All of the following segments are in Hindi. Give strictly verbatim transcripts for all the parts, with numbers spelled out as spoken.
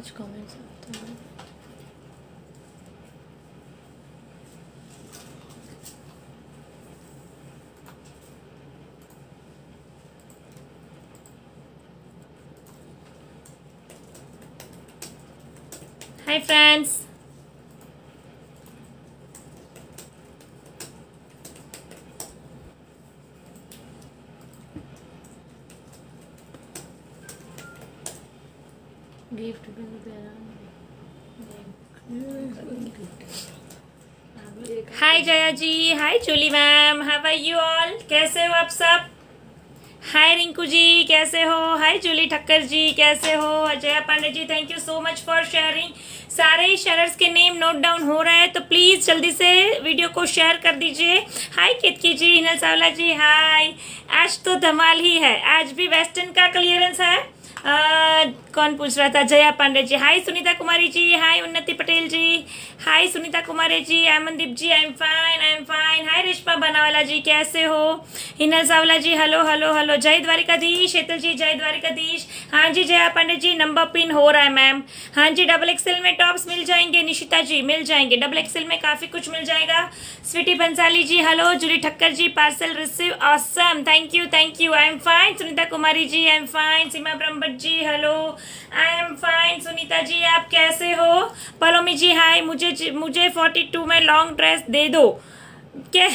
कुछ कमेंट्स आते हैं। हाय फ्रेंड्स, गिफ्ट भी दे। Hi Jaya ji, hi Julie ma'am, how are you all, कैसे हो आप सब। हाय रिंकू जी, कैसे हो। हाय जूली ठक्कर जी, कैसे हो। Ajay Pandey ji, thank you so much for sharing. सारे शेयरर्स के नेम नोट डाउन हो रहा है, तो प्लीज़ जल्दी से वीडियो को शेयर कर दीजिए। हाय केतकी जी, हिनल सावला जी, हाय। आज तो धमाल ही है, आज भी वेस्टर्न का क्लियरेंस है। आ, कौन पूछ रहा था, जया पांडे जी, hi. Sunita Kumari ji, hi. Unnati Patel ji, hi. Sunita Kumari ji, Amandeep ji, I am fine, I am fine. Hi Rishpa Banawala ji, कैसे हो। हिनल सावला जी, हेलो हेलो हेलो। जय द्वारिकाधीश, हेतल जी, जय द्वारिकाधीश। हाँ जी जया पांडे जी, नंबर पिन हो रहा है मैम। हाँ जी, डबल एक्सेल में टॉप्स मिल जाएंगे, निशिता जी मिल जाएंगे, डबल एक्सेल में काफ़ी कुछ मिल जाएगा। Sweety Bansali ji, hello. Julie Thakkar ji, parcel receive, awesome, thank you thank you, I am fine. Sunita Kumari ji, I am fine. Seema ji, hello, I am fine. Sunita ji, आप कैसे हो। पलोमी जी, हाय। मुझे मुझे फोर्टी टू में लॉन्ग ड्रेस दे दो, क्या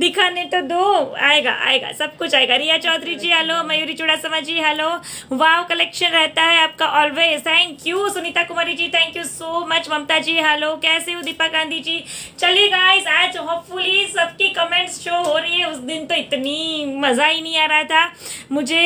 दिखाने तो दो, आएगा आएगा, सब कुछ आएगा। Riya Chaudhary ji, hello. Mayuri Chudasama ji, hello. Wow, collection रहता है आपका always, thank you. Sunita Kumari ji, thank you so much. Mamta ji, hello, कैसे हो। दीपा गांधी जी, चलिए गाइस, आज होपफुली सबकी कमेंट्स शो हो रही है। उस दिन तो इतनी मज़ा ही नहीं आ रहा था मुझे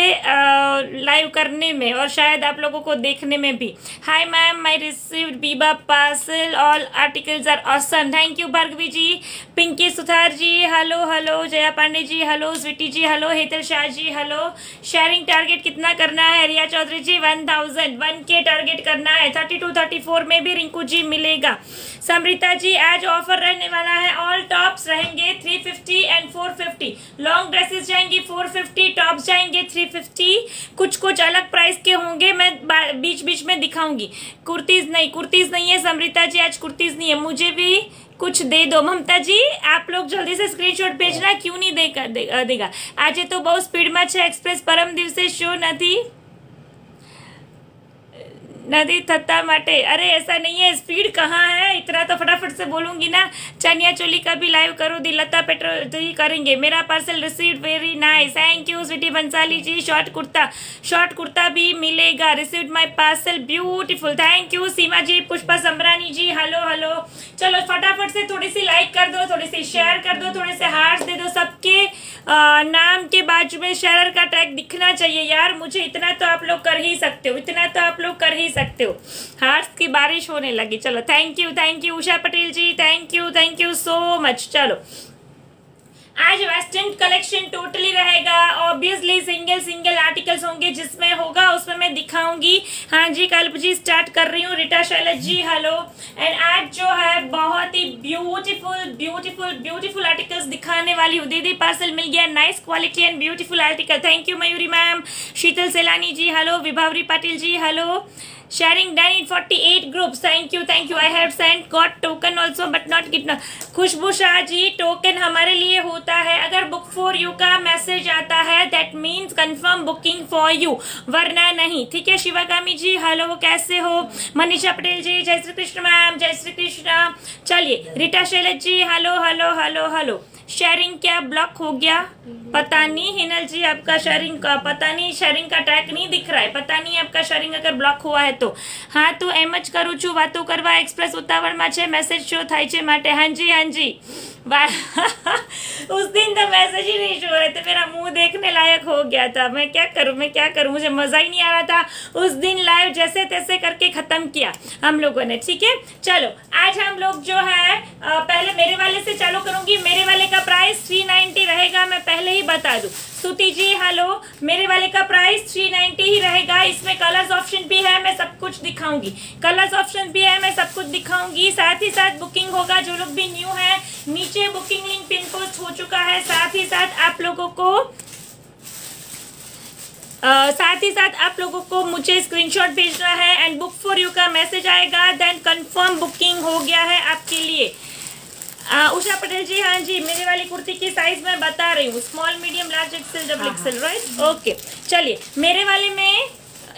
लाइव करने में, और शायद आप लोगों को देखने में भी। Hi ma'am, I received Biba parcel, all articles are awesome, thank you. Bhargavi ji, Pinky Suthar ji, hello hello. Jaya Pandey ji, hello. Sweety ji, hello. Hetal Shah ji, hello. Sharing target कितना करना है। Riya Chaudhary ji, one thousand one के टारगेट करना है। थर्टी टू थर्टी फोर में भी रिंकू जी मिलेगा। समृता जी, आज ऑफर रहने वाला है, ऑल टॉप्स रहेंगे three fifty and four fifty, long dresses जाएंगी फोर फिफ्टी, टॉप्स जाएंगे थ्री फिफ्टी, कुछ कुछ अलग प्राइस के होंगे, मैं बीच बीच में दिखाऊंगी। कुर्तीज नहीं, कुर्तीज नहीं है समृता जी, आज कुर्तीज नहीं है। मुझे भी कुछ दे दो। ममता जी, आप लोग जल्दी से स्क्रीनशॉट भेजना, क्यों नहीं दे कर दे, देगा। आज तो बहुत स्पीड में છે એક્સપ્રેસ પરમ દિવસે શો નથી नदी थत्ता माटे। अरे ऐसा नहीं है, स्पीड कहाँ है, इतना तो फटाफट से बोलूँगी ना। चनिया चोली का भी लाइव करो दी, लता पेट्रोल दी करेंगे। मेरा parcel receive, very nice, thank you. Sweety Bansali ji, short kurta, short kurta भी मिलेगा। Received my parcel, beautiful, thank you. Seema ji, Pushpa Samrani ji, hello hello. चलो फटाफट से थोड़ी सी लाइक कर दो, थोड़ी सी शेयर कर दो, थोड़े से हार्ट दे दो। सबके नाम के बाजू में शेयर का टैग दिखना चाहिए यार, मुझे इतना तो आप लोग कर ही सकते हो, इतना तो आप लोग कर ही सकते हो। हार्ट्स की बारिश होने लगी। चलो thank you thank you. Usha Patel ji, thank you thank you so much. चलो आज वेस्टर्न कलेक्शन टोटली रहेगा, ऑब्वियसली सिंगल सिंगल आर्टिकल्स होंगे, जिसमें होगा उसमें मैं दिखाऊंगी। हाँ जी, कल्प जी स्टार्ट कर रही हूँ। रिटा शैलज जी, हेलो। एंड आज जो है बहुत ही ब्यूटीफुल ब्यूटीफुल ब्यूटीफुल आर्टिकल्स दिखाने वाली हूँ। दीदी पार्सल मिल गया, nice quality and beautiful article, thank you Mayuri ma'am. Sheetal Selani ji, hello. Vibhavari Patil ji, hello. Sharing done in forty eight groups, thank you thank you. I have sent got token also but not कितना। खुशबू शाह जी, टोकन हमारे लिए होता है अगर बुक फॉर यू का मैसेज आता है, that means confirm booking for you, वरना नहीं, ठीक है। शिवागामी जी, हेलो, कैसे हो। मनीषा पटेल जी, जय श्री कृष्ण मैम, जय श्री कृष्ण। चलिए, Rita Shailaj ji, hello hello hello hello. Sharing क्या ब्लॉक हो गया, पता नहीं। हिनल जी, आपका शेयरिंग का पता नहीं, शेयरिंग का टैग नहीं दिख रहा है, पता नहीं आपका शेयरिंग अगर ब्लॉक हुआ है तो। हाँ तो एम ज करू छू, बातो करवा, एक्सप्रेस उतावड़ में छे, मैसेज शो थाय छे माटे। हाँ जी हाँ जी। उस दिन तो मैसेज ही नहीं शो हो रहे थे, मेरा मुंह देखने लायक हो गया था। मैं क्या करूं मैं क्या करूं मुझे मजा ही नहीं आ रहा था। उस दिन लाइव जैसे तैसे करके खत्म किया हम लोगों ने, ठीक है। चलो आज हम लोग जो है आ, पहले मेरे वाले से चालू करूंगी। मेरे वाले का प्राइस थ्री नाइन्टी रहेगा, मैं पहले ही बता दूं। सुती जी, हेलो। मेरे वाले का प्राइस थ्री नाइन्टी ही रहेगा। इसमें कलर्स ऑप्शन भी है, मैं सब कुछ दिखाऊंगी। कलर्स ऑप्शन भी है, मैं सब कुछ दिखाऊंगी। साथ ही साथ बुकिंग होगा, जो लोग भी न्यू है नीचे बुकिंग लिंक पिन पोस्ट हो चुका है। साथ ही साथ आप लोगों को Uh, साथ ही साथ आप लोगों को मुझे स्क्रीनशॉट भेजना है एंड बुक फॉर यू का मैसेज आएगा, देन कंफर्म बुकिंग हो गया है आपके लिए। uh, उषा पटेल जी, हाँ जी, मेरे वाली कुर्ती की साइज मैं बता रही हूँ, small medium large XL double XL, right? Okay, चलिए मेरे वाले में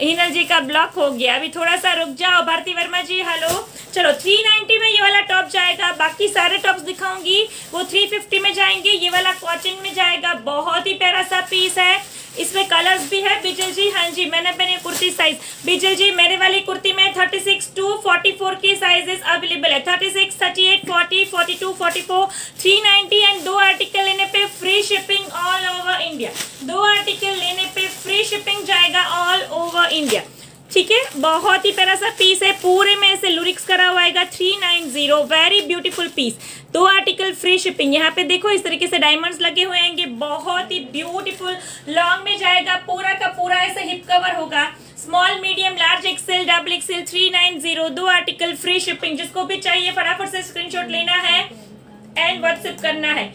हिना जी का ब्लॉक हो गया, अभी थोड़ा सा रुक जाओ। भारती वर्मा जी हेलो, चलो तीन सौ नब्बे में ये वाला टॉप जाएगा, बाकी सारे टॉप्स दिखाऊंगी वो तीन सौ पचास में जाएंगे। ये वाला कॉटन में जाएगा, बहुत ही प्यारा सा पीस है, इसमें कलर्स भी है। बिजल जी हाँ जी, मैंने पहने कुर्ती साइज, बिजल जी मेरे वाली कुर्ती में छत्तीस टू चौवालीस के साइजेस अवेलेबल है, छत्तीस, अड़तीस, चालीस, बयालीस, बयालीस, बयालीस, तीन सौ नब्बे एंड दो आर्टिकल लेने पे free shipping all over India, दो आर्टिकल लेने पे फ्री शिपिंग जाएगा ऑल ओवर इंडिया, ठीक है? बहुत ही प्यारा सा पीस है, पूरे में ऐसे लुरिक्स करा हुआ आएगा, three nine zero, very beautiful piece, दो आर्टिकल फ्री शिपिंग। यहाँ पे देखो इस तरीके से डायमंड्स लगे हुए आएंगे, बहुत ही ब्यूटीफुल, लॉन्ग में जाएगा, पूरा का पूरा ऐसे हिप कवर होगा, small medium large XL double XL three nine zero, दो आर्टिकल फ्री शिपिंग। जिसको भी चाहिए फटाफट से स्क्रीनशॉट लेना है एंड व्हाट्सएप करना है।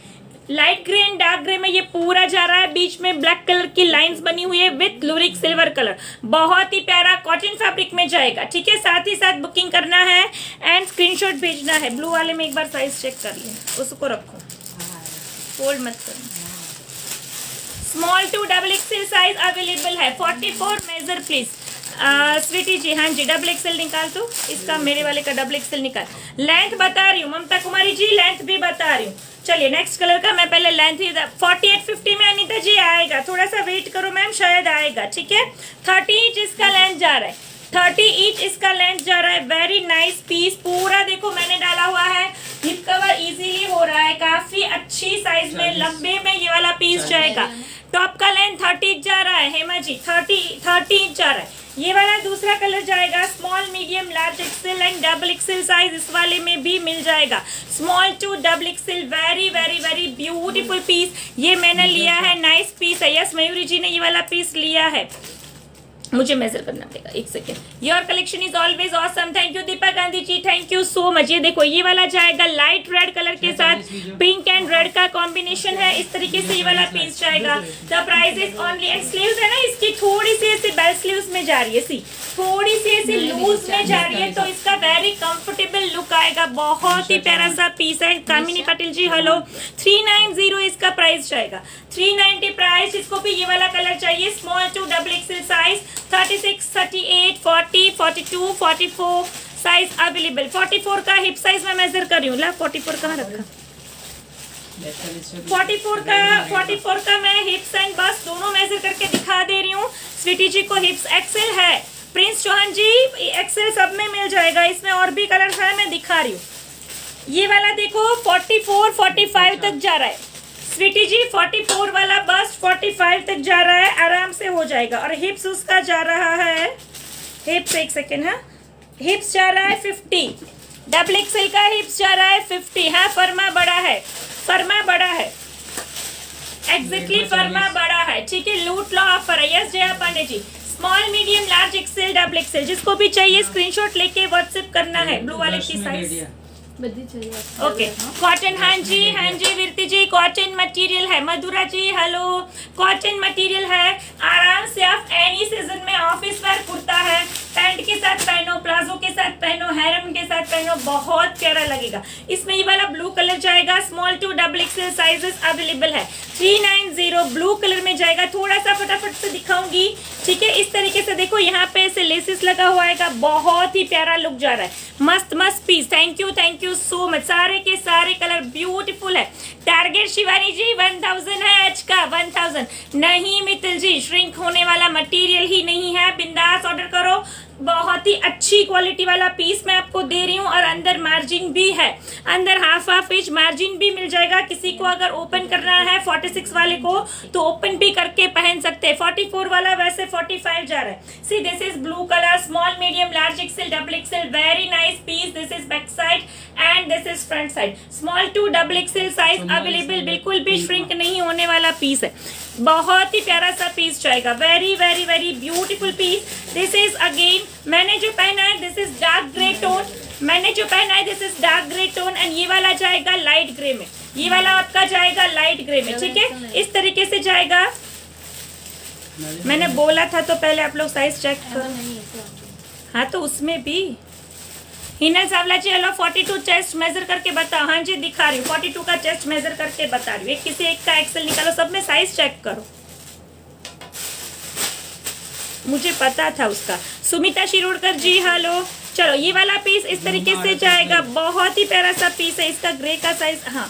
Light grey and dark grey में ये पूरा जा रहा है, बीच में ब्लैक कलर की लाइंस बनी हुई है विथ लुरिक सिल्वर कलर, बहुत ही प्यारा कॉटन फैब्रिक में जाएगा, ठीक है? साथ ही साथ बुकिंग करना है एंड स्क्रीनशॉट भेजना है। ब्लू वाले में एक बार साइज चेक कर लें, उसको रखो, फोल्ड मत करो। Small to double XL size available है, forty four, measure please. Sweety ji हाँ जी, डबल एक्सेल निकाल दो, इसका मेरे वाले का डबल एक्सेल निकाल। लेंथ बता रही हूँ ममता कुमारी जी, लेंथ भी बता रही हूँ। चलिए नेक्स्ट कलर का मैं पहले लेंथ ही, फोर्टी एट फिफ्टी में अनीता जी आएगा, थोड़ा सा वेट करो मैम, शायद आएगा, ठीक है? थर्टी इंच इसका लेंथ जा रहा है, थर्टी इंच इसका लेंथ जा रहा है, वेरी नाइस पीस, पूरा देखो मैंने डाला हुआ है, हिप कवर इजीली हो रहा है, काफी अच्छी साइज में लंबे में ये वाला पीस जाएगा। टॉप का लेंथ थर्टी इंच जा रहा है Hema ji, thirty thirty inch जा रहा है। ये वाला दूसरा कलर जाएगा, small medium large XL and double XL size इस वाले में भी मिल जाएगा, small to double XL, very very very beautiful piece, ये मैंने लिया है, नाइस पीस है। यस, मयूरी जी ने ये वाला पीस लिया है, मुझे मेजर करना पड़ेगा, एक second. Your collection is always awesome, thank you Deepa Gandhi ji, thank you so much. ये देखो ये वाला जाएगा लाइट रेड कलर के साथ, पिंक एंड रेड का कॉम्बिनेशन है, इस तरीके से ये वाला पीस जाएगा। The price is only, and sleeves है ना इसकी थोड़ी सी ऐसे बेल स्लीव्स में जा रही है, सी थोड़ी सी ऐसे लूज में जा रही है, तो इसका वेरी कंफर्टेबल लुक आएगा, बहुत ही प्यारा सा पीस है। Kamini Patil ji hello, three nine zero इसका प्राइस जाएगा, थ्री नाइनटी प्राइस। इसको भी ये वाला कलर चाहिए, small to double XL size, thirty six, thirty eight, forty, forty two, forty four size available. Forty four का हिप साइज मैं मेजर कर रही हूँ, ला फोर्टी फोर कहाँ रखा, फोर्टी फोर का फोर्टी फोर का मैं हिप्स एंड बस दोनों मेजर करके दिखा दे रही हूँ। स्वीटी जी को हिप्स एक्सेल है, प्रिंस चौहान जी एक्सेल सब में मिल जाएगा, इसमें और भी कलर्स है, मैं दिखा रही हूँ। ये वाला देखो फोर्टी फोर, फोर्टी फाइव तक जा रहा है, स्वीटी जी फोर्टी फोर वाला बस फोर्टी फाइव तक जा रहा है, आराम से हो जाएगा। और हिप्स उसका जा रहा है, हिप्स एक सेकेंड, हाँ हिप्स जा रहा है फिफ्टी, डबल एक्सेल का हिप्स जा रहा है फिफ्टी, हाँ फर्मा बड़ा है, फर्मा बड़ा है, एग्जैक्टली फर्मा बड़ा है, ठीक है? लूट लो ऑफर है। Yes Jaya Pandey ji, small medium large XL double XL, जिसको भी चाहिए स्क्रीनशॉट लेके व्हाट्सएप करना है। ब्लू वाले की साइज ओके, कॉटन हाँ जी हाँ जी वीरती जी, कॉटन मटेरियल है। Madhura ji hello, cotton material है, आराम से आप एनी सीजन में ऑफिस वेयर कुर्ता है, पैंट के साथ पहनो, प्लाजो के साथ पहनो, हेरम के साथ पहनो, बहुत प्यारा लगेगा। इसमें ये वाला ब्लू कलर जाएगा, small to double XL sizes available है, three nine zero, blue colour में जाएगा। थोड़ा सा फटाफट से दिखाऊंगी, ठीक है? इस तरीके से देखो यहाँ पे ऐसे लेसिस लगा हुआ है, बहुत ही प्यारा लुक जा रहा है, मस्त मस्त piece, thank you thank you so much. सारे के सारे कलर ब्यूटीफुल है। Target Shivani ji one thousand है आज का, वन थाउजेंड नहीं मितल जी, श्रिंक होने वाला मटेरियल ही नहीं है, बिंदास ऑर्डर करो, बहुत ही अच्छी क्वालिटी वाला पीस मैं आपको दे रही हूँ। और अंदर मार्जिन भी है, अंदर हाफ हाफ इंच मार्जिन भी मिल जाएगा, किसी को अगर ओपन करना है फोर्टी सिक्स वाले को तो ओपन भी करके पहन सकते हैं। फोर्टी फोर वाला वैसे फोर्टी फाइव जा रहा है। See this is blue colour, small medium large XL double XL, very nice piece. This is back side and this is front side, small to double XL size available, बिल्कुल भी श्रिंक नहीं होने वाला पीस है, बहुत ही प्यारा सा पीस जाएगा, very very very beautiful piece. This is again मैंने जो पहना है, this is dark grey tone, मैंने जो पहना है this is dark grey tone, and ये वाला जाएगा लाइट ग्रे में, ये वाला आपका जाएगा लाइट ग्रे में, ठीक है? इस तरीके से जाएगा, मैंने बोला था तो पहले आप लोग साइज चेक करो। हाँ तो उसमें भी हिना चावला जी हेलो बयालीस चेस्ट मेजर करके बताओ। हाँ जी दिखा रही हूँ बयालीस का चेस्ट मेजर करके बता रही हूँ। एक किसी एक का एक्सेल निकालो, सब में साइज चेक करो। मुझे पता था उसका। सुमिता शिरोडकर जी हेलो। चलो ये वाला पीस इस तरीके से जाएगा, बहुत ही प्यारा सा पीस है। इसका ग्रे का साइज हाँ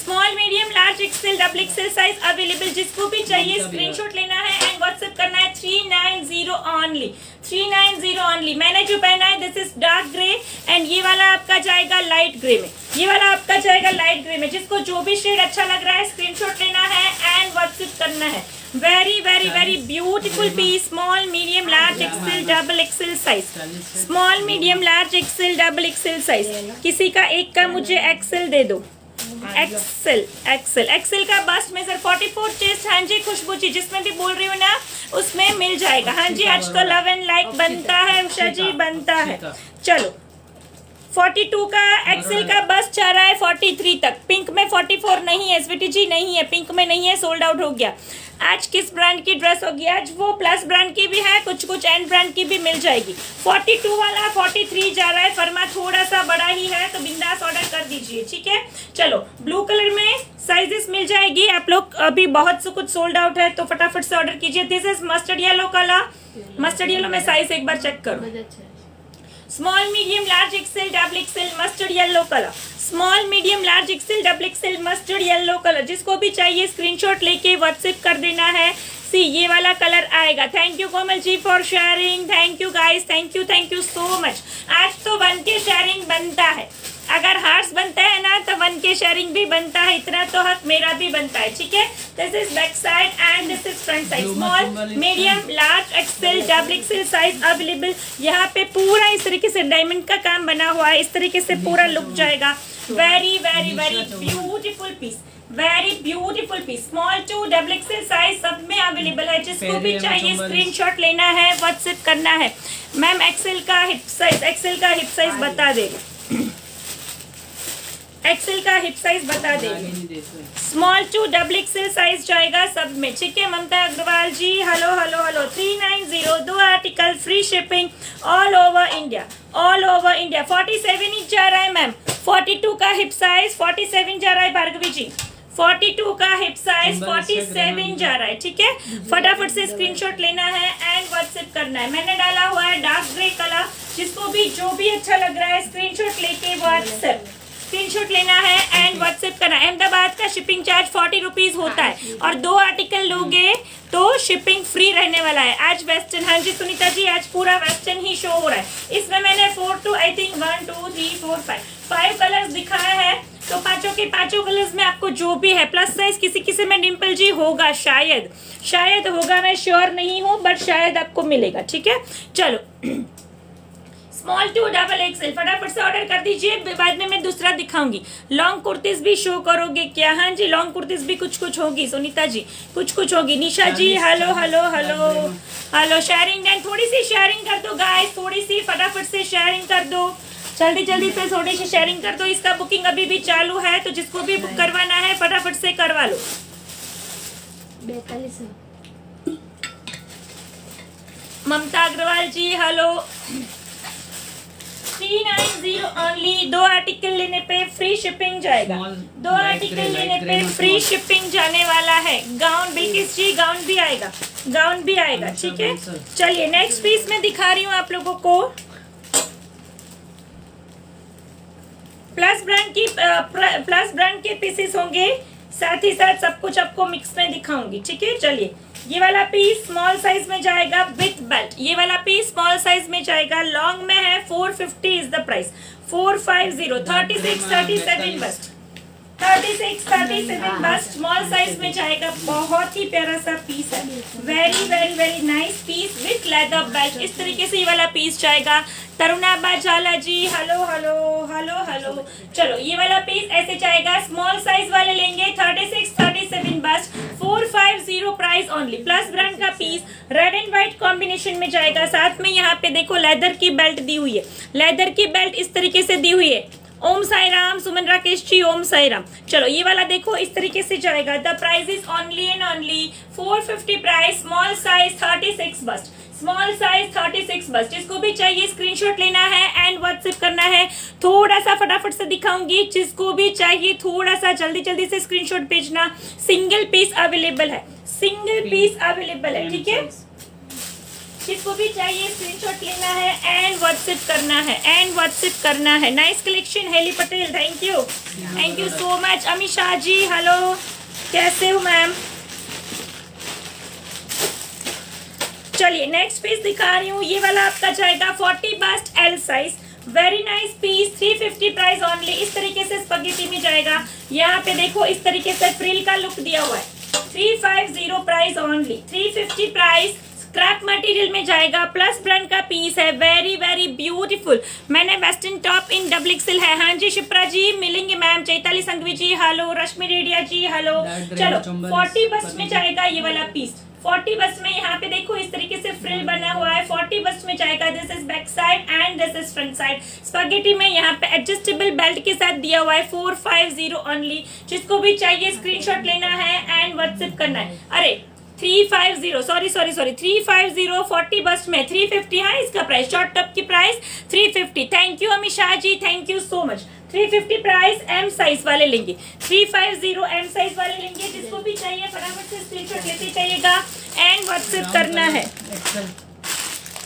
small medium large XL double XL size available. जिसको भी चाहिए स्क्रीनशॉट लेना है एंड व्हाट्सएप करना है three nine zero only, three nine zero only. मैंने जो पहना है this is dark grey and ये वाला आपका जाएगा लाइट ग्रे में, ये वाला आपका जाएगा लाइट ग्रे में। जिसको जो भी शेड अच्छा लग रहा है स्क्रीनशॉट लेना है एंड व्हाट्सएप करना है। Very very very beautiful piece. Small medium large XL double XL size, small medium large XL double XL size. किसी का एक का मुझे एक्सेल दे दो। एक्सेल एक्सेल एक्सेल का बस्ट मेजर चौवालीस चेस्ट। हाँ जी खुशबू जी जिसमें भी बोल रही हूँ ना उसमें मिल जाएगा। हाँ जी आज तो लव एंड लाइक बनता है उषा जी, बनता है। चलो बयालीस का एक्सेल का बस जा रहा है तैंतालीस तक। पिंक में चौवालीस नहीं है एसवीटी जी, नहीं है पिंक में, नहीं है, सोल्ड आउट हो गया। आज किस ब्रांड की ड्रेस होगी? आज वो प्लस ब्रांड की भी है, कुछ कुछ एंड ब्रांड की भी मिल जाएगी। बयालीस वाला तैंतालीस जा रहा है। फरमा थोड़ा सा बड़ा ही है तो बिंदास ऑर्डर कर दीजिए, ठीक है। चलो ब्लू कलर में साइजेस मिल जाएगी। आप लोग अभी बहुत से कुछ सोल्ड आउट है तो फटाफट से ऑर्डर कीजिए। This is mustard yellow colour, mustard yellow में साइज एक बार चेक करो। Small medium large XL double XL mustard yellow colour, small medium large XL double XL mustard yellow colour. जिसको भी चाहिए स्क्रीनशॉट लेके व्हाट्सएप कर देना है। सी ये वाला कलर आएगा। Thank you Komal ji for sharing, thank you guys, thank you thank you so much. आज तो वन के शेयरिंग बनता है, अगर हार्ट्स बनता है ना तो वन के शेयरिंग भी बनता है, इतना तो हक मेरा भी बनता है, ठीक है। This is back side and this is front side. Small medium large XL double XL size available. यहाँ पे पूरा इस तरीके से डायमंड का काम बना हुआ है, इस तरीके से पूरा लुक जाएगा। Very very very beautiful piece, very beautiful piece. Small to double XL size सब में अवेलेबल है। जिसको भी चाहिए स्क्रीनशॉट लेना है, व्हाट्सएप करना है। मैम एक्सेल का हिप साइज, एक्सेल का हिप साइज बता देगा, एक्सेल का हिप साइज बता देंगे। Small to double XL size जाएगा सब में, ठीक है। Mamta Agarwal ji hello hello hello. Three nine zero दो article free shipping all over India, all over India. Forty seven inch जा रहा है मैम, फोर्टी टू का हिप साइज फोर्टी सेवन जा रहा है भार्गवी जी। बयालीस का हिप साइज सैंतालीस जा रहा है, ठीक है। फटाफट से स्क्रीनशॉट लेना है एंड व्हाट्सएप करना है। मैंने डाला हुआ है डार्क ग्रे कलर। जिसको भी जो भी अच्छा लग रहा है स्क्रीनशॉट लेके व्हाट्सएप, स्क्रीनशॉट लेना है एंड व्हाट्सएप करना है। अहमदाबाद का शिपिंग चार्ज फोर्टी रुपीज होता है और दो आर्टिकल लोगे तो शिपिंग फ्री रहने वाला है। आज वेस्टर्न, हाँ जी सुनीता जी आज पूरा वेस्टर्न ही शो हो रहा है। इसमें मैंने four two I think one two three four five five colours दिखाया है, तो पांचों के पांचों कलर्स में आपको जो भी है प्लस साइज किसी किसी में डिम्पल जी होगा, शायद शायद होगा, मैं श्योर नहीं हूँ बट शायद आपको मिलेगा, ठीक है। चलो स्मॉल टू डबल एक्सेल फटाफट से ऑर्डर कर दीजिए, बाद में मैं दूसरा दिखाऊंगी। लॉन्ग कुर्तीज भी शो करोगे क्या? हाँ जी लॉन्ग कुर्तीज भी कुछ कुछ होगी सुनीता जी, कुछ कुछ होगी। Nisha ji hello hello hello hello. Sharing and थोड़ी सी शेयरिंग कर दो गाइस, थोड़ी सी फटाफट से शेयरिंग कर दो, जल्दी जल्दी से थोड़ी सी शेयरिंग कर दो। इसका बुकिंग अभी भी चालू है तो जिसको भी बुक करवाना है फटाफट से करवा लो। ममता अग्रवाल जी हेलो। तीन सौ नब्बे ओनली, दो आर्टिकल लेने पे फ्री शिपिंग जाएगा, दो आर्टिकल लेने पे फ्री शिपिंग जाने वाला है। गाउन बिल्किस जी गाउन भी आएगा, गाउन भी आएगा, ठीक है। चलिए नेक्स्ट पीस में दिखा रही हूँ आप लोगों को। प्लस ब्रांड की प्लस ब्रांड के पीसेस होंगे, साथ ही साथ सब कुछ आपको मिक्स में दिखाऊंगी, ठीक है। चलिए ये वाला पीस स्मॉल साइज में जाएगा विथ बेल्ट, ये वाला पीस स्मॉल साइज में जाएगा। लॉन्ग में है four fifty is the price, four fifty, thirty six thirty seven bust, thirty six thirty seven bust small size में जाएगा। बहुत ही प्यारा सा पीस है, very very very nice piece with leather belt. इस तरीके से ये वाला पीस जाएगा। Tarunaba Jhala ji hello hello hello hello. चलो ये वाला पीस ऐसे जाएगा, स्मॉल साइज वाले लेंगे thirty six thirty seven bust, four fifty price only. Plus brand का piece red and white combination में जाएगा। साथ में यहाँ पे देखो लेदर की बेल्ट दी हुई है, लेदर की बेल्ट इस तरीके से दी हुई है। ओम साई राम सुमन राकेश जी ओम साई राम। चलो ये वाला देखो इस तरीके से जाएगा। The price is only and only four fifty, price small size thirty six bust, small size thirty six bust. जिसको भी चाहिए स्क्रीनशॉट लेना है एंड व्हाट्सएप करना है। थोड़ा सा फटाफट से दिखाऊंगी, जिसको भी चाहिए थोड़ा सा जल्दी जल्दी से स्क्रीनशॉट भेजना। सिंगल पीस अवेलेबल है, सिंगल पीस अवेलेबल है, ठीक है। जिसको भी चाहिए स्क्रीनशॉट लेना है एंड व्हाट्सएप करना है, एंड व्हाट्सएप करना है। Nice collection Heli Patel, thank you, thank you so much. Amisha ji hello, कैसे हो मैम। चलिए नेक्स्ट पीस दिखा रही हूँ। ये वाला आपका जाएगा forty bust L size, very nice piece, three fifty price only. इस तरीके से स्पगेटी में जाएगा। यहाँ पे देखो इस तरीके से फ्रिल का लुक दिया हुआ है। Three fifty price only, three fifty price. Scrap material में जाएगा, प्लस ब्रांड का पीस है, वेरी वेरी ब्यूटीफुल। मैंने western top in double XL है। हाँ जी शिप्रा जी मिलेंगे ma'am. Chaitali Sanghvi ji hello, Rashmi Radia ji hello. चलो फोर्टी बस्ट में जाएगा ये वाला पीस, फोर्टी बस में। यहाँ पे देखो इस तरीके से फ्रिल बना हुआ है, फोर्टी बस में जाएगा। This is back side and this is front side. Spaghetti में यहाँ पे एडजस्टेबल बेल्ट के साथ दिया हुआ है, फोर फाइव जीरो ओनली। जिसको भी चाहिए स्क्रीनशॉट लेना है एंड व्हाट्सएप करना है। अरे three five zero sorry sorry sorry three five zero forty bust में थ्री फिफ्टी है इसका प्राइस। शॉर्ट टॉप की price three fifty. Thank you Amisha ji, thank you so much. Three fifty price, M size वाले लेंगे, थ्री फिफ्टी एम साइज वाले लेंगे। जिसको भी चाहिए फटाफट से स्क्रीनशॉट लेते जाइएगा एंड व्हाट्सएप करना है,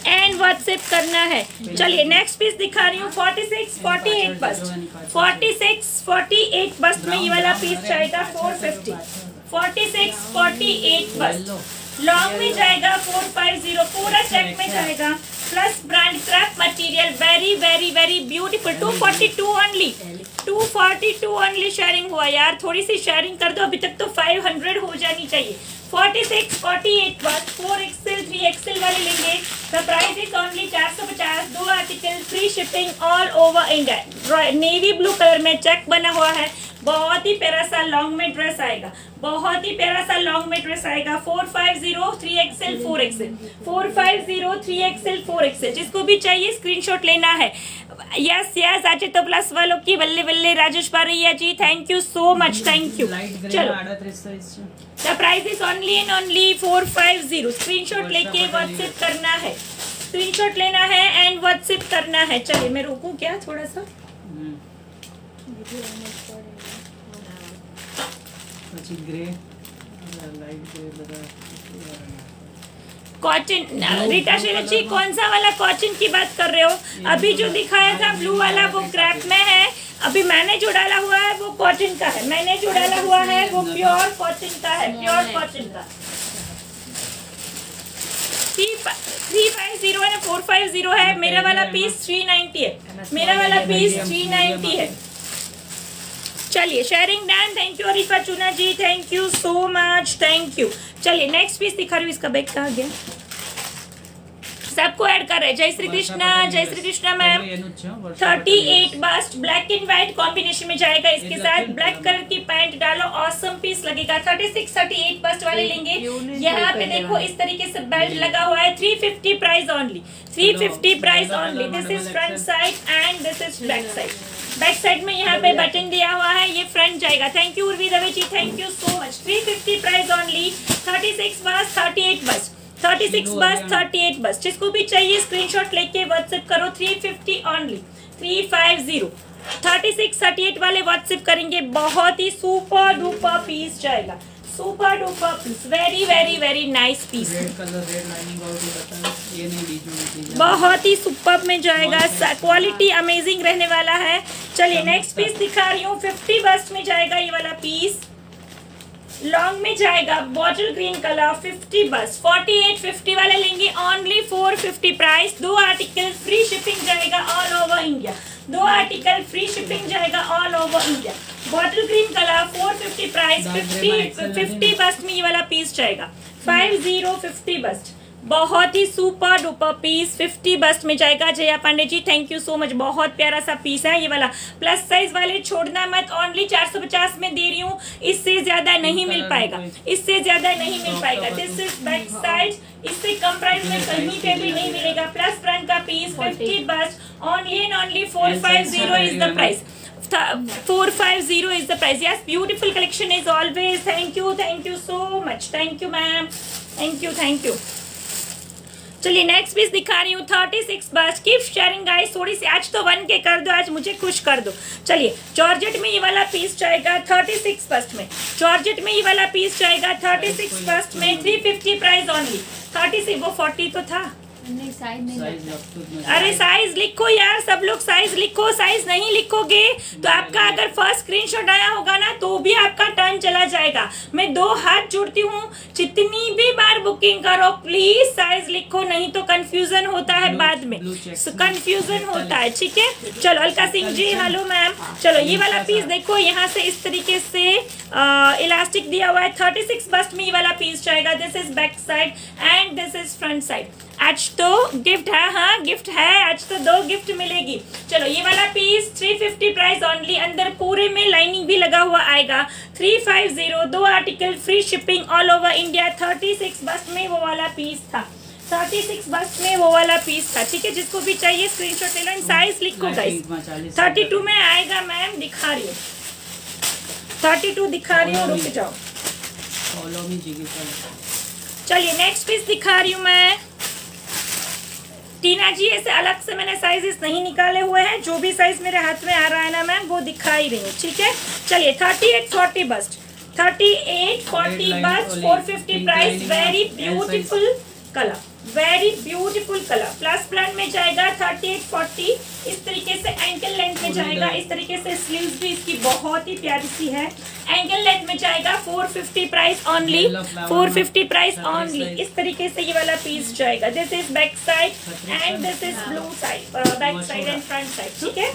एंड व्हाट्सएप करना है। चलिए नेक्स्ट पीस दिखा रही हूँ। Forty six forty eight bust, forty six forty eight bust में ये वाला पीस जाएगा four fifty. Forty six forty eight bust, long में जाएगा फोर फिफ्टी, पूरा चेक में जाएगा, plus brand craft material, very very very beautiful. Two forty two only, two forty two only. Sharing हुआ यार, थोड़ी सी शेयरिंग कर दो, अभी तक तो फाइव हंड्रेड हो जानी चाहिए। Forty six forty eight bust, four XL three XL वाले लेंगे। द प्राइस इज ओनली चार सौ पचास, दो article free shipping all over India. Navy blue colour में चेक बना हुआ है, बहुत ही प्यारा सा लॉन्ग में ड्रेस आएगा, बहुत ही प्यारा सा लॉन्ग में ड्रेस आएगा। Four fifty three XL four XL, जिसको भी चाहिए स्क्रीनशॉट लेना है। यस यस आज तो प्लस वालों की बल्ले बल्ले। Rajesh Pariya ji thank you so much, thank you. चलो the price is only and only four fifty. Screenshot लेके व्हाट्सएप करना है, स्क्रीनशॉट लेना है एंड व्हाट्सएप करना है। चलिए मैं रोकूं क्या थोड़ा सा। कॉटन रीटा शेरा जी कौन सा वाला कॉटन की बात कर रहे हो। अभी जो दिखाया था ब्लू वाला वो क्रैप में है, अभी मैंने जो डाला हुआ है वो कॉटन का है, मैंने जो डाला हुआ है वो प्योर कॉटन का है, प्योर कॉटन का। थ्री फाइव जीरो है ना, फोर फाइव जीरो है। मेरा वाला पीस थ्री नाइन्टी है, मेरा वाला पीस थ्री नाइन्टी है। चलिए sharing done, thank you Rifa Chuna ji, thank you so much, thank you. चलिए नेक्स्ट पीस दिखा रही हूँ। इसका बैग कहाँ गया, सबको ऐड कर रहे। जय श्री कृष्णा, जय Shri Krishna ma'am. Thirty eight bust, black and white combination में जाएगा। इसके साथ ब्लैक कलर की पैंट डालो, ऑसम पीस लगेगा। Thirty six thirty eight bust वाले लेंगे। यहाँ पे देखो इस तरीके से बेल्ट लगा हुआ है। Three fifty price only, three fifty price only. This is front side and this is back side. Back side में यहाँ पे बटन दिया हुआ है, ये फ्रंट जाएगा। Thank you Urvi Ravi ji, thank you so much. Three fifty price only. Thirty six bust thirty eight bust thirty six bust thirty eight bust. जिसको भी चाहिए स्क्रीनशॉट लेके व्हाट्सएप करो। Three fifty only, three fifty. Thirty six thirty eight वाले व्हाट्सएप करेंगे। बहुत ही सुपर डुपर पीस जाएगा, super duper piece, very very very nice piece. Red colour, red lining out, ये नहीं बीच में, बहुत ही सुपर में जाएगा, क्वालिटी अमेजिंग रहने वाला है। चलिए नेक्स्ट पीस दिखा रही हूँ। फिफ्टी बस में जाएगा ये वाला पीस, लॉन्ग में जाएगा, bottle green colour. Fifty bust, forty eight fifty वाले लेंगे ओनली, फोर फिफ्टी प्राइस। दो आर्टिकल फ्री शिपिंग जाएगा ऑल ओवर इंडिया, दो आर्टिकल फ्री शिपिंग जाएगा all over India. Bottle green colour, four fifty price. Fifty fifty bust में ये वाला पीस जाएगा, फिफ्टी बस, बहुत ही super duper piece. Fifty bust में जाएगा। Jaya Pandey ji thank you so much, बहुत प्यारा सा पीस है ये वाला। प्लस साइज वाले छोड़ना मत, ओनली चार सौ पचास में दे रही हूँ, इससे ज्यादा नहीं मिल पाएगा, इससे ज्यादा नहीं मिल पाएगा। दिस इज बैक साइज, इससे कम प्राइस में कहीं पे भी नहीं मिलेगा। प्लस फ्रंट का piece, fifty bust only and only four five zero is the price. four five zero is the price. Yes, beautiful collection is always. Thank you, thank you so much. Thank you, ma'am. Thank you, thank you. चलिए नेक्स्ट पीस दिखा रही हूँ thirty six bust keep sharing guys. थोड़ी सी आज तो वन के कर दो, आज मुझे खुश कर दो. चलिए जॉर्जेट में ये वाला पीस जाएगा थर्टी सिक्स फर्स्ट में. जॉर्जेट में ये वाला पीस जाएगा थर्टी सिक्स फर्स्ट में three fifty price only. Thirty से वो फोर्टी तो था नहीं, साइज नहीं. अरे साइज लिखो यार, सब लोग साइज लिखो. साइज नहीं लिखोगे तो आपका अगर फर्स्ट स्क्रीनशॉट आया होगा ना तो भी आपका टर्न चला जाएगा. मैं दो हाथ जोड़ती हूँ, जितनी भी बार बुकिंग करो प्लीज साइज लिखो, नहीं तो कंफ्यूजन होता है बाद में, कंफ्यूजन होता है. ठीक है चलो अलका सिंह जी हेलो मैम. चलो ये वाला पीस देखो, यहाँ से इस तरीके से इलास्टिक दिया हुआ है. थर्टी सिक्स बस्ट में ये वाला पीस जाएगा. This is back side and this is front side. आज तो गिफ्ट है, हाँ गिफ्ट है, आज तो दो गिफ्ट मिलेगी. चलो ये वाला piece three fifty price only. अंदर पूरे में लाइनिंग भी लगा हुआ आएगा. थ्री फिफ्टी दो article free shipping all over India. Thirty six bust में वो वाला पीस था. थर्टी सिक्स बस में वो वाला पीस था. ठीक है जिसको भी चाहिए स्क्रीनशॉट ले लो. साइज लिखो गाइस. थर्टी टू में आएगा मैम, दिखा रही हूँ थर्टी टू दिखा रही हूँ. रुक जाओ चलिए नेक्स्ट पीस दिखा रही हूँ मैं. टीना जी ऐसे अलग से मैंने साइजेस नहीं निकाले हुए हैं, जो भी साइज मेरे हाथ में आ रहा है ना मैम वो दिखा ही रही हूँ. ठीक है चलिए thirty eight forty bust. Thirty eight forty bust four fifty price. Very beautiful colour, very beautiful colour. Plus plan में जाएगा थर्टी एट फोर्टी. इस तरीके से एंकल लेंथ में जाएगा. इस तरीके से स्लीव्स भी इसकी बहुत ही प्यारी सी है. एंकल लेंथ में जाएगा four fifty price only. Four fifty price only. इस तरीके से ये वाला पीस जाएगा. This is back side and this is blue side, back side and front side. ठीक है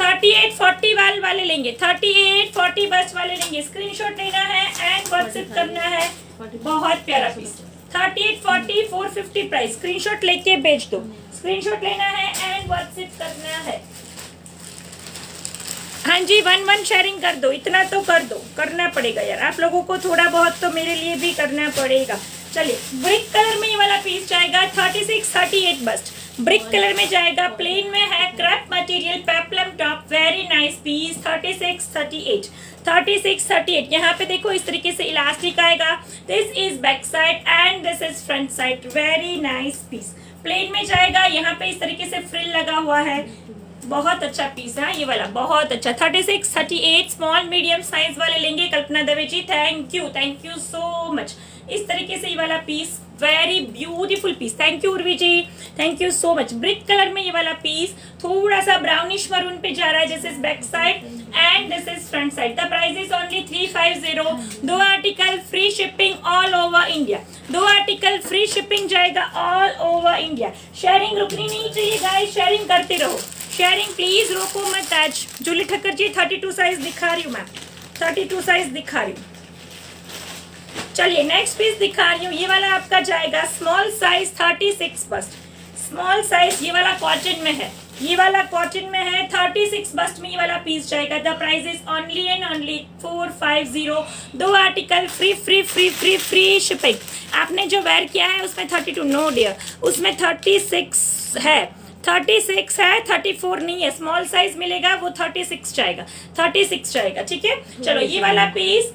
थर्टी एट फोर्टी वाल वाले लेंगे, थर्टी एट फोर्टी बस वाले लेंगे. स्क्रीनशॉट लेना है एंड व्हाट्सएप करना है. बहुत प्यारा piece. Thirty eight forty four fifty price. Screenshot लेके भेज दो. स्क्रीनशॉट लेना है एंड व्हाट्सएप करना है. हाँ जी वन वन शेयरिंग कर दो, इतना तो कर दो, करना पड़ेगा यार आप लोगों को, थोड़ा बहुत तो मेरे लिए भी करना पड़ेगा. चलिए ब्रिक कलर में ये वाला पीस जाएगा thirty six thirty eight bust. Brick colour में जाएगा. प्लेन में है, crepe material, peplum top, very nice piece. Thirty six thirty eight thirty six thirty eight. यहाँ पे देखो इस तरीके से इलास्टिक आएगा. This is back side and this is front side. Very nice piece. Plain में जाएगा. यहाँ पे इस तरीके से फ्रिल लगा हुआ है. बहुत अच्छा पीस है ये वाला, बहुत अच्छा. Thirty six thirty eight small medium size वाले लेंगे. Kalpana Dave ji thank you, thank you so much. इस तरीके से ये वाला piece, very beautiful piece. Thank you Urvi ji, thank you so much. Brick colour में ये वाला पीस थोड़ा सा ब्राउनिश मरून पे जा रहा है. This is back side and this is front side. The price is only three fifty. दो article free shipping all over India. दो आर्टिकल फ्री शिपिंग जाएगा ऑल ओवर इंडिया. शेयरिंग रुकनी नहीं चाहिए गाइस, शेयरिंग करते रहो. शेयरिंग प्लीज रोको मत. आज Julie Thakkar ji thirty two size दिखा रही हूँ मैम, थर्टी टू साइज दिखा रही हूँ. चलिए नेक्स्ट पीस दिखा रही हूँ. ये वाला आपका जाएगा small size thirty six bust. Small size ये वाला कॉटन में है, ये वाला कॉटन में है. थर्टी सिक्स बस्ट में ये वाला पीस जाएगा. The price is only and only four fifty. दो article free free free free free shipping. आपने जो वेयर किया है उसमें थर्टी टू नो डियर, उसमें थर्टी सिक्स है, थर्टी सिक्स है, थर्टी फोर नहीं है. स्मॉल साइज मिलेगा वो थर्टी सिक्स जाएगा, थर्टी सिक्स जाएगा. ठीक है चलो ये वाला piece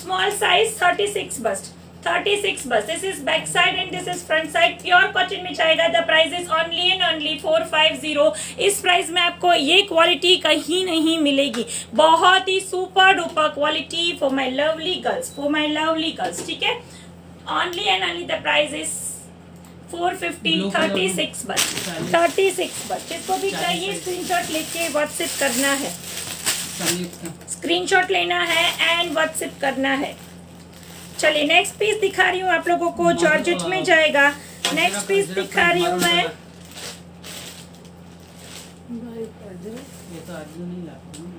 small size thirty six bust. Thirty six bust. This is back side and this is front side. Pure cotton में जाएगा. The price is only and only four fifty. इस प्राइस में आपको ये क्वालिटी कहीं नहीं मिलेगी. बहुत ही super duper quality for my lovely girls, for my lovely girls. ठीक है only and only the price is four fifty. Thirty six bust, thirty six bust. जिसको भी चाहिए स्क्रीनशॉट लेके व्हाट्सएप करना है. स्क्रीनशॉट लेना है एंड व्हाट्सएप करना है. चलिए नेक्स्ट पीस दिखा रही हूँ आप लोगों को. जॉर्जेट में जाएगा. नेक्स्ट पीस दिखा रही हूँ मैं.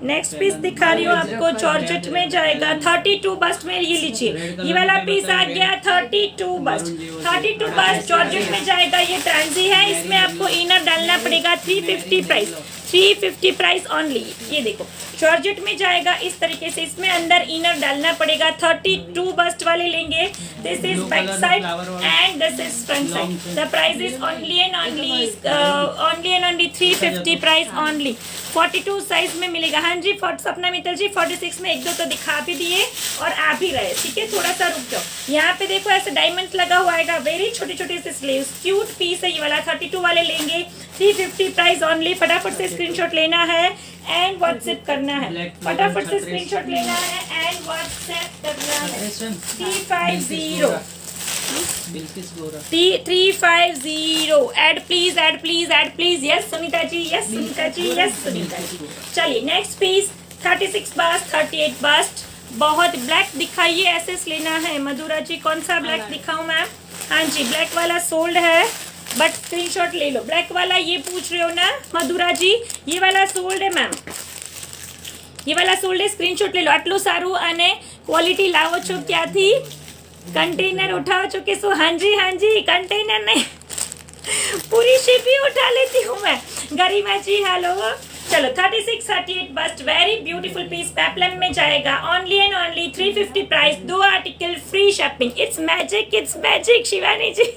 नेक्स्ट पीस दिखा रही हूँ आपको. जॉर्जेट में जाएगा. थर्टी टू बस्ट में ये लीजिए. ये वाला पीस आ गया thirty two bust. Thirty two bust georgette में जाएगा. ये ट्रांजी है, इसमें आपको इनर डालना पड़ेगा. Three fifty price, three fifty price only. ये देखो जॉर्जेट में जाएगा इस तरीके से। इसमें अंदर इनर डालना पड़ेगा। थर्टी टू बस्ट वाले लेंगे। This is back side and this is front side. The price is only and only only and only three fifty price only. Forty two size में मिलेगा। हाँ जी सपना मित्तल जी फोर्टी सिक्स में एक दो तो दिखा भी दिए और आ भी रहे। ठीक है, थोड़ा सा रुक जाओ। यहाँ पे देखो ऐसे डायमंड लगा हुआ आएगा, वेरी छोटे छोटे से स्लीव्स, क्यूट पीस है ये वाला। थर्टी टू वाले लेंगे थ्री फिफ्टी प्राइस ऑनली। फटाफट से स्क्रीनशॉट लेना है एंड व्हाट्सएप करना है। फटाफट से स्क्रीनशॉट लेना है एंड व्हाट्सएप करना है। Three five zero three five zero add please add please add please. Yes Sunita ji, yes Sunita ji, yes Sunita ji. चलिए next piece. Thirty six bust, thirty eight bust. बहुत ब्लैक दिखाइए, ऐसे लेना है। मधुरा जी कौन सा ब्लैक दिखाऊं मैम? हाँ जी ब्लैक वाला सोल्ड है बट स्क्रीनशॉट ले लो। ब्लैक वाला ये पूछ रहे हो ना मधुरा जी, ये वाला सोल्ड है मैम, ये वाला सोल्ड है। स्क्रीनशॉट ले लो। आटलू सारू अने क्वॉलिटी लावो छो क्यांथी? कंटेनर उठाओ छो के सो? हाँ जी हाँ जी कंटेनर नहीं पूरी शिप ही उठा लेती हूँ मैं। गरिमा जी हेलो। चलो thirty six thirty eight bust very beautiful piece. Peplum में जाएगा only and only three fifty price. दो article free shopping. It's magic, it's magic Shivani ji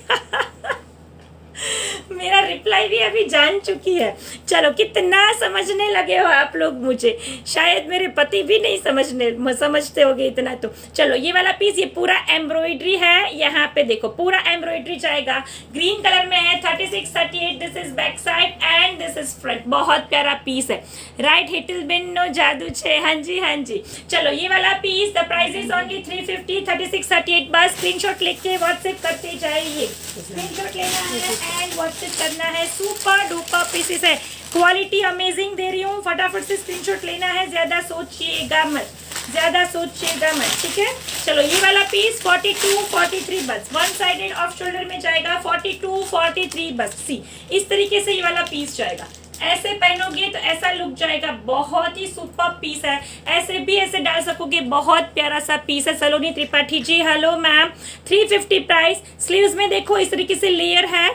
मेरा रिप्लाई भी अभी जान चुकी है। चलो कितना समझने लगे हो आप लोग मुझे, शायद मेरे पति भी नहीं समझने समझते होगे इतना तो। चलो ये वाला पीस, ये पूरा एम्ब्रॉयडरी है। यहाँ पे देखो पूरा एम्ब्रॉयडरी जाएगा, ग्रीन कलर में है। Thirty six thirty eight this is back side and this is front. बहुत प्यारा पीस है राइट। हेटल बिन नो जादू छे। हाँ जी हाँ जी। चलो ये वाला piece the price is only three fifty thirty six thirty eight bust. Screenshot लेके व्हाट्सएप करते जाइए। स्क्रीन शॉट लेना है एंड व्हाट्सएप करना है। सुपर डुपर पीसेस है, क्वालिटी अमेजिंग दे रही हूँ। फटाफट से स्क्रीनशॉट लेना है, ज्यादा सोचिएगा मत, ज्यादा सोचिएगा मत। ठीक है, चलो ये वाला piece forty two forty three bust. One sided off shoulder में जाएगा फोर्टी टू फोर्टी थ्री बस। सी इस तरीके से ये वाला पीस जाएगा। ऐसे पहनोगे तो ऐसा लुक जाएगा। बहुत ही सुपर पीस है। ऐसे भी ऐसे डाल सकोगे, बहुत प्यारा सा पीस है। Saloni Tripathi ji hello ma'am. Three fifty price. Sleeves में देखो इस तरीके से लेयर है।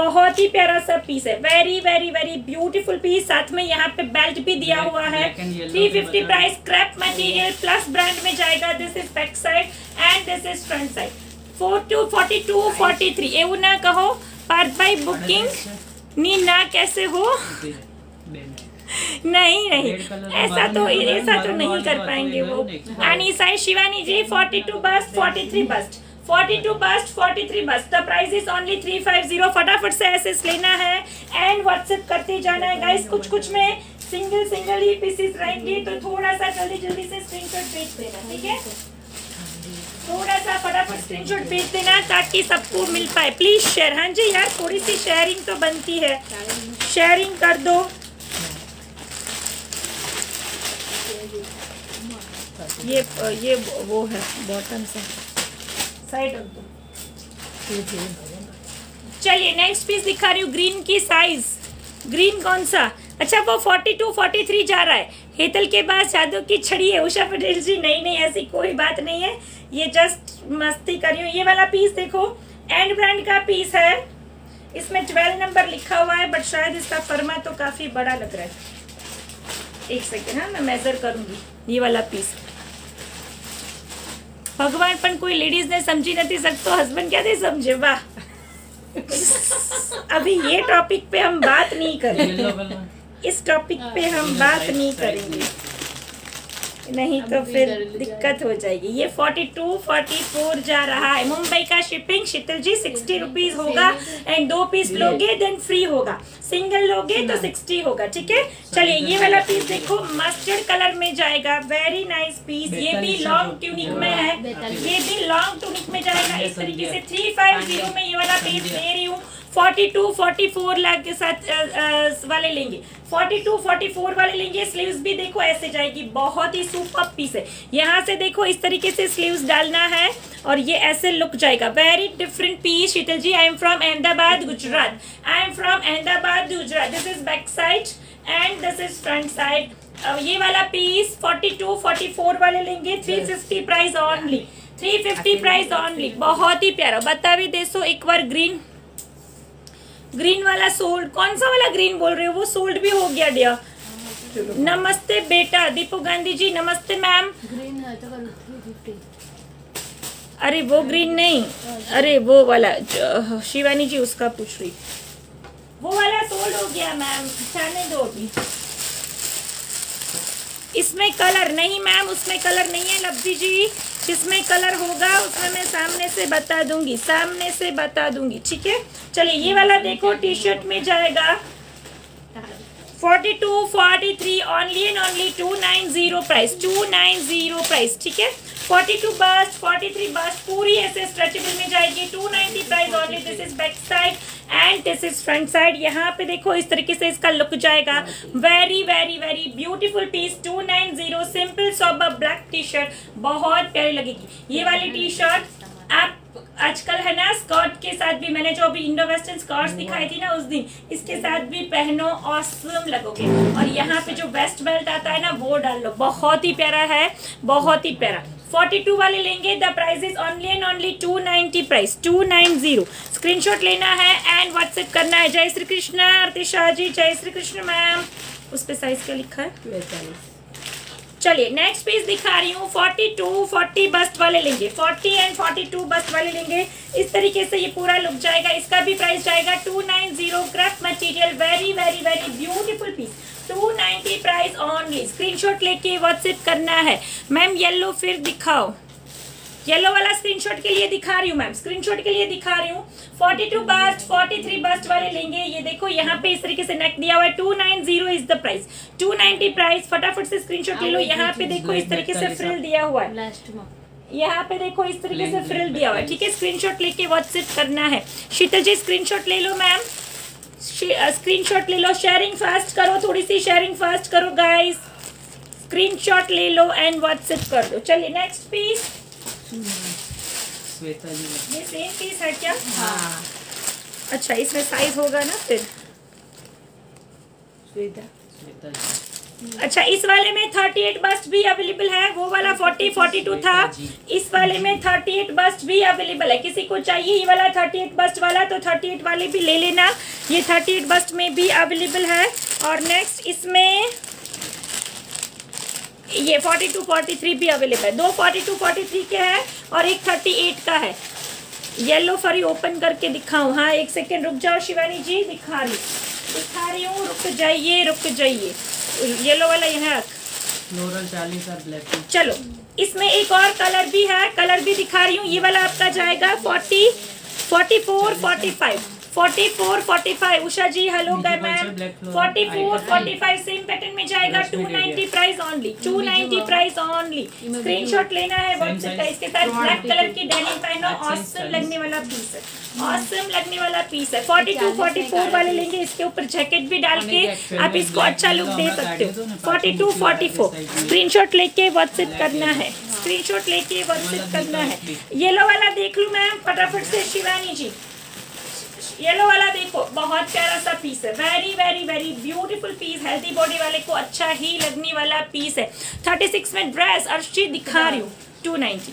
बहुत ही प्यारा सा पीस है, very very very beautiful piece. साथ में यहाँ पे बेल्ट भी दिया हुआ है। Three fifty price. Crepe material plus brand में जाएगा। This is back side and this is front side. Forty two forty two forty three. एवं ना कहो पार्ट बाई बुकिंग नी ना कैसे हो नहीं नहीं ऐसा तो ऐसा तो नहीं कर पाएंगे वो। अनिसाई Shivani ji forty two bust forty three bust forty two bust forty three bust. The price is only three fifty. फटाफट से ऐसे लेना है एंड व्हाट्सएप करते जाना है गाइस। कुछ कुछ में सिंगल सिंगल ही पीसेस रहेंगे तो थोड़ा सा जल्दी जल्दी से स्क्रीनशॉट भेज देना। ठीक है, थोड़ा सा फटाफट स्क्रीनशॉट भेज देना ताकि सबको मिल पाए। Please share. हाँ जी यार, थोड़ी सी शेयरिंग तो बनती है, शेयरिंग कर दो। ये ये वो है बॉटम से साइड रख दो। चलिए नेक्स्ट पीस दिखा रही हूँ। ग्रीन की साइज, ग्रीन कौन सा? अच्छा वो फोर्टी टू फोर्टी थ्री जा रहा है। हेतल के पास जादू की छड़ी है। उषा पटेल जी नहीं नहीं ऐसी कोई बात नहीं है, ये जस्ट मस्ती कर रही हूँ। ये वाला पीस देखो एंड ब्रांड का पीस है। इसमें ट्वेल्व नंबर लिखा हुआ है बट शायद इसका फर्मा तो काफी बड़ा लग रहा है। एक सेकेंड, हाँ मैं मेजर करूंगी। ये वाला पीस भगवान पण कोई लेडीज ने समझी नहीं सकतो, हस्बैंड क्या दे समझे। वाह अभी ये टॉपिक पे हम बात नहीं करेंगे, इस टॉपिक पे हम बात नहीं करेंगे, नहीं तो फिर दिक्कत हो जाएगी। ये फोर्टी टू फोर्टी फोर जा रहा है। मुंबई का shipping Sheetal ji sixty rupees होगा एंड दो पीस लोगे देन फ्री होगा, सिंगल लोगे तो सिक्सटी होगा। ठीक है, चलिए ये वाला पीस देखो मस्टर्ड कलर में जाएगा। Very nice piece. ये भी लॉन्ग ट्यूनिक में है, ये भी लॉन्ग ट्यूनिक में जाएगा। इस तरीके से थ्री फाइव जीरो में ये वाला पीस दे रही हूँ। फोर्टी टू फोर्टी फोर लाख के साथ आ, आ, वाले लेंगे, फोर्टी टू फोर्टी फोर वाले लेंगे। स्लीव्स भी देखो ऐसे जाएगी। बहुत ही सुपर पीस है। यहाँ से देखो इस तरीके से स्लीव्स डालना है और ये ऐसे लुक जाएगा। Very different piece. Sheetal ji I am from Ahmedabad Gujarat. I am from Ahmedabad Gujarat. This is back side and this is front side. ये वाला piece forty two forty four वाले लेंगे। Three fifty price only. Three fifty price only. बहुत ही प्यारा। बता भी देसो एक बार। ग्रीन ग्रीन वाला सोल्ड, कौन सा वाला ग्रीन बोल रहे हो? वो सोल्ड भी हो गया डियर। नमस्ते बेटा। दीपू गांधी जी नमस्ते मैम। ग्रीन है तो अरे वो ग्रीन नहीं, अरे वो वाला शिवानी जी उसका पूछ रही, वो वाला सोल्ड हो गया मैम, जाने दो अभी। इसमें कलर नहीं मैम, उसमें कलर नहीं है लफ्जी जी, जिसमें कलर होगा उसमें मैं सामने से बता दूंगी, सामने से बता दूंगी ठीक है। चलिए ये वाला देखो, टी शर्ट में जाएगा forty two forty three only and only two nine zero price, two nine zero price ठीक है। Forty two bust, forty three bust पूरी ऐसे स्ट्रेचेबल में जाएगी, two ninety price only. This is back side and this is front side. यहाँ पे देखो इस तरीके से इसका लुक जाएगा, very very very beautiful piece. Two nine zero simple sober black T shirt बहुत प्यारी लगेगी। ये वाली टी शर्ट आप आजकल है ना स्कर्ट के साथ भी, मैंने जो अभी इंडो वेस्टर्न स्कर्ट्स दिखाई थी ना उस दिन, इसके साथ भी पहनो ऑसम लगोगे। और यहाँ पे जो वेस्ट बेल्ट आता है ना वो डाल लो, बहुत ही प्यारा है, बहुत ही प्यारा। फोर्टी टू वाले लेंगे, the price is only and only two ninety price, two nine zero. Screenshot लेना है एंड व्हाट्सएप करना है। जय श्री कृष्ण अर्तिशा जी, जय श्री कृष्ण मैम। उस पर साइज क्या लिखा है? चलिए नेक्स्ट पीस दिखा रही हूँ। फोर्टी टू फोर्टी बस्ट वाले लेंगे, forty and forty two bust वाले लेंगे। इस तरीके से ये पूरा लुक जाएगा, इसका भी प्राइस जाएगा two nine zero. Craft material, very very very beautiful piece, two ninety price only. Screenshot लेके व्हाट्सएप करना है। मैम येलो फिर दिखाओ, येलो वाला स्क्रीनशॉट के लिए दिखा रही हूँ मैम, स्क्रीनशॉट के लिए दिखा रही हूँ। Forty two bust, forty three bust वाले लेंगे। ये देखो यहाँ पे इस तरीके से नेक दिया हुआ है, two ninety is the price, two ninety price. फटाफट से स्क्रीनशॉट ले लो। यहाँ पे देखो इस तरीके से फ्रिल दिया हुआ है, यहाँ पे देखो इस तरीके से फ्रिल दिया हुआ है ठीक है। स्क्रीनशॉट लेके व्हाट्सएप करना है। शीतल जी स्क्रीनशॉट ले लो मैम, स्क्रीनशॉट ले लो। शेयरिंग फास्ट करो, थोड़ी सी शेयरिंग फास्ट करो गाइस। स्क्रीनशॉट ले लो एंड व्हाट्सएप कर दो। चलिए नेक्स्ट पीस, श्वेता जी ये सेम पीस है क्या? हाँ। अच्छा इसमें साइज होगा ना फिर श्वेता, श्वेता जी। अच्छा इस वाले में थर्टी एट बस्ट भी अवेलेबल है, वो वाला फोर्टी फोर्टी टू था, इस वाले में थर्टी एट बस्ट भी अवेलेबल है। किसी को चाहिए ये वाला थर्टी एट बस्ट वाला तो थर्टी एट वाले भी ले लेना, ये थर्टी एट बस्ट में भी अवेलेबल है। और नेक्स्ट इसमें ये फोर्टी टू फोर्टी थ्री भी अवेलेबल है, दो फोर्टी टू फोर्टी थ्री के हैं और एक थर्टी एट का है। येलो फरी ओपन करके दिखाऊं? हाँ एक सेकेंड रुक जाओ शिवानी जी, दिखा रही दिखा रही हूँ, रुक जाइए रुक जाइए। येलो वाला यहाँ ब्लैक, चलो इसमें एक और कलर भी है, कलर भी दिखा रही हूँ। ये वाला आपका जाएगा forty forty four forty five, forty four forty five. Usha ji hello कर ma'am, forty four forty five same pattern में जाएगा, two ninety price only, two ninety price only. Screenshot लेना है व्हाट्सएप का। इसके साथ ब्लैक कलर की डेनिम पहनो, ऑसम लगने वाला पीस है, ऑसम लगने वाला पीस है। फोर्टी टू फोर्टी फोर वाले लेंगे, इसके ऊपर जैकेट भी डाल के आप इसको अच्छा लुक दे सकते हो। Forty two forty four screenshot लेके व्हाट्सएप करना है, स्क्रीनशॉट लेके व्हाट्सएप करना है। येलो वाला देख लूँ मैम फटाफट से शिवानी जी, येलो वाला देखो बहुत प्यारा सा पीस है, very very very beautiful piece, healthy body वाले को अच्छा ही लगने वाला पीस है। थर्टी सिक्स में ड्रेस अर्शी दिखा रही हूँ, टू नाइंटी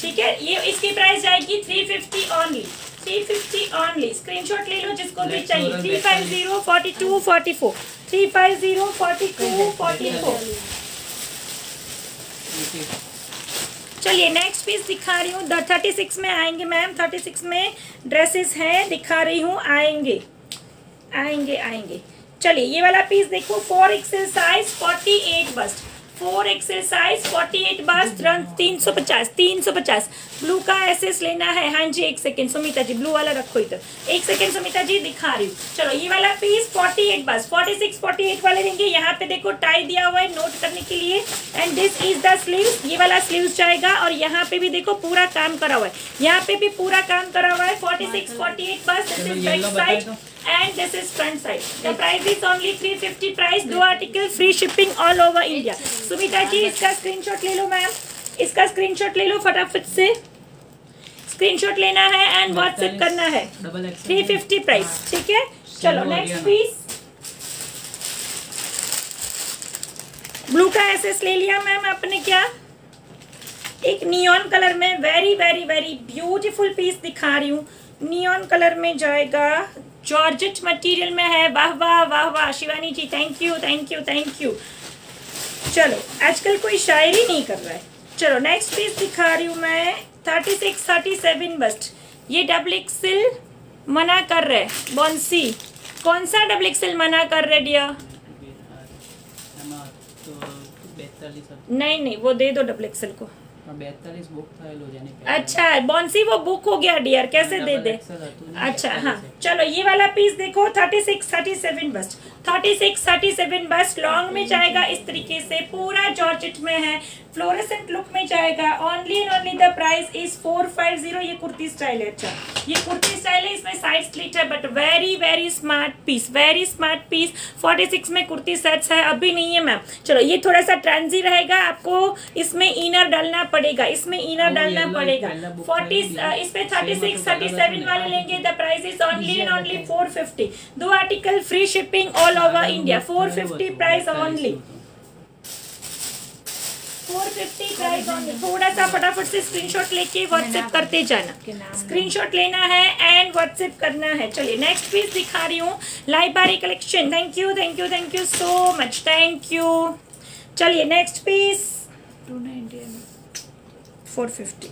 ठीक है। ये इसकी प्राइस जाएगी three fifty only, three fifty only. Screenshot ले लो जिसको भी चाहिए। Three fifty forty two forty four, three fifty forty two forty four. चलिए नेक्स्ट पीस दिखा रही हूँ, द थर्टी सिक्स में आएंगे मैम, थर्टी सिक्स में ड्रेसेस हैं दिखा रही हूँ, आएंगे आएंगे आएंगे। चलिए ये वाला पीस देखो, four XL size forty eight bust, four XL size forty eight bust, रंग तीन सौ पचास तीन सौ पचास। ब्लू का एसेस लेना है। हाँ जी एक सेकेंड सुमिता जी, ब्लू वाला रखो इधर एक सेकेंड सुमिता जी, दिखा रही हूँ। चलो ये वाला piece forty eight bust, forty six forty eight वाले लेंगे। यहाँ पे देखो टाई दिया हुआ है नोट करने के लिए and this is the sleeves, ये वाला स्लीव्स जाएगा। और यहाँ पे भी देखो पूरा काम करा हुआ है, यहाँ पे भी पूरा काम करा हुआ है। Forty six forty eight bust, this is back side and this is front side. The price is only three fifty price, दो article free shipping all over India. Sumita ji इसका स्क्रीनशॉट ले लो मैम, इसका स्क्रीनशॉट ले लो फटाफट से, स्क्रीनशॉट लेना है एंड व्हाट्सएप करना है। थ्री फिफ्टी प्राइस ठीक है। चलो नेक्स्ट पीस, ब्लू का एसेस ले लिया मैम आपने, क्या एक नियॉन कलर में very very very beautiful piece दिखा रही हूँ, नियॉन कलर में जाएगा, जॉर्जेट मटेरियल में है। वाह वाह वाह वाह Shivani ji, thank you thank you thank you. चलो आजकल कोई शायरी नहीं कर रहा है। चलो नेक्स्ट पेज दिखा रही हूँ मैं। Thirty six thirty seven bust ये डबल एक्सेल मना कर रहे बॉन्सी। कौन सा डबल एक्सेल मना कर रहे डियर? नहीं नहीं वो दे दो डबल एक्सेल को। बैतालीस बुक था लो जाने पे। अच्छा बॉन्सी वो बुक हो गया डियर, कैसे दे दे। अच्छा हाँ चलो ये वाला पीस देखो thirty six thirty seven bust thirty six thirty seven bust long में जाएगा इस तरीके से, पूरा जॉर्जेट में है, फ्लोरेसेंट लुक में जाएगा। Only and only the price is four five zero. ये कुर्ती स्टाइल है। अच्छा ये कुर्ती स्टाइल है, इसमें साइड स्लिट है, but very very smart piece, very smart piece. Forty six में कुर्ती सेट्स है, अभी नहीं है मैम। चलो ये थोड़ा सा ट्रांजी रहेगा, आपको इसमें इनर डालना पड़ेगा, इसमें इनर डालना पड़ेगा। फोर्टी इसमें थर्टी सिक्स थर्टी सेवन वाले लेंगे the price is only and only four fifty. दो article free shipping all over India. Four fifty price only, four fifty price only. थोड़ा सा फटाफट से स्क्रीनशॉट लेके व्हाट्सएप करते जाना, स्क्रीनशॉट लेना है एंड व्हाट्सएप करना है। चलिए नेक्स्ट पीस दिखा रही हूँ, library collection. Thank you thank you thank you so much, thank you. चलिए next piece four fifty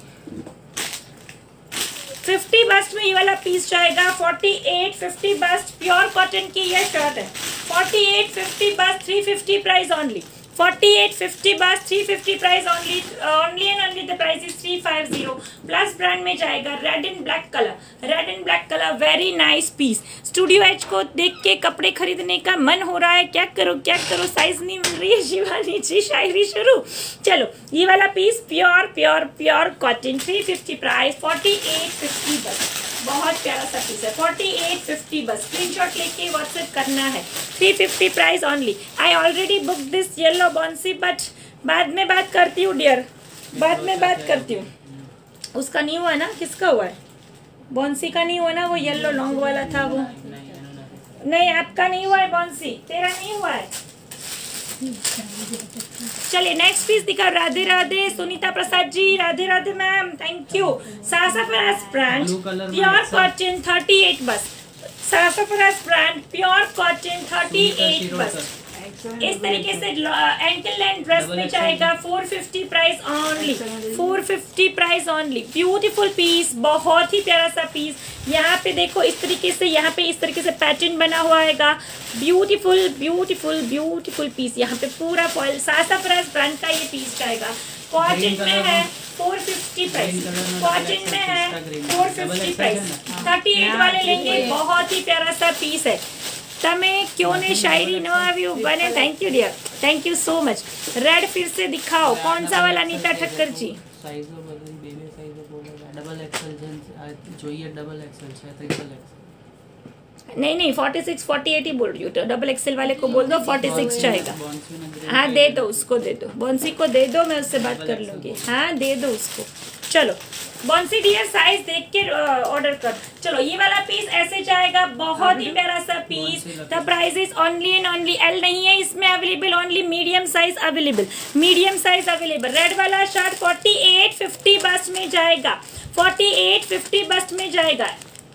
fifty bust में ये वाला पीस जाएगा। Forty eight fifty bust pure cotton की यह शर्ट है। Forty eight fifty bust three fifty price only. Forty eight fifty bust three fifty price only, only and only the price is three fifty. Plus brand में जाएगा, red and black colour, red and black colour, very nice piece. Studio H को देख के कपड़े खरीदने का मन हो रहा है, क्या करो क्या करो, साइज नहीं मिल रही है। शिवानी जी शायरी शुरू। चलो ये वाला piece pure pure pure cotton, three fifty price, forty eight fifty bust, बहुत प्यारा सा पीस है। Forty eight fifty bust, screenshot लेके व्हाट्सएप करना है। Three fifty price only. I already book this yellow bouncy but बाद में बात करती हूँ डियर, बाद में बात करती हूँ। उसका नहीं हुआ ना, किसका हुआ है? बॉन्सी का नहीं हुआ ना, वो येलो लॉन्ग वाला था वो। नहीं आपका नहीं हुआ है बॉन्सी, तेरा नहीं हुआ है। चलिए नेक्स्ट पीस दिखा। Radhe Radhe Sunita Prasad ji, Radhe Radhe ma'am, thank you. सासाफरास brand pure cotton thirty eight bust. Sassafras brand pure cotton thirty eight bust, इस तरीके से एंकल एंड ड्रेस में जाएगा। Four fifty price only, four fifty price only. Beautiful piece, बहुत ही प्यारा सा पीस। यहाँ पे देखो इस तरीके से, यहाँ पे इस तरीके से पैटर्न बना हुआ हैगा। Beautiful beautiful beautiful piece. यहाँ पे पूरा फॉइल, सासाफरास ब्रांड का ये पीस जाएगा। कॉटन में है फोर फिफ्टी प्राइस, कॉटन में है four fifty price. Thirty eight वाले लेंगे, बहुत ही प्यारा सा पीस है। तमे क्यों ने शायरी नो आव्यू बने, thank you dear, thank you so much. Red फिर से दिखाओ, कौन सा वाला नीता ठक्कर जी? नहीं नहीं फोर्टी सिक्स फोर्टी एट ही बोल रही हूँ, तो डबल एक्सेल वाले को बोल दो फोर्टी सिक्स जाएगा। हाँ दे दो उसको, दे दो बॉन्सी को, दे दो, मैं उससे बात कर लूँगी। हाँ दे दो उसको। चलो बॉन्सी डियर साइज देख के ऑर्डर कर। चलो ये वाला पीस ऐसे जाएगा, बहुत ही प्यारा सा piece. The price is only and only, L नहीं है इसमें available, only medium size available, medium size available. Red वाला shirt forty eight fifty bust में जाएगा, फोर्टी एट फिफ्टी बस्ट में जाएगा।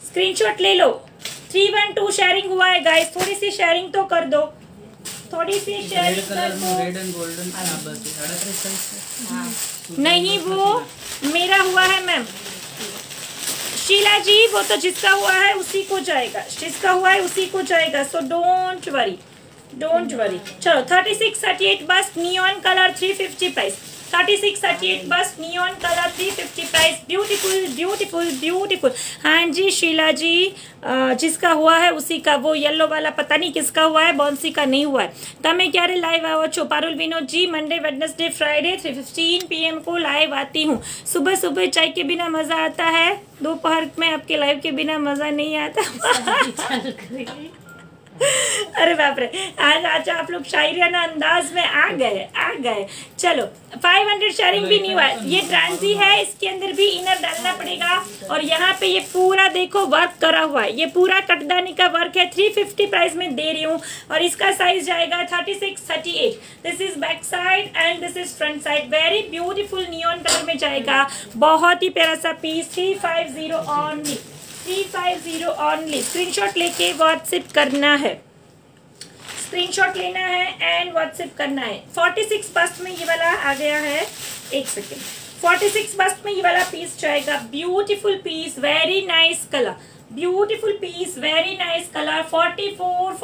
स्क्रीनशॉट ले लो। थ्री वन टू शेयरिंग हुआ है गाइस, थोड़ी सी शेयरिंग तो कर दो, थोड़ी सी शेयरिंग कर दो। रेड एंड गोल्डन नहीं, वो मेरा हुआ है मैम। शीला जी वो तो जिसका हुआ है उसी को जाएगा, जिसका हुआ है उसी को जाएगा, so don't worry don't worry. चलो thirty six thirty eight bust neon colour three fifty price, thirty six thirty eight bust neon colour three fifty price. Beautiful beautiful beautiful. हाँ जी शीला जी, जिसका हुआ है उसी का, वो येलो वाला पता नहीं किसका हुआ है, बॉन्सी का नहीं हुआ है। तमें क्यारे लाइव आओ छो? Parul Vinod ji Monday Wednesday Friday three fifteen P M को लाइव आती हूँ। सुबह सुबह चाय के बिना मज़ा आता है, दोपहर में आपके लाइव के बिना मज़ा नहीं आता। अरे बाप रे, आज अच्छा आप लोग शायराना अंदाज में आ गए आ गए। चलो फाइव हंड्रेड शेयरिंग भी नहीं हुआ। ये ट्रांजी है, इसके अंदर भी इनर डालना पड़ेगा। और यहाँ पे ये पूरा देखो वर्क करा हुआ है, ये पूरा कटदानी का वर्क है। थ्री फिफ्टी प्राइस में दे रही हूँ और इसका साइज जाएगा thirty six thirty eight. This is back side and this is front side. Very beautiful neon colour में जाएगा, बहुत ही प्यारा सा piece. Three five zero only, three five zero only. Screenshot लेके व्हाट्सएप करना है, स्क्रीनशॉट लेना है एंड व्हाट्सएप करना है। छियालीस बस्ट में ये वाला आ गया है, एक सेकेंड, छियालीस बस्ट में ये वाला पीस जाएगा। Beautiful piece, very nice colour, beautiful piece, very nice colour. चौवालीस, छियालीस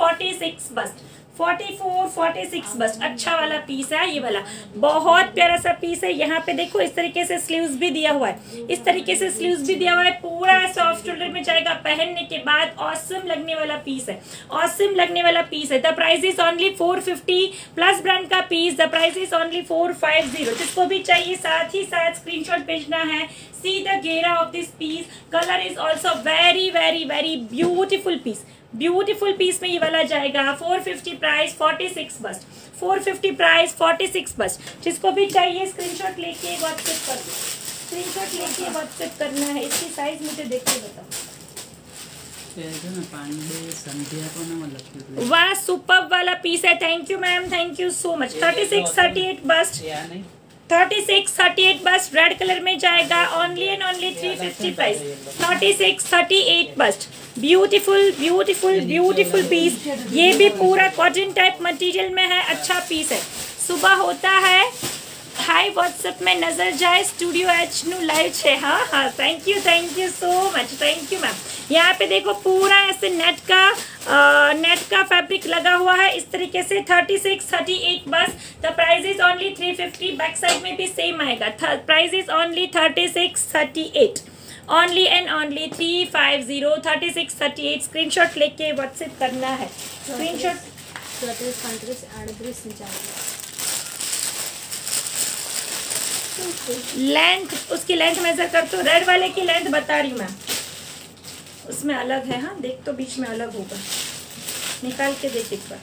बस्ट, चौवालीस, छियालीस बस, अच्छा वाला पीस है ये वाला, बहुत प्यारा सा पीस है। यहाँ पे देखो इस तरीके से स्लीव्स भी दिया हुआ है, इस तरीके से स्लीव्स भी दिया हुआ है। पूरा सॉफ्ट शोल्डर में जाएगा, पहनने के बाद ऑसम लगने वाला पीस है, ऑसम लगने वाला पीस है। The price is only four fifty, plus brand का piece, the price is only four fifty. जिसको भी चाहिए साथ ही साथ स्क्रीनशॉट भेजना है। सी द घेरा of this piece, colour is also very very very beautiful piece, beautiful piece में ये वाला जाएगा। फोर फिफ्टी प्राइस, छियालीस बस्ट, फोर फिफ्टी प्राइस, छियालीस बस्ट। जिसको भी चाहिए स्क्रीनशॉट लेके व्हाट्सएप कर दो, स्क्रीनशॉट लेके व्हाट्सएप करना है। इसकी साइज मुझे देख के बताओ। वाह, सुपर वाला पीस है, thank you ma'am, thank you so much. Thirty six, thirty eight bust, thirty six, thirty eight bust, red colour में जाएगा, only and only three fifty price. Thirty six, thirty eight bust, beautiful beautiful beautiful piece. ये भी पूरा कॉटन टाइप मटेरियल में है, अच्छा पीस है। सुबह होता है हाई व्हाट्सएप में नजर जाए, स्टूडियो एच नू लाइव छे। हाँ हाँ, thank you, thank you so much, thank you ma'am. यहाँ पे देखो पूरा ऐसे नेट का आ, नेट का फैब्रिक लगा हुआ है इस तरीके से। Thirty six, thirty eight bust, the price is only three fifty. Back side में भी सेम आएगा, price is only thirty six, thirty eight, only and only three fifty. Thirty six, thirty eight, screenshot लेके व्हाट्सएप करना है। स्क्रीनशॉट लेंथ, उसकी लेंथ मेजर कर दो। रेड वाले की लेंथ बता रही हूँ मैम, उसमें अलग है। हाँ देख, तो बीच में अलग होगा, निकाल के देख एक बार।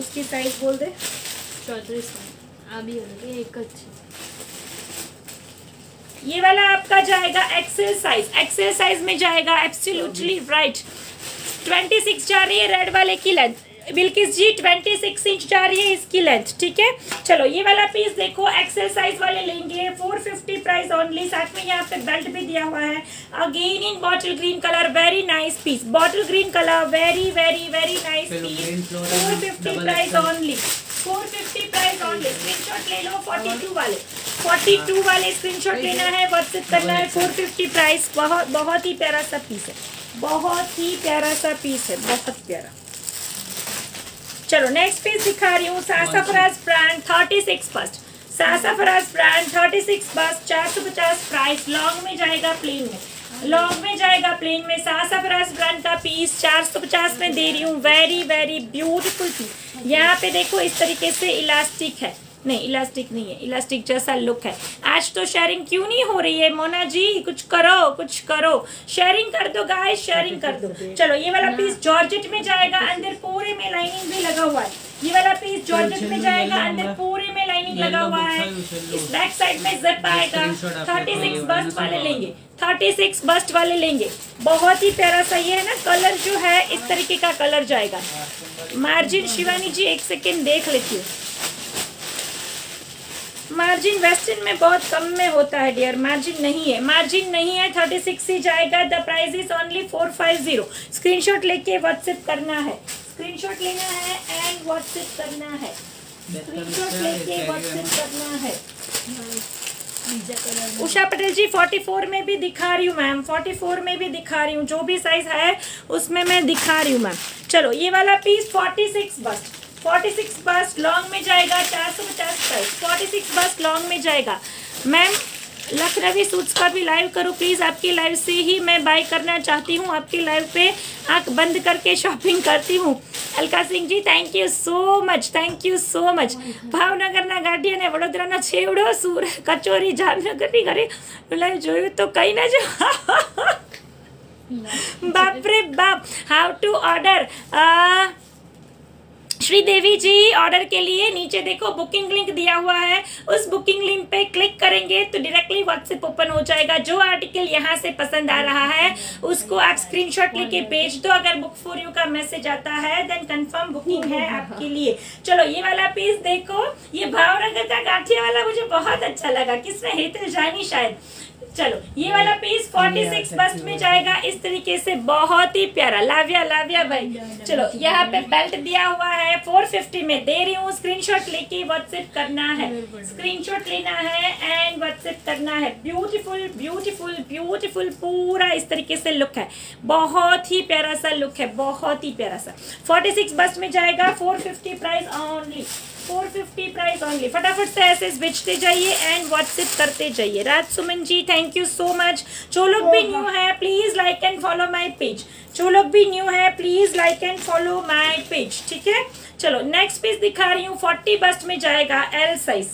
उसकी साइज बोल दे, चौतीस अभी एक। ये वाला आपका जाएगा एक्सेल साइज, एक्सेल साइज में जाएगा, एब्सोल्युटली राइट। छब्बीस जा रही है रेड वाले की लेंथ, बिल्किस जी छब्बीस इंच जा रही है इसकी लेंथ, ठीक है। चलो ये वाला पीस देखो, एक्सेल साइज वाले लेंगे, फोर फिफ्टी प्राइस ओनली। साथ में यहाँ पे बेल्ट भी दिया हुआ है, again in bottle green colour, very nice piece, bottle green colour, very very very nice piece. Four fifty price only, four fifty price only. Screenshot ले लो, फोर्टी टू वाले, फोर्टी टू वाले स्क्रीनशॉट लेना है, व्हाट्सएप करना है। फोर फिफ्टी प्राइस, बहुत बहुत ही प्यारा सा पीस है, बहुत ही प्यारा सा पीस है, बहुत प्यारा। चलो नेक्स्ट पीस दिखा रही हूँ। सासाफराज brand, thirty six bust, सासाफराज brand, thirty six bust, चार सौ पचास प्राइस। लॉन्ग में जाएगा, प्लेन में, लॉन्ग में जाएगा, प्लेन में। सासाफराज ब्रांड का पीस चार सौ पचास में दे रही हूँ, वेरी वेरी ब्यूटीफुल पीस। यहाँ पे देखो इस तरीके से इलास्टिक है, नहीं इलास्टिक नहीं है, इलास्टिक जैसा लुक है। आज तो शेयरिंग क्यों नहीं हो रही है मोना जी, कुछ करो, कुछ करो, शेयरिंग कर दो गाइस, शेयरिंग कर दो। चलो ये वाला पीस जॉर्जेट में जाएगा, अंदर पूरे में लाइनिंग भी लगा हुआ है। ये वाला पीस जॉर्जेट में जाएगा, अंदर पूरे में लाइनिंग लगा हुआ है। इस बैक साइड में जिप आएगा। थर्टी सिक्स बस्ट वाले लेंगे, थर्टी सिक्स बस्ट वाले लेंगे, बहुत ही प्यारा सा ये है ना। कलर जो है इस तरीके का कलर जाएगा। मार्जिन शिवानी जी एक सेकेंड देख लेती हूँ। मार्जिन वेस्टर्न में बहुत कम में होता है डियर, मार्जिन नहीं है, मार्जिन नहीं है। थर्टी सिक्स ही जाएगा, the price is only four fifty. Screenshot लेके व्हाट्सएप करना है, स्क्रीनशॉट लेना है एंड व्हाट्सएप करना है, स्क्रीनशॉट लेके व्हाट्सएप करना है। उषा पटेल जी फोर्टी फोर में भी दिखा रही हूँ मैम, फोर्टी फोर में भी दिखा रही हूँ, जो भी साइज है उसमें मैं दिखा रही हूँ मैम। चलो ये वाला piece forty six bust, forty six bust, long में जाएगा, चार सौ पचास price. Forty six bust long में जाएगा। मैम लखनवी सूट्स का भी लाइव करूँ प्लीज़, आपकी लाइव से ही मैं बाय करना चाहती हूँ, आपकी लाइव पे आंख बंद करके शॉपिंग करती हूँ। Alka Singh ji thank you so much, thank you so much. ભાવનગરના ગાંઠિયાને વડોદરાના છેવડો સૂર કચોરી જામનગરની ઘરે લાઈવ જોયું તો કઈ ના જો બાપ રે બાપ। How to order Sridevi ji, order के लिए नीचे देखो बुकिंग लिंक दिया हुआ है, उस बुकिंग लिंक पे क्लिक करेंगे तो डायरेक्टली व्हाट्सएप ओपन हो जाएगा। जो आर्टिकल यहाँ से पसंद आ रहा है उसको आप स्क्रीनशॉट लेके भेज दो। अगर बुक फॉर यू का मैसेज आता है देन कंफर्म बुकिंग है आपके लिए। चलो ये वाला पीस देखो, ये भावनगर का गाठिया वाला मुझे बहुत अच्छा लगा। किसने, हेतल शाह शायद चलो ये वाला पीस छियालीस बस्ट में जाएगा। इस तरीके से बहुत ही प्यारा। लाविया लाविया भाई चलो यहाँ पे बेल्ट दिया हुआ है चार सौ पचास में दे रही हूँ। स्क्रीनशॉट लेके व्हाट्सएप करना है, स्क्रीनशॉट लेना है एंड व्हाट्सएप करना है। ब्यूटीफुल ब्यूटीफुल ब्यूटीफुल पूरा इस तरीके से लुक है, बहुत ही प्यारा सा लुक है, बहुत ही प्यारा सा। छियालीस बस्ट में जाएगा, चार सौ पचास प्राइस ओनली, चार सौ पचास प्राइस ओनली। फटाफट से ऐसे बेचते जाइए एंड व्हाट्सएप करते जाइए। Raj Suman ji thank you so much. जो लोग भी न्यू है please like and follow my page, जो लोग भी न्यू है please like and follow my page, ठीक है। चलो नेक्स्ट पीस दिखा रही हूँ, चालीस बस्ट में जाएगा, एल साइज,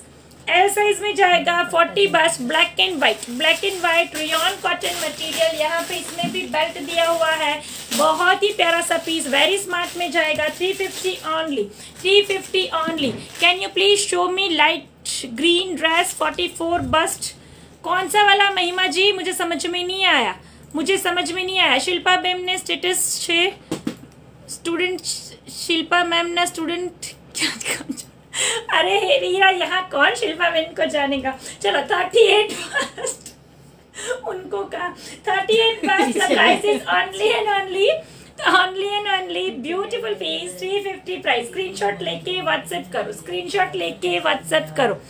एल साइज में जाएगा, चालीस bust, black and white, black and white rayon cotton material. यहाँ पे इसमें भी बेल्ट दिया हुआ है, बहुत ही प्यारा सा पीस। वेरी स्मार्ट में जाएगा, तीन सौ पचास ओनली, तीन सौ पचास ओनली। Can you please show me light green dress, चौवालीस बस्ट। कौन सा वाला महिमा जी, मुझे समझ में नहीं आया, मुझे समझ में नहीं आया। शिल्पा मैम ने स्टेटस से स्टूडेंट, शिल्पा मैम ने स्टूडेंट क्या अरे हीरा यहाँ कौन शिल्पा मैम को जानेगा। चलो अड़तीस बस्ट उनको कहा, अड़तीस bust prices only and only, only and only. Beautiful piece, तीन सौ पचास प्राइस। स्क्रीनशॉट लेके व्हाट्सएप करो, स्क्रीनशॉट लेके व्हाट्सएप करो।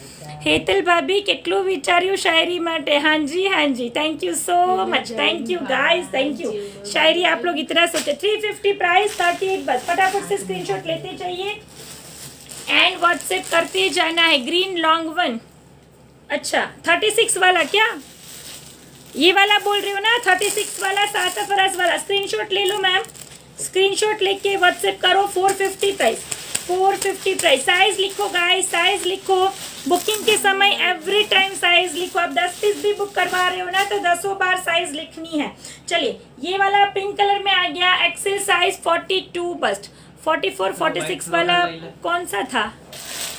हेतल भाभी केटलू विचार्यू शायरी माटे, हाँ जी हाँ जी, thank you so much, thank you guys, thank you. शायरी आप लोग इतना सोचे। तीन सौ पचास प्राइस, अड़तीस बस। फटाफट से स्क्रीनशॉट लेते जाइए एंड व्हाट्सएप करते जाना है। ग्रीन लॉन्ग वन, अच्छा छत्तीस वाला, क्या ये वाला बोल रही हो ना, छत्तीस वाला, सातफराज वाला। स्क्रीनशॉट ले लो मैम, स्क्रीनशॉट लेके व्हाट्सएप करो। चार सौ पचास प्राइस, चार सौ पचास प्राइस। साइज लिखो गाइस, साइज लिखो। बुकिंग के समय एवरी टाइम साइज लिखो। आप दस पीस भी बुक करवा रहे हो ना तो दसों बार साइज लिखनी है। चलिए ये वाला पिंक कलर में आ गया, एक्सेल साइज, बयालीस बस्ट, चौवालीस, छियालीस वाला कौन सा था।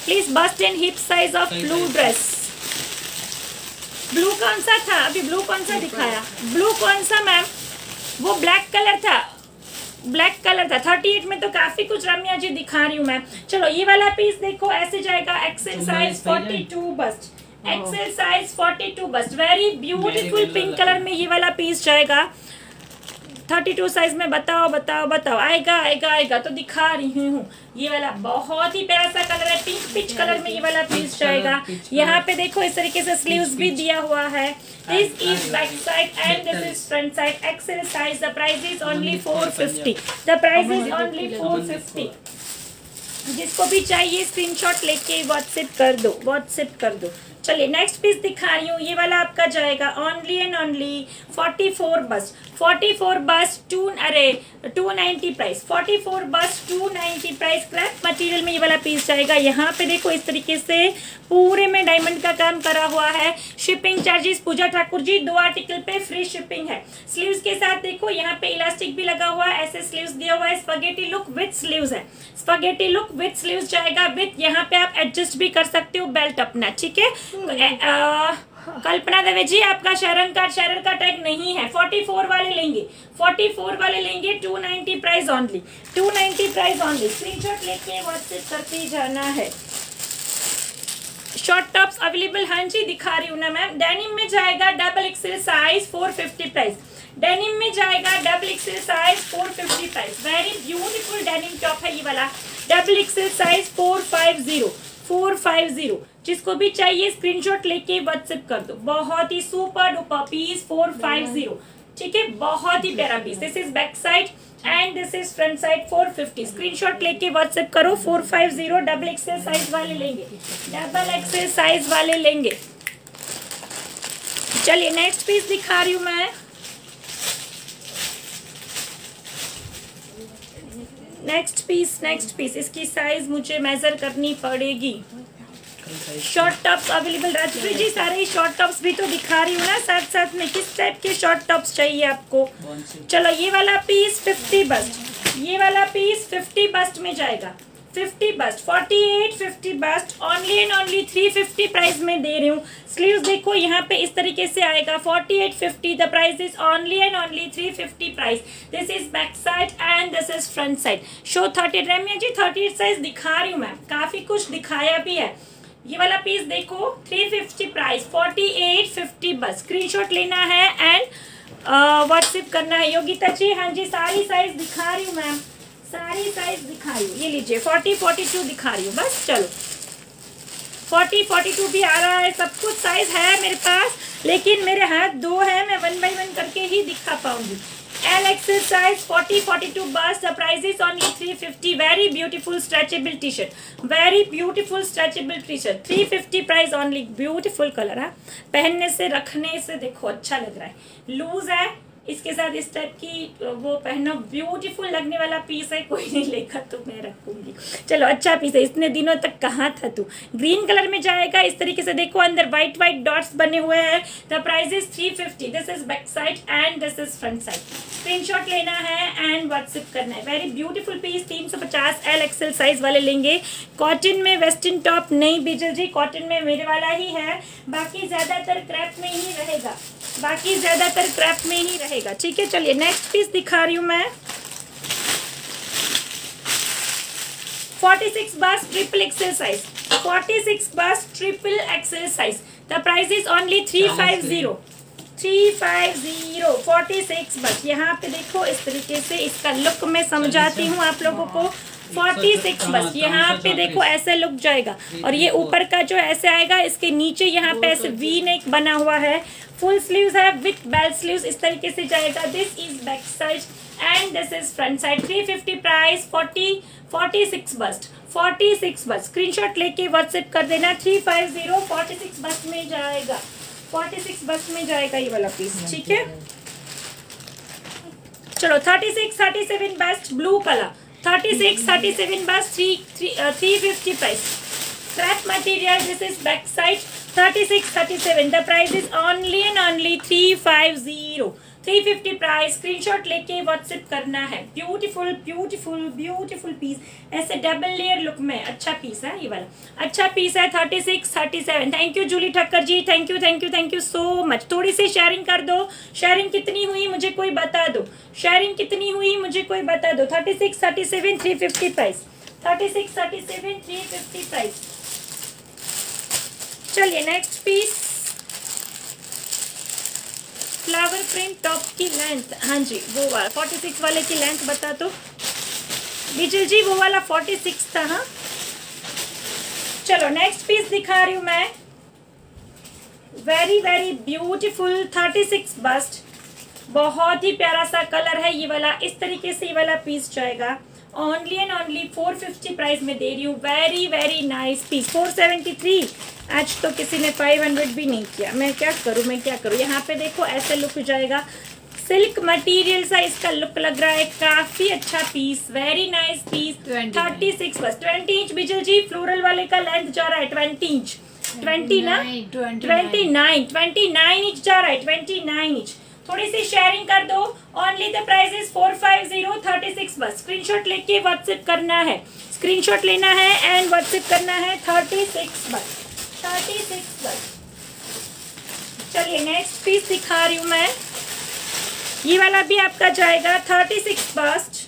Please bust and hip size of blue dress. Blue कौन सा था, अभी ब्लू कौन सा दिखाया, ब्लू कौन सा मैम, वो ब्लैक कलर था, ब्लैक कलर था। अड़तीस में तो काफी कुछ रम्या जी दिखा रही हूँ मैम। चलो ये वाला पीस देखो, ऐसे जाएगा, एक्सेल साइज बयालीस बस्ट, एक्सेल साइज बयालीस bust. Very beautiful pink colour में ये वाला पीस जाएगा, बत्तीस साइज में। बताओ बताओ बताओ, आएगा आएगा आएगा तो दिखा रही हूँ। ये वाला बहुत ही प्यारा सा कलर है, पिंक पिच कलर में ये वाला पीस जाएगा। यहाँ पे देखो इस तरीके से स्लीव्स भी दिया हुआ है। This is back side and this is front side, XL size. The price is only four fifty, the price is only four fifty. जिसको भी चाहिए स्क्रीनशॉट लेके व्हाट्सएप कर दो, व्हाट्सएप कर दो। चलिए नेक्स्ट पीस दिखा रही हूँ, ये वाला आपका जाएगा ओनली एंड ओनली चौवालीस बस, चौवालीस बस टू अरे दो सौ नब्बे प्राइस, चौवालीस बस दो सौ नब्बे प्राइस। क्रैप मटेरियल में ये वाला पीस जाएगा। यहाँ पे देखो इस तरीके से पूरे में डायमंड का काम करा हुआ है। शिपिंग चार्जेस पूजा ठाकुर जी, दो आर्टिकल पे फ्री शिपिंग है। स्लीव्स के साथ देखो यहाँ पे इलास्टिक भी लगा हुआ है, ऐसे स्लीव्स दिया हुआ है। स्पगेटी लुक विथ स्लीव्स है, स्पगेटी लुक विथ स्लीव्स जाएगा। विथ यहाँ पे आप एडजस्ट भी कर सकते हो बेल्ट अपना, ठीक है। कल्पना दवे जी आपका शरण कार्ड, शरण का टैग नहीं है। चौवालीस वाले लेंगे, चौवालीस वाले लेंगे, दो सौ नब्बे प्राइस ओनली, दो सौ नब्बे प्राइस ओनली। स्क्रीनशॉट लेके व्हाट्सएप करते जाना है। शॉर्ट टॉप्स अवेलेबल, हाँ जी दिखा रही हूँ ना मैम। डेनिम में जाएगा डबल एक्सेल साइज, चार सौ पचास प्राइस। डेनिम में जाएगा डबल एक्सेल साइज, चार सौ पचास price. Very beautiful denim top है ये वाला, double XL size four fifty, four fifty. जिसको भी चाहिए स्क्रीनशॉट लेके व्हाट्सएप कर दो। बहुत ही super duper piece, four fifty, ठीक है, बहुत ही प्यारा piece. This is back side and this is front side, four fifty. Screenshot लेके व्हाट्सएप करो। Four fifty double XL size वाले लेंगे, डबल एक्सेल साइज वाले लेंगे। चलिए नेक्स्ट पीस दिखा रही हूँ मैं, नेक्स्ट पीस, नेक्स्ट पीस। इसकी साइज मुझे मेजर करनी पड़ेगी। Short tops available, Rajshree ji सारे शॉर्ट टॉप्स भी तो दिखा रही हूँ ना साथ साथ में। किस टाइप के शॉर्ट टॉप्स चाहिए आपको। चलो ये वाला पीस पचास बस्ट, ये वाला पीस पचास बस्ट में जाएगा, पचास बस्ट, अड़तालीस, पचास बस्ट ओनली एंड ओनली तीन सौ पचास प्राइस में दे रही हूँ। स्लीव्स देखो यहाँ पे इस तरीके से आएगा, अड़तालीस पचास। The price is only and only तीन सौ पचास price. This is back side and this is front side. Show thirty Ramya ji thirty eight size दिखा रही हूँ मैम, काफ़ी कुछ दिखाया भी है। ये वाला पीस देखो तीन सौ पचास प्राइस अड़तालीस सौ पचास बस। स्क्रीनशॉट लेना है एंड व्हाट्सएप करना है। योगिता जी हाँ जी सारी साइज दिखा रही हूँ मैम, सारी साइज दिखा रही हूँ। ये लीजिए चालीस बयालीस दिखा रही हूँ बस। चलो चालीस बयालीस भी आ रहा है, सब कुछ साइज है मेरे पास, लेकिन मेरे हाथ दो है, मैं वन बाई वन करके ही दिखा पाऊंगी। एल एक्सेल साइज चालीस बयालीस बस। द प्राइस इज ऑनली तीन सौ पचास। Very beautiful stretchable T shirt, very beautiful stretchable T shirt तीन सौ पचास प्राइस ऑनली। ब्यूटीफुल कलर है, पहनने से रखने से देखो अच्छा लग रहा है। लूज है, इसके साथ इस टाइप की वो पहनो, ब्यूटीफुल लगने वाला पीस है। कोई नहीं लेगा तो मैं रखूंगी। चलो अच्छा पीस है, इतने दिनों तक कहाँ था तू। ग्रीन कलर में जाएगा इस तरीके से, देखो अंदर व्हाइट व्हाइट डॉट्स बने हुए हैं। द प्राइस इज तीन सौ पचास। This is back side and this is front side. Screenshot लेना है एंड व्हाट्सएप करना है। वेरी ब्यूटीफुल पीस तीन सौ पचास एल एक्सएल साइज वाले लेंगे। कॉटन में वेस्टर्न टॉप नहीं बिजल जी, कॉटन में मेरे वाला ही है, बाकी ज्यादातर क्रैप में ही रहेगा, बाकी ज्यादातर क्रैप में ही रहेगा। ठीक है चलिए नेक्स्ट पीस दिखा रही हूं मैं। छियालीस बस ट्रिपल एक्सेल साइज, छियालीस bust triple XL size. The price is only तीन सौ पचास, तीन सौ पचास, छियालीस बस। यहाँ पे देखो इस तरीके से इसका लुक मैं समझाती हूँ आप लोगों को। छियालीस बस यहाँ पे देखो ऐसे लुक जाएगा, और ये ऊपर का जो ऐसे आएगा, इसके नीचे यहाँ पे ऐसे वी नेक बना हुआ है। फुल स्लीव्स है विथ बेल्ट स्लीव्स, इस तरीके से जाएगा। This is back side and this is front side. तीन सौ पचास प्राइस, चालीस छियालीस बस्ट, छियालीस बस। स्क्रीनशॉट लेके व्हाट्सएप कर देना। तीन सौ पचास छियालीस बस में जाएगा, छियालीस बस में जाएगा ये वाला पीस। ठीक है चलो छत्तीस सैंतीस बस्ट ब्लू कलर, छत्तीस सैंतीस बस्ट तीन सौ पचास price. Crepe material, this is back side. छत्तीस सैंतीस the price is only and only तीन सौ पचास, तीन सौ पचास प्राइस। स्क्रीनशॉट लेके व्हाट्सएप करना है। ब्यूटीफुल ब्यूटीफुल ब्यूटीफुल पीस, ऐसे डबल लेयर लुक में अच्छा पीस है ये वाला, अच्छा पीस है। छत्तीस सैंतीस thank you Julie Thakkar ji, thank you thank you thank you so much. थोड़ी सी शेयरिंग कर दो, शेयरिंग कितनी हुई मुझे कोई बता दो, शेयरिंग कितनी हुई मुझे कोई बता दो। छत्तीस सैंतीस तीन सौ पचास प्राइस, छत्तीस सैंतीस तीन सौ पचास प्राइस। चलिए next piece, flower print top की लेंथ, हाँ जी वो वाला छियालीस वाले की लेंथ बता दो बिजल जी, वो वाला छियालीस था। हाँ चलो नेक्स्ट पीस दिखा रही हूँ मैं। वेरी वेरी ब्यूटीफुल छत्तीस बस्ट, बहुत ही प्यारा सा कलर है ये वाला। इस तरीके से ये वाला पीस जाएगा। ओनली एंड ओनली चार सौ पचास प्राइस में दे रही हूँ। Very very nice piece. चार सौ तिहत्तर आज तो किसी ने पाँच सौ भी नहीं किया, मैं क्या करूँ मैं क्या करूँ। यहाँ पे देखो ऐसे लुक जाएगा, सिल्क मटेरियल सा इसका लुक लग रहा है, काफी अच्छा पीस, वेरी नाइस पीस। छत्तीस बस बीस इंच बिजल जी, फ्लोरल वाले का लेंथ जा रहा है बीस इंच, बीस ना उनतीस उनतीस इंच जा रहा है, उनतीस इंच। थोड़ी सी शेयरिंग कर दो। ओनली द प्राइस इज चार सौ पचास, छत्तीस बस। स्क्रीनशॉट लेके व्हाट्सएप करना है, स्क्रीनशॉट लेना है एंड व्हाट्सएप करना है। छत्तीस बस, छत्तीस बस। चलिए नेक्स्ट पीस दिखा रही हूँ मैं। ये वाला भी आपका जाएगा छत्तीस बस्ट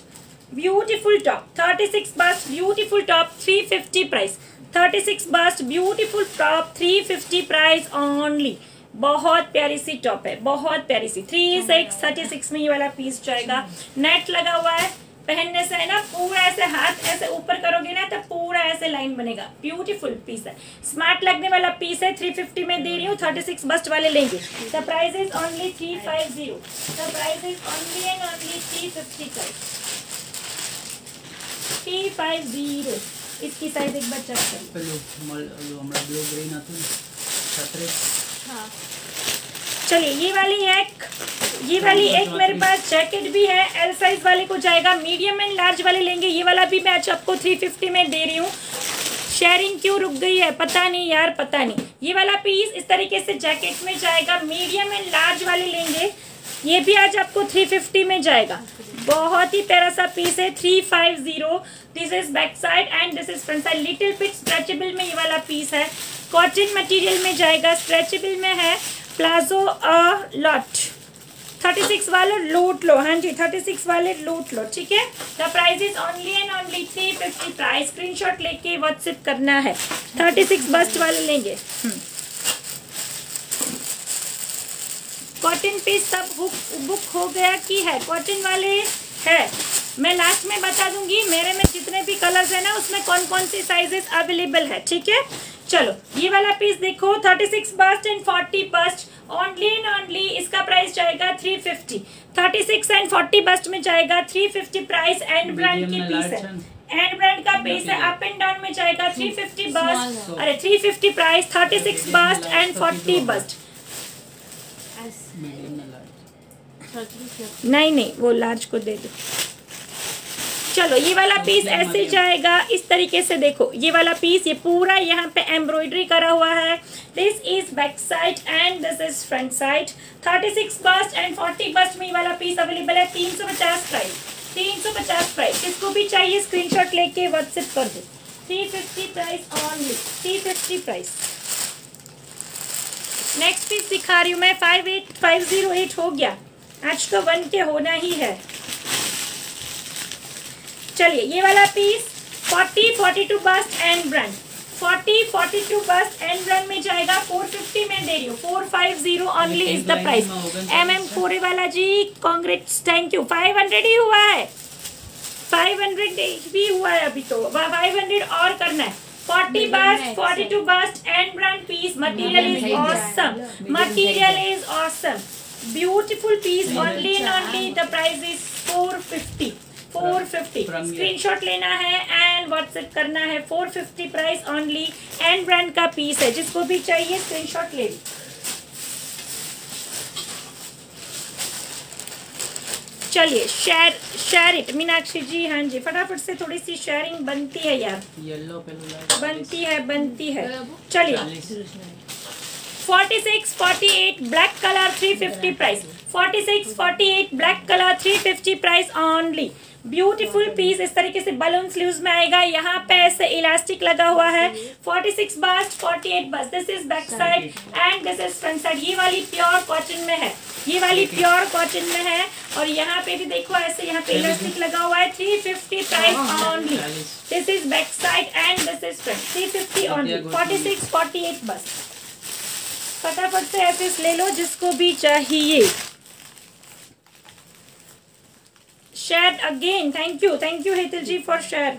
ब्यूटीफुल टॉप, छत्तीस बस्ट ब्यूटीफुल टॉप तीन सौ पचास प्राइस। छत्तीस बस्ट ब्यूटीफुल टॉप तीन सौ पचास प्राइस ओनली। बहुत प्यारी सी टॉप है, बहुत प्यारी सी। छत्तीस छत्तीस में ये वाला पीस जाएगा। नेट लगा हुआ है, पहनने से है ना पूरा ऐसे हाथ ऐसे ऊपर करोगे ना तो पूरा ऐसे लाइन बनेगा। ब्यूटीफुल पीस है, स्मार्ट लगने वाला पीस है। तीन सौ पचास में दे रही हूँ, छत्तीस बस्ट वाले लेंगे। द प्राइस इज ओनली तीन सौ पचास, the price is only and only तीन सौ पचास का तीन सौ पचास। इसकी साइज एक बार चेक कर लो, हमारा ब्लू ग्रीन आता है। हाँ चलिए ये वाली एक, ये वाली एक मेरे पास जैकेट भी है। एल साइज वाले को जाएगा, मीडियम एंड लार्ज वाले लेंगे। ये वाला भी मैं आज आपको तीन सौ पचास में दे रही हूँ। शेयरिंग क्यों रुक गई है पता नहीं यार, पता नहीं। ये वाला पीस इस तरीके से जैकेट में जाएगा, मीडियम एंड लार्ज वाले लेंगे। ये भी आज आपको तीन सौ पचास में जाएगा। बहुत ही प्यारा सा पीस है तीन सौ पचास। This is back side and this is front side. Little bit stretchable में ये वाला पीस है, कॉटन मटेरियल में जाएगा, स्ट्रेचेबल में है। प्लाजो अ लॉट, छत्तीस वाले लूट लो, हाँ जी छत्तीस वाले लूट लो, ठीक है। The price is only and only three fifty price, screenshot लेके व्हाट्सएप करना है। छत्तीस बस्ट वाले लेंगे। कॉटन पीस सब बुक बुक हो गया कि है, कॉटन वाले है। मैं लास्ट में बता दूंगी मेरे में जितने भी कलर्स है ना उसमें कौन कौन सी साइजेस अवेलेबल है, ठीक है। चलो ये वाला पीस देखो, छत्तीस बस्ट एंड चालीस बस्ट ओनली एंड ओनली, इसका प्राइस जाएगा थ्री फिफ्टी। छत्तीस एंड चालीस बस्ट में जाएगा three fifty price, and brand की पीस है, एंड ब्रांड का पीस है। अप एंड डाउन में जाएगा थ्री फिफ्टी बस्ट, अरे थ्री फिफ्टी प्राइस, छत्तीस बस्ट एंड चालीस बस्ट। नहीं नहीं वो लार्ज को दे दो। चलो ये वाला पीस ऐसे जाएगा इस तरीके से, देखो ये वाला पीस, ये पूरा यहाँ पे एम्ब्रॉयडरी करा हुआ है। This is back side and this is front side. छत्तीस बस्ट एंड चालीस बस्ट में ये वाला पीस अवेलेबल है। तीन सौ पचास प्राइस, तीन सौ पचास प्राइस। इसको भी चाहिए स्क्रीनशॉट लेके व्हाट्सएप कर दो। Three fifty price only, three fifty price. Next piece दिखा रही हूँ मैं, five eight five zero eight हो गया, आज तो वन के होना ही है। चलिए ये वाला piece forty forty two bust and brand, forty forty two bust and brand में जाएगा फोर फिफ्टी में दे रही हूँ, four five zero only is the price. M M Kore वाला ji Congress, thank you. Five hundred ही हुआ है, फाइव हंड्रेड भी हुआ है अभी, तो फाइव हंड्रेड और करना है। Forty bust, forty two bust and brand piece. Material is awesome, material is awesome, beautiful piece. Only and only the price is four fifty, four fifty. Screenshot लेना है एंड व्हाट्सएप करना है। Four fifty price only, and brand का पीस है। जिसको भी चाहिए स्क्रीनशॉट ले ली। चलिए share share it Meenakshi ji, हाँ जी फटाफट से थोड़ी सी शेयरिंग बनती है यार, बनती है बनती है। चलिए forty six, forty eight black colour three fifty price, forty six, forty eight black colour three fifty price only. Beautiful piece, इस तरीके से बलून स्लीव्स में आएगा। यहाँ पे ऐसे इलास्टिक लगा हुआ है। Forty six bust, forty eight bust. This is back side and this is front side. ये वाली प्योर कॉटन में है, ये वाली प्योर कॉटन में है। और यहाँ पे भी देखो ऐसे यहाँ पे इलास्टिक लगा हुआ है। Three fifty price only. This is back side and this is front. Three fifty only, forty six, forty eight bust. फटाफट से ऐसे ले लो जिसको भी चाहिए। Share again, thank you thank you Hetal ji for share.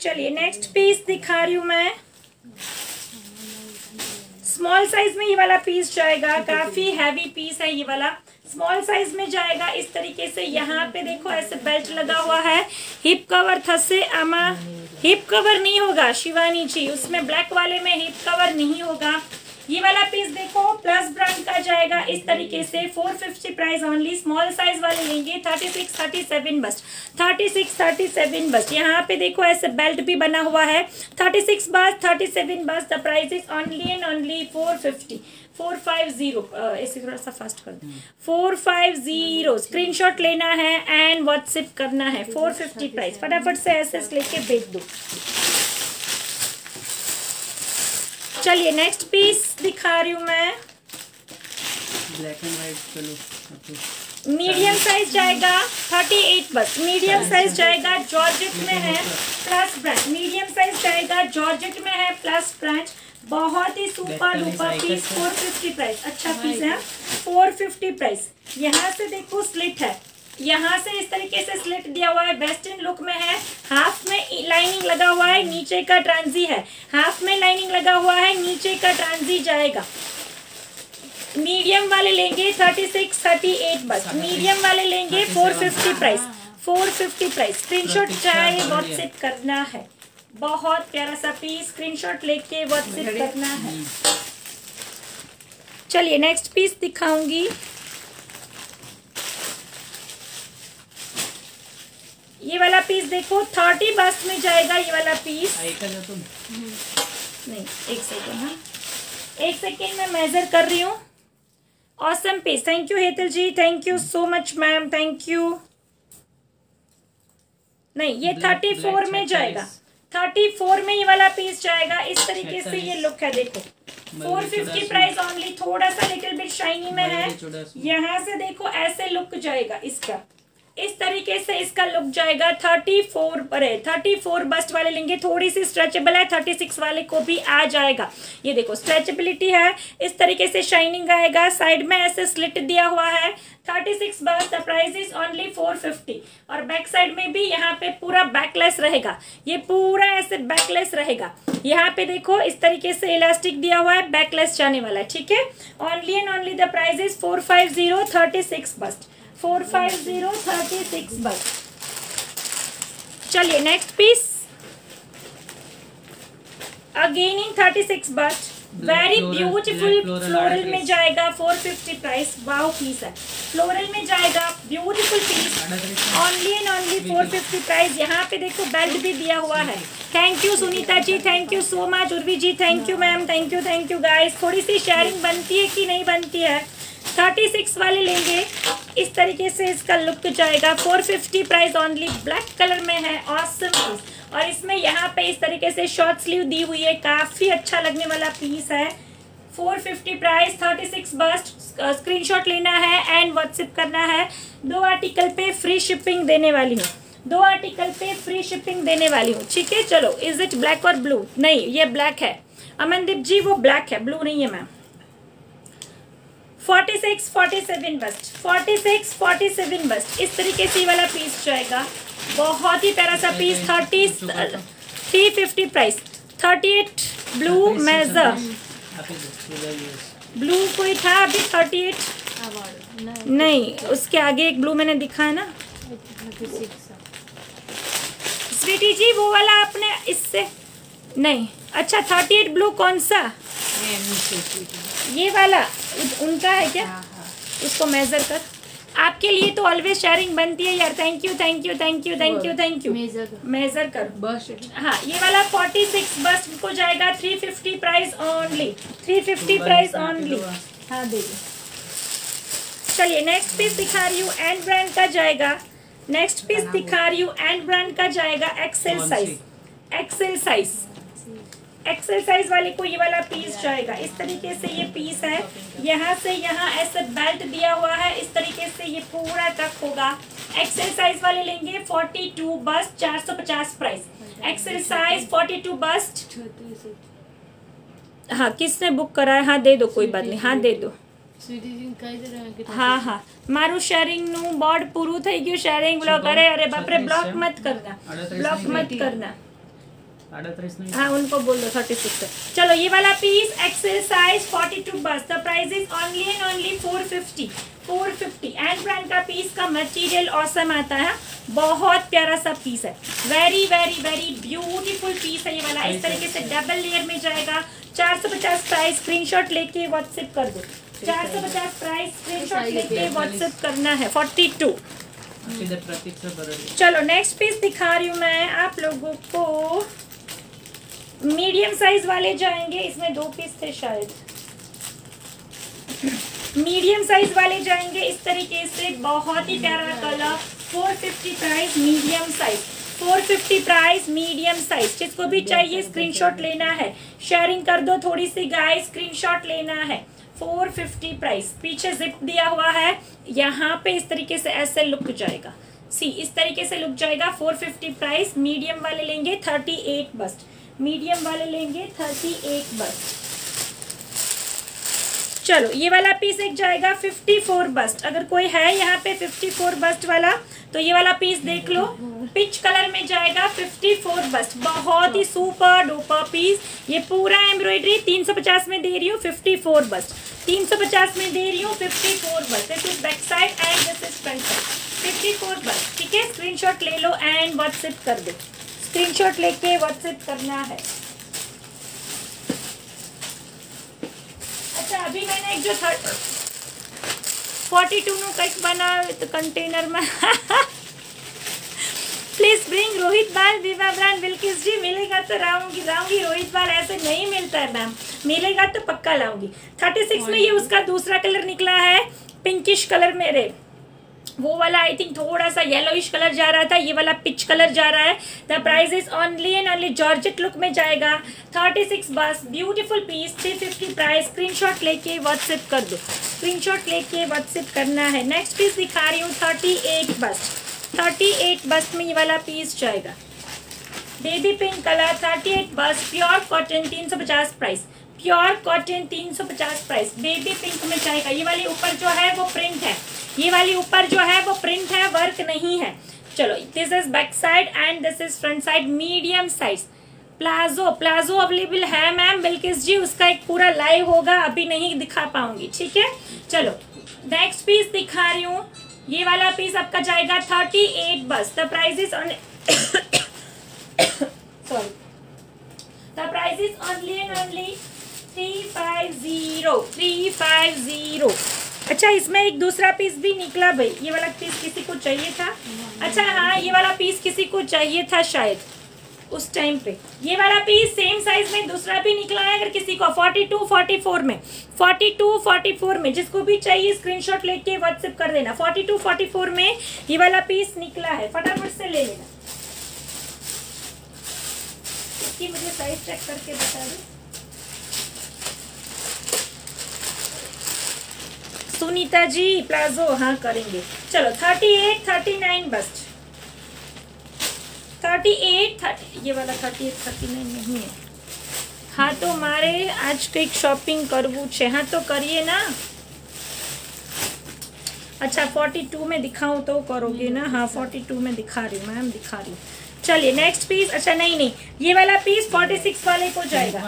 चलिए नेक्स्ट पीस दिखा रही हूँ मैं। स्मॉल साइज में ये वाला पीस जाएगा, काफी हैवी पीस है ये वाला। स्मॉल साइज में जाएगा इस तरीके से। यहाँ पे देखो ऐसे बेल्ट लगा हुआ है। हिप कवर था से आमा, हिप कवर नहीं होगा शिवानी जी उसमें, ब्लैक वाले में हिप कवर नहीं होगा। ये वाला पीस देखो प्लस ब्रांड का जाएगा इस तरीके से। Four fifty price only. Small size वाले लेंगे thirty six, thirty seven bust, thirty six, thirty seven bust. यहाँ पे देखो ऐसे बेल्ट भी बना हुआ है। Thirty six bust, thirty seven bust. The price is only and only four fifty, four fifty. इसे थोड़ा सा फास्ट कर दें। फोर फिफ्टी, स्क्रीनशॉट लेना है एंड व्हाट्सएप करना है। फोर फिफ्टी प्राइस, फटाफट से एसेस लेके भेज दो। चलिए नेक्स्ट पीस दिखा रही हूँ मैं। ब्लैक एंड व्हाइट, चलो मीडियम साइज जाएगा thirty eight bust. Medium size जाएगा, जॉर्जेट में है प्लस ब्रांच। मीडियम साइज जाएगा, जॉर्जेट में है प्लस ब्रांच। बहुत ही super duper piece, four fifty price. अच्छा पीस है, फोर फिफ्टी प्राइस। यहाँ से देखो स्लिट है, यहाँ से इस तरीके से स्लिट दिया हुआ है। वेस्टर्न लुक में है, हाफ में लाइनिंग लगा हुआ है, नीचे का ट्रांजी है। हाफ में लाइनिंग लगा हुआ है, नीचे का ट्रांजी जाएगा। मीडियम वाले लेंगे thirty six, thirty eight bust. Medium वाले लेंगे four fifty price, four fifty price. Screenshot चाहिए, व्हाट्सएप करना है। बहुत प्यारा सा पीस, स्क्रीनशॉट लेके व्हाट्सएप करना है। चलिए नेक्स्ट पीस दिखाऊंगी। ये वाला पीस देखो थर्टी बस्ट में जाएगा। ये वाला पीस नहीं, एक सेकेंड, हाँ एक सेकेंड में मेजर कर रही हूँ। Awesome piece, thank you Hetal ji, thank you so much ma'am, thank you. नहीं ये थर्टी फोर में जाएगा, थर्टी फोर में ये वाला पीस जाएगा। इस तरीके से ये लुक है, देखो फोर फिफ्टी प्राइस ओनली। थोड़ा सा लिटिल बिट शाइनी में है, यहाँ से देखो ऐसे लुक जाएगा इसका, इस तरीके से इसका लुक जाएगा। थर्टी फोर अरे थर्टी फोर बस्ट वाले लेंगे, थोड़ी सी स्ट्रेचेबल है, थर्टी सिक्स वाले को भी आ जाएगा। ये देखो स्ट्रेचेबिलिटी है, इस तरीके से शाइनिंग आएगा, साइड में ऐसे स्लिट दिया हुआ है। Thirty six bust, the price is only four fifty. और बैक साइड में भी यहाँ पे पूरा बैकलेस रहेगा, ये पूरा ऐसे बैकलेस रहेगा। यहाँ पे देखो इस तरीके से इलास्टिक दिया हुआ है, बैकलेस जाने वाला है, ठीक है। Only and only the price is four five zero thirty six bust, four five zero thirty six bust. चलिए next piece, again in thirty six bust, very beautiful floral में जाएगा। Four fifty price, wow piece है, फ्लोरल में जाएगा, beautiful piece. Only and only four fifty price. यहाँ पे देखो बेल्ट भी दिया हुआ है। Thank you Sunita ji, thank you so much. Urvi ji thank you ma'am, thank you thank you guys. थोड़ी सी शेयरिंग बनती है कि नहीं बनती है। थर्टी सिक्स वाले लेंगे, इस तरीके से इसका लुक जाएगा। Four fifty price only, black colour में है, ऑसम पीस। और इसमें यहाँ पे इस तरीके से शॉर्ट स्लीव दी हुई है, काफ़ी अच्छा लगने वाला पीस है। Four fifty price, thirty six bust. Screenshot लेना है एंड व्हाट्सएप करना है। दो आर्टिकल पे फ्री शिपिंग देने वाली हूँ, दो आर्टिकल पे फ्री शिपिंग देने वाली हूँ, ठीक है। चलो, इज इट ब्लैक और ब्लू? नहीं, ये ब्लैक है अमनदीप जी, वो ब्लैक है, ब्लू नहीं है ma'am. Forty six, forty seven bust, forty six, forty seven bust. इस तरीके से वाला पीस जाएगा, बहुत ही प्यारा सा piece. Thirty three fifty price, thirty eight blue measure, blue कोई था अभी थर्टी एट नहीं, उसके आगे एक ब्लू मैंने दिखा है ना स्वीटी जी, वो वाला आपने इससे नहीं। अच्छा, थर्टी एट ब्लू कौन सा, ये वाला उनका है क्या? उसको मेजर कर। आपके लिए तो ऑलवेज शेयरिंग बनती है यार। Thank you thank you thank you thank you thank you. Measure कर बस्ट। हाँ, ये वाला फोर्टी सिक्स बस्ट को जाएगा। Three fifty price only, three fifty price only. हाँ देखिए, चलिए नेक्स्ट पीस दिखा रही हूँ, एंड ब्रांड का जाएगा। नेक्स्ट पीस दिखा रही हूँ, एंड ब्रांड का जाएगा। XL size, XL size, XL size वाले को ये वाला पीस जाएगा। इस तरीके से ये पीस है, यहाँ से यहाँ ऐसे बेल्ट दिया हुआ है, इस तरीके से ये पूरा तक होगा। एक्सेल साइज वाले लेंगे। फोर्टी टू बस्ट, चार सौ पचास price. XL size forty two bust. हाँ, किसने बुक करा है? हाँ दे दो, कोई बात नहीं, हाँ दे दो। हाँ हाँ, मारू शेयरिंग नु बोर्ड पूरू थी गयु शेयरिंग ब्लॉक। अरे अरे बापरे, ब्लॉक मत करना, ब्लॉक मत करना। हाँ, उनको बोल दो थर्टी सिक्स। चलो, ये वाला piece XL size forty two bust, the price is only and only four fifty, four fifty. And brand का पीस का मटेरियल ऑसम आता है, बहुत प्यारा सा पीस है, very very very beautiful piece है ये वाला। इस तरीके से डबल लेयर में जाएगा। फोर फिफ्टी प्राइस, स्क्रीनशॉट लेके व्हाट्सएप कर दो। फोर फिफ्टी प्राइस, स्क्रीनशॉट लेके व्हाट्सएप करना है। Forty two. चलो नेक्स्ट पीस दिखा रही हूँ मैं आप लोगों को, मीडियम साइज वाले जाएंगे। इसमें दो पीस थे शायद, मीडियम साइज वाले जाएंगे। इस तरीके से बहुत ही प्यारा colour. Four fifty price medium size, four fifty price medium size. जिसको भी चाहिए स्क्रीनशॉट लेना है, शेयरिंग कर दो थोड़ी सी गाइस, स्क्रीनशॉट लेना है। फोर फिफ्टी प्राइस, पीछे जिप दिया हुआ है, यहाँ पे इस तरीके से ऐसे लुक जाएगा। सी, इस तरीके से लुक जाएगा। Four fifty price. मीडियम वाले लेंगे थर्टी एट बस्ट, मीडियम वाले लेंगे थर्टी एट बस्ट। चलो, ये वाला पीस एक जाएगा फिफ्टी फोर बस्ट। अगर कोई है यहाँ पे फिफ्टी फोर बस्ट वाला, तो ये वाला पीस देख लो, पिच कलर में जाएगा। फिफ्टी फोर बस्ट, बहुत ही सुपर डुपर पीस। ये पूरा एम्ब्रॉयडरी तीन सौ पचास में दे रही हूँ। फिफ्टी फोर बस्ट तीन सौ पचास में दे रही हूँ। Fifty four bust. This is back side and this is front side. Fifty four bust, ठीक है। स्क्रीनशॉट ले लो एंड व्हाट्सएप कर दो। स्क्रीनशॉट लेके व्हाट्सएप करना है। अच्छा, अभी मैंने एक जो third forty two no cut बना तो कंटेनर में प्लीज ब्रिंग रोहित बाल विवा ब्रांड बिल्किस जी। मिलेगा तो लाऊंगी लाऊंगी, रोहित बाल ऐसे नहीं मिलता है मैम, मिलेगा तो पक्का लाऊंगी। थर्टी सिक्स में ये उसका दूसरा कलर निकला है, पिंकिश कलर में, रे वो वाला आई थिंक थोड़ा सा येलोइश कलर जा रहा था, ये वाला पिच कलर जा रहा है. The price is only and only georgette look में जाएगा थर्टी सिक्स. बस beautiful piece, three fifty price. Screenshot लेके व्हाट्सएप कर दो, स्क्रीनशॉट लेके व्हाट्सएप करना है. नेक्स्ट पीस दिखा रही हूँ thirty eight bust, thirty eight bust में ये वाला पीस जाएगा. Baby pink colour thirty eight bust, pure cotton तीन सौ पचास प्राइस. प्योर कॉटन तीन सौ पचास प्राइस, बेबी पिंक में जाएगा. ये वाली ऊपर जो है वो प्रिंट है, ये वाली ऊपर जो है वो प्रिंट है, वर्क नहीं है. चलो this is back side and this is front side. Medium size palazzo, palazzo available है मैम बिल्किस जी, उसका एक पूरा लाइव होगा, अभी नहीं दिखा पाऊंगी, ठीक है. चलो नेक्स्ट पीस दिखा रही हूँ, ये वाला पीस आपका जाएगा thirty eight bust. The price is on sorry the price is only and only three five zero three five zero. अच्छा इसमें एक दूसरा पीस भी निकला भाई, ये वाला पीस किसी को चाहिए था. अच्छा हाँ, ये वाला पीस किसी को चाहिए था शायद उस टाइम पे. ये वाला पीस सेम साइज में दूसरा भी निकला है, अगर किसी को फोर्टी टू फोर्टी फोर में, फोर्टी टू फोर्टी फोर में जिसको भी चाहिए स्क्रीनशॉट लेके व्हाट्सएप कर देना. फोर्टी टू फोर्टी फोर में ये वाला पीस निकला है, फटाफट से ले लेना. इसकी मुझे साइज चेक करके बता दो. सुनीता जी प्लाजो हाँ करेंगे. चलो thirty eight thirty nine bust, thirty eight thirty, ये वाला थर्टी एट थर्टी नाइन नहीं है. हाँ तो मारे आज कई शॉपिंग करवू छे, हाँ तो करिए ना. अच्छा फोर्टी टू में दिखाऊं तो करोगे ना. हाँ फोर्टी टू में दिखा रही मैम, दिखा रही. चलिए नेक्स्ट पीस. अच्छा नहीं नहीं, ये वाला पीस फोर्टी सिक्स वाले को जाएगा,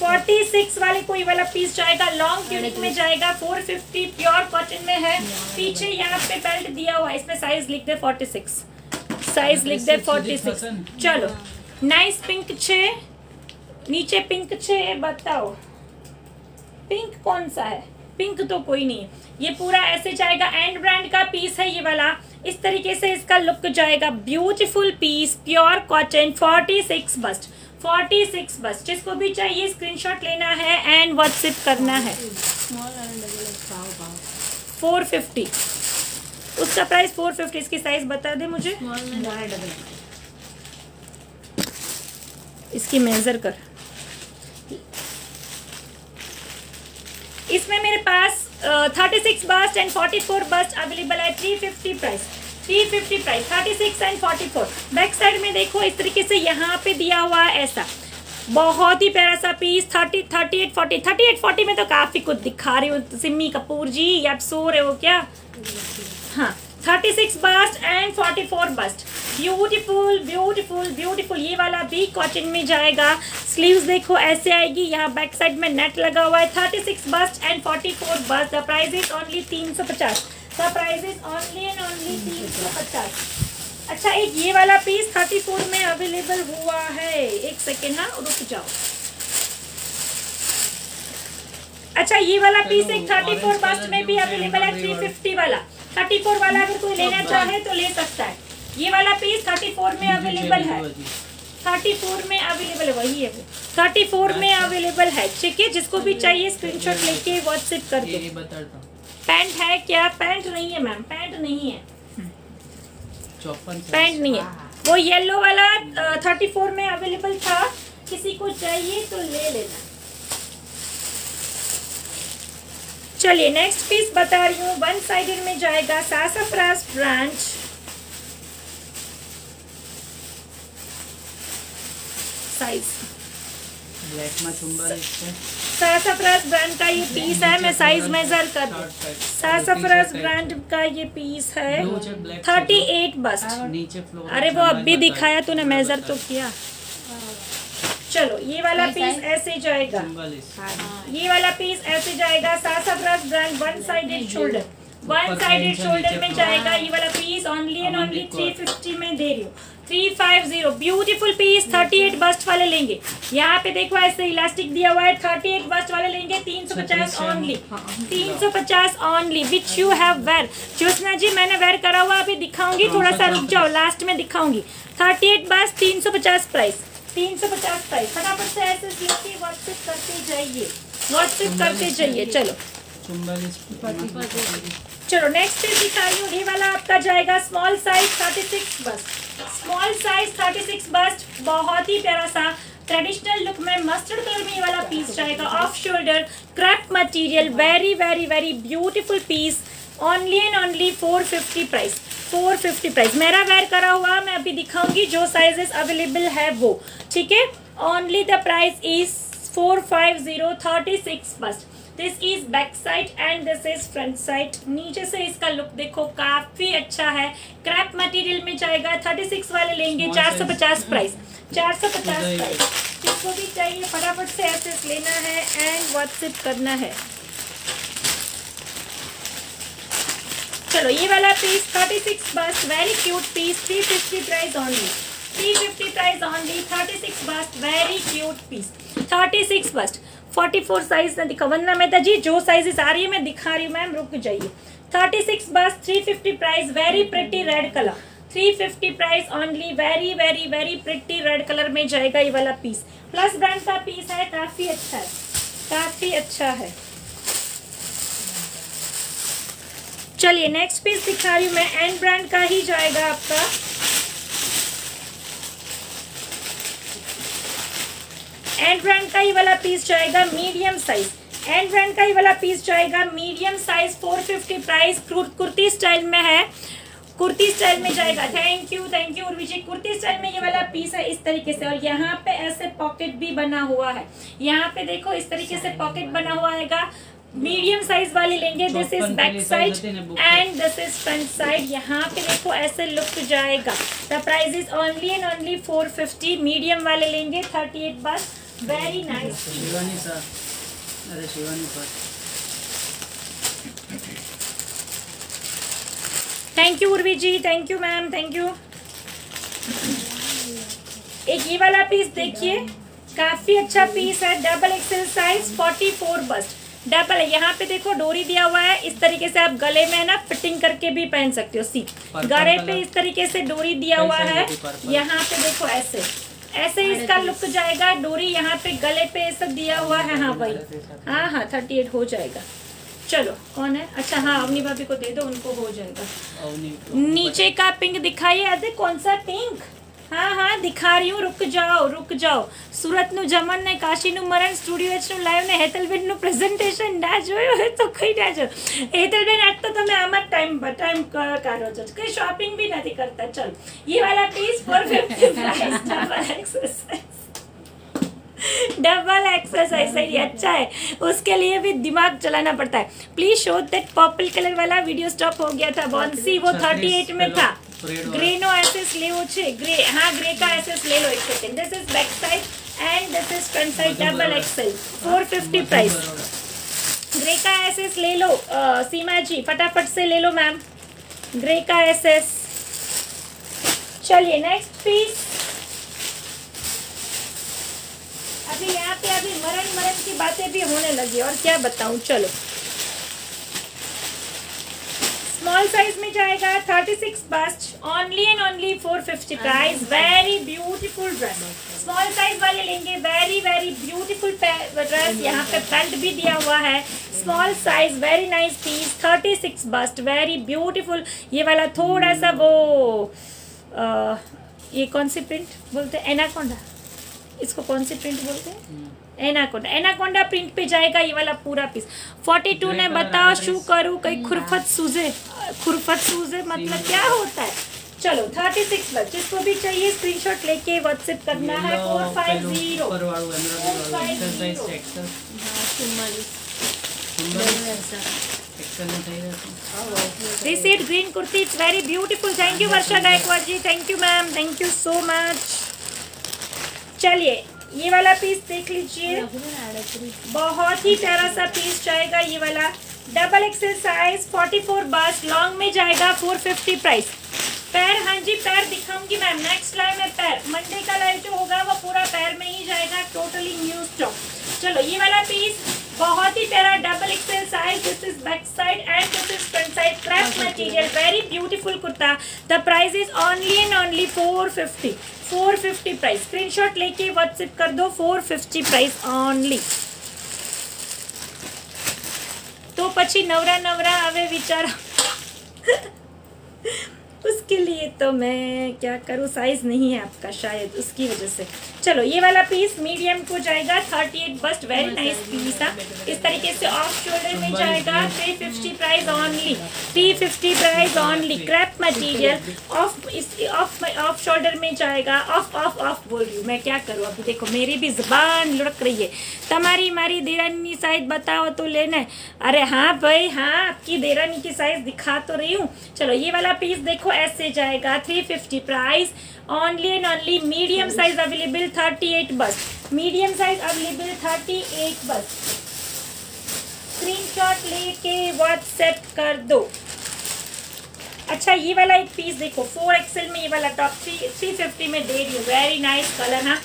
फोर्टी सिक्स वाले को ये वाला पीस जाएगा. लॉन्ग ट्यूनिक में जाएगा, फोर फिफ्टी प्योर कॉटन में है. पीछे यहाँ पे बेल्ट दिया हुआ है, इसमें साइज लिख दे फोर्टी सिक्स, साइज लिख दे फोर्टी सिक्स. चलो नाइस. पिंक छे नीचे, पिंक छे बताओ पिंक कौन सा है, पिंक तो कोई नहीं है. ये पूरा ऐसे जाएगा, एंड ब्रांड का पीस है ये वाला. इस तरीके से इसका लुक जाएगा. Beautiful piece, pure cotton, forty six bust, forty six bust. जिसको भी चाहिए स्क्रीनशॉट लेना है एंड व्हाट्सएप करना है. फोर फिफ्टी उसका प्राइस, फोर फिफ्टी. इसकी साइज बता दे मुझे, इसकी मेजर कर. इसमें मेरे पास thirty six bust and forty four bust available है, three fifty price, three fifty price. Thirty six and forty four. Back side में देखो इस तरीके से यहाँ पे दिया हुआ है ऐसा, बहुत ही प्यारा सा piece. Thirty thirty eight forty thirty eight forty में तो काफ़ी कुछ दिखा रही हूँ सिमी कपूर जी, आप सो रहे हो क्या. हाँ thirty six bust and forty four bust. Beautiful beautiful beautiful. ये वाला भी कॉटन में जाएगा. स्लीव्स देखो ऐसे आएगी, यहाँ बैक साइड में नेट लगा हुआ है. Thirty six bust and forty four bust. The price is only तीन सौ पचास. The price is only and only तीन सौ पचास. अच्छा एक ये वाला पीस थर्टी फोर में अवेलेबल हुआ है. एक सेकेंड ना, रुक जाओ. अच्छा ये वाला पीस एक थर्टी फोर बस्ट में भी अवेलेबल है, थ्री फिफ्टी वाला. थर्टी फोर वाला अगर कोई लेना चाहे तो ले सकता है. ये वाला पीस थर्टी फोर में अवेलेबल है, थर्टी फोर में अवेलेबल है, वही है थर्टी फोर में अवेलेबल है, ठीक है. जिसको भी चाहिए स्क्रीनशॉट लेके व्हाट्सएप कर दो. पैंट है क्या? पैंट नहीं है मैम, पैंट नहीं है, पैंट नहीं है. वो येलो वाला थर्टी फोर में अवेलेबल था, किसी को चाहिए तो ले लेना. चलिए नेक्स्ट पीस बता रही हूँ, वन साइडेड में जाएगा. Sassafras branch size Sassafras brand का ये पीस है. मैं साइज मेजर कर दूँ. सासफ्रास ब्रांड का ये पीस है थर्टी एट बस्ट. अरे वो अब भी दिखाया तूने, मेजर तो किया. चलो ये वाला पीस ऐसे जाएगा, ये वाला पीस ऐसे जाएगा. Sassafras brand one sided shoulder, one sided shoulder में जाएगा. ये वाला piece only and only three fifty में दे रही हूँ, three fifty. Beautiful piece. Thirty eight bust वाले लेंगे, यहाँ पे देखो ऐसे इलास्टिक दिया हुआ है. थर्टी एट बस्ट वाले लेंगे तीन सौ पचास ओनली, तीन सौ पचास only. Which you have wear. Jyotsna ji मैंने वेयर करा हुआ, अभी दिखाऊंगी, थोड़ा सा रुक जाओ, लास्ट में दिखाऊंगी. थर्टी एट बस्ट तीन सौ पचास प्राइस, तीन सौ पचास प्राइस. फटाफट से ऐसे देखिए, व्हाट्सएप करते जाइए, व्हाट्सएप करते जाइए. चलो चलो नेक्स्ट दिखा रही हूँ, ये वाला आपका जाएगा small size thirty six bust. Small size thirty six bust बहुत ही प्यारा सा ट्रेडिशनल लुक में मस्टर्ड कलर में ये वाला पीस जाएगा। Off shoulder crop material, very very very beautiful piece. Only and only four fifty price, four fifty price. मेरा वेयर करा हुआ मैं अभी दिखाऊंगी जो साइजेस अवेलेबल है वो, ठीक है। Only the price is four fifty thirty six bust. This is back side and this is front side. नीचे से इसका लुक देखो, काफी अच्छा है। क्रैप मटेरियल में जाएगा। थर्टी सिक्स वाले लेंगे चार सौ पचास प्राइस, चार सौ पचास प्राइस। इसको भी चाहिए फटाफट से एक्सेस लेना है एंड व्हाट्सएप करना है। चलो ये वाला piece thirty six bust, very cute piece, three fifty price only, three fifty price only. Thirty six bust, very cute piece, thirty six bust. Forty four size ना दिखा, वरना मैं जी जो साइजेस आ रही है मैं दिखा रही हूँ मैम, रुक जाइए। Thirty six bust, three fifty price, very pretty red colour, three fifty price only. Very very very pretty red colour में जाएगा ये वाला पीस। प्लस ब्रांड का पीस है, काफ़ी अच्छा है, काफ़ी अच्छा है। चलिए नेक्स्ट पीस दिखा रही हूँ मैं, एंड ब्रांड का ही जाएगा आपका। एंड ब्रांड का ही वाला पीस जाएगा मीडियम साइज। एंड ब्रांड का ही वाला पीस जाएगा medium size, four fifty price. Kurti style में है, कुर्ती स्टाइल में जाएगा। Thank you thank you Urvi ji. Kurti style में ये वाला पीस है इस तरीके से, और यहाँ पे ऐसे पॉकेट भी बना हुआ है। यहाँ पे देखो इस तरीके से पॉकेट बना हुआ आएगा। मीडियम साइज वाले लेंगे। This is back side and this is front side. यहाँ पे देखो ऐसे लुक जाएगा। The price is only and only four fifty. Medium वाले लेंगे thirty eight bust. Very nice. Shivani sir, अरे Shivani sir, thank you Urvi ji, thank you ma'am, thank you. एक ये वाला पीस देखिए, काफी अच्छा पीस है। Double XL size, forty four bust. Double है, यहाँ पे देखो डोरी दिया हुआ है। इस तरीके से आप गले में है ना फिटिंग करके भी पहन सकते हो। सी गले पे इस तरीके से डोरी दिया हुआ है। यहाँ पे देखो ऐसे ऐसे इसका लुक जाएगा। डोरी यहाँ पे गले पे ऐसा दिया हुआ है। हाँ भाई, हाँ हाँ थर्टी एट हो जाएगा। चलो कौन है? अच्छा हाँ, अवनी भाभी को दे दो, उनको हो जाएगा। नीचे का पिंक दिखाइए। अरे कौन सा पिंक? हाँ हाँ दिखा रही हूँ, रुक जाओ रुक जाओ। सूरत नु जमन ने, काशी नु मरण, स्टूडियो एच नु लाइव ने, હેતલબેન નું પ્રેઝન્ટેશન ના જોયો હોય તો કઈ ના જો। હેતલબેન આજ તો તમે આમ જ ટાઈમ ટાઈમ કાઢો છો, કઈ શોપિંગ બી નથી કરતા। ચલ ये वाला piece four fifty price. Double exercise, double exercise है, अच्छा है। उसके लिए भी दिमाग चलाना पड़ता है। Please show that. Purple colour वाला वीडियो स्टॉप हो गया था बोंसी, वो थर्टी एट में था। ग्रे नो एसेस लेवो छे, ग्रे, हाँ ग्रे का एसेस ले लो। एक second. This is back side and this is front side. Double XL, four fifty price. Grey का एसेस ले लो सीमा जी, फटाफट से ले लो मैम, ग्रे का एसेस। चलिए नेक्स्ट पीस। अभी यहाँ पे अभी मरण मरण की बातें भी होने लगी, और क्या बताऊँ। चलो स्मॉल साइज में जाएगा thirty six bust, only and only four fifty price. Very beautiful dress. Small size वाले लेंगे। Very very beautiful dress. यहाँ पे फ्रंट भी दिया हुआ है। Small size, very nice piece, thirty six bust, very beautiful. ये वाला थोड़ा सा वो आ, ये कौन सी प्रिंट बोलते हैं? एनाकोंडा, इसको कौन सी प्रिंट बोलते हैं? एनाकोंडा, एनाकोंडा प्रिंट पे जाएगा ये वाला पूरा पीस। फोर्टी टू ने बताओ शू करूँ, कई खुरफत सूझे। खुरफत सूझे मतलब क्या होता है? चलो थर्टी सिक्स बस। जिसको भी चाहिए स्क्रीनशॉट लेके व्हाट्सएप करना है। Four fifty. This is green kurti, it's very beautiful. Thank you Varsha Gaikwad ji, thank you ma'am, thank you so much. चलिए ये वाला पीस देख लीजिए, बहुत ही प्यारा सा पीस जाएगा ये वाला। Double XL size, forty four bust, long में जाएगा, फोर फिफ्टी प्राइस। पैर, हाँ जी पैर दिखाऊंगी मैम नेक्स्ट लाइव में। पैर मंडे का लाइव जो होगा वो पूरा पैर में ही जाएगा, टोटली न्यू स्टॉक। चलो ये वाला पीस बहुत ही प्यारा, double XL size. This is back side and this is front side. Craft material, very beautiful kurta. The price is only and only four fifty, four fifty price. Screenshot लेके व्हाट्सएप कर दो, फोर फिफ्टी प्राइस ओनली। तो पछी नवरा नवरा आवे विचारा तो मैं क्या करूँ, साइज नहीं है आपका शायद उसकी वजह से। चलो ये वाला पीस मीडियम को जाएगा thirty eight, bust very nice piece है। इस तरीके से ऑफ शोल्डर में जाएगा three fifty price only, three fifty price only. Crepe material off इस ऑफ ऑफ शोल्डर में जाएगा। ऑफ ऑफ ऑफ बोल रही हूँ मैं, क्या करूँ अभी, देखो मेरी भी जुबान लुढ़क रही है। तुम्हारी हमारी देरानी साइज बताओ तो लेना है। अरे हाँ भाई हाँ, आपकी देरानी की साइज दिखा तो रही हूँ। चलो ये वाला पीस देखो ऐसे जाएगा, three fifty price only and only. Medium size available thirty eight bust, medium size available thirty eight bust. Screenshot लेके व्हाट्सएप कर दो। अच्छा ये वाला एक पीस देखो, फोर एक्सएल में ये वाला टॉप थ्री थ्री फिफ्टी में दे रही हूँ। वेरी नाइस कलर ना,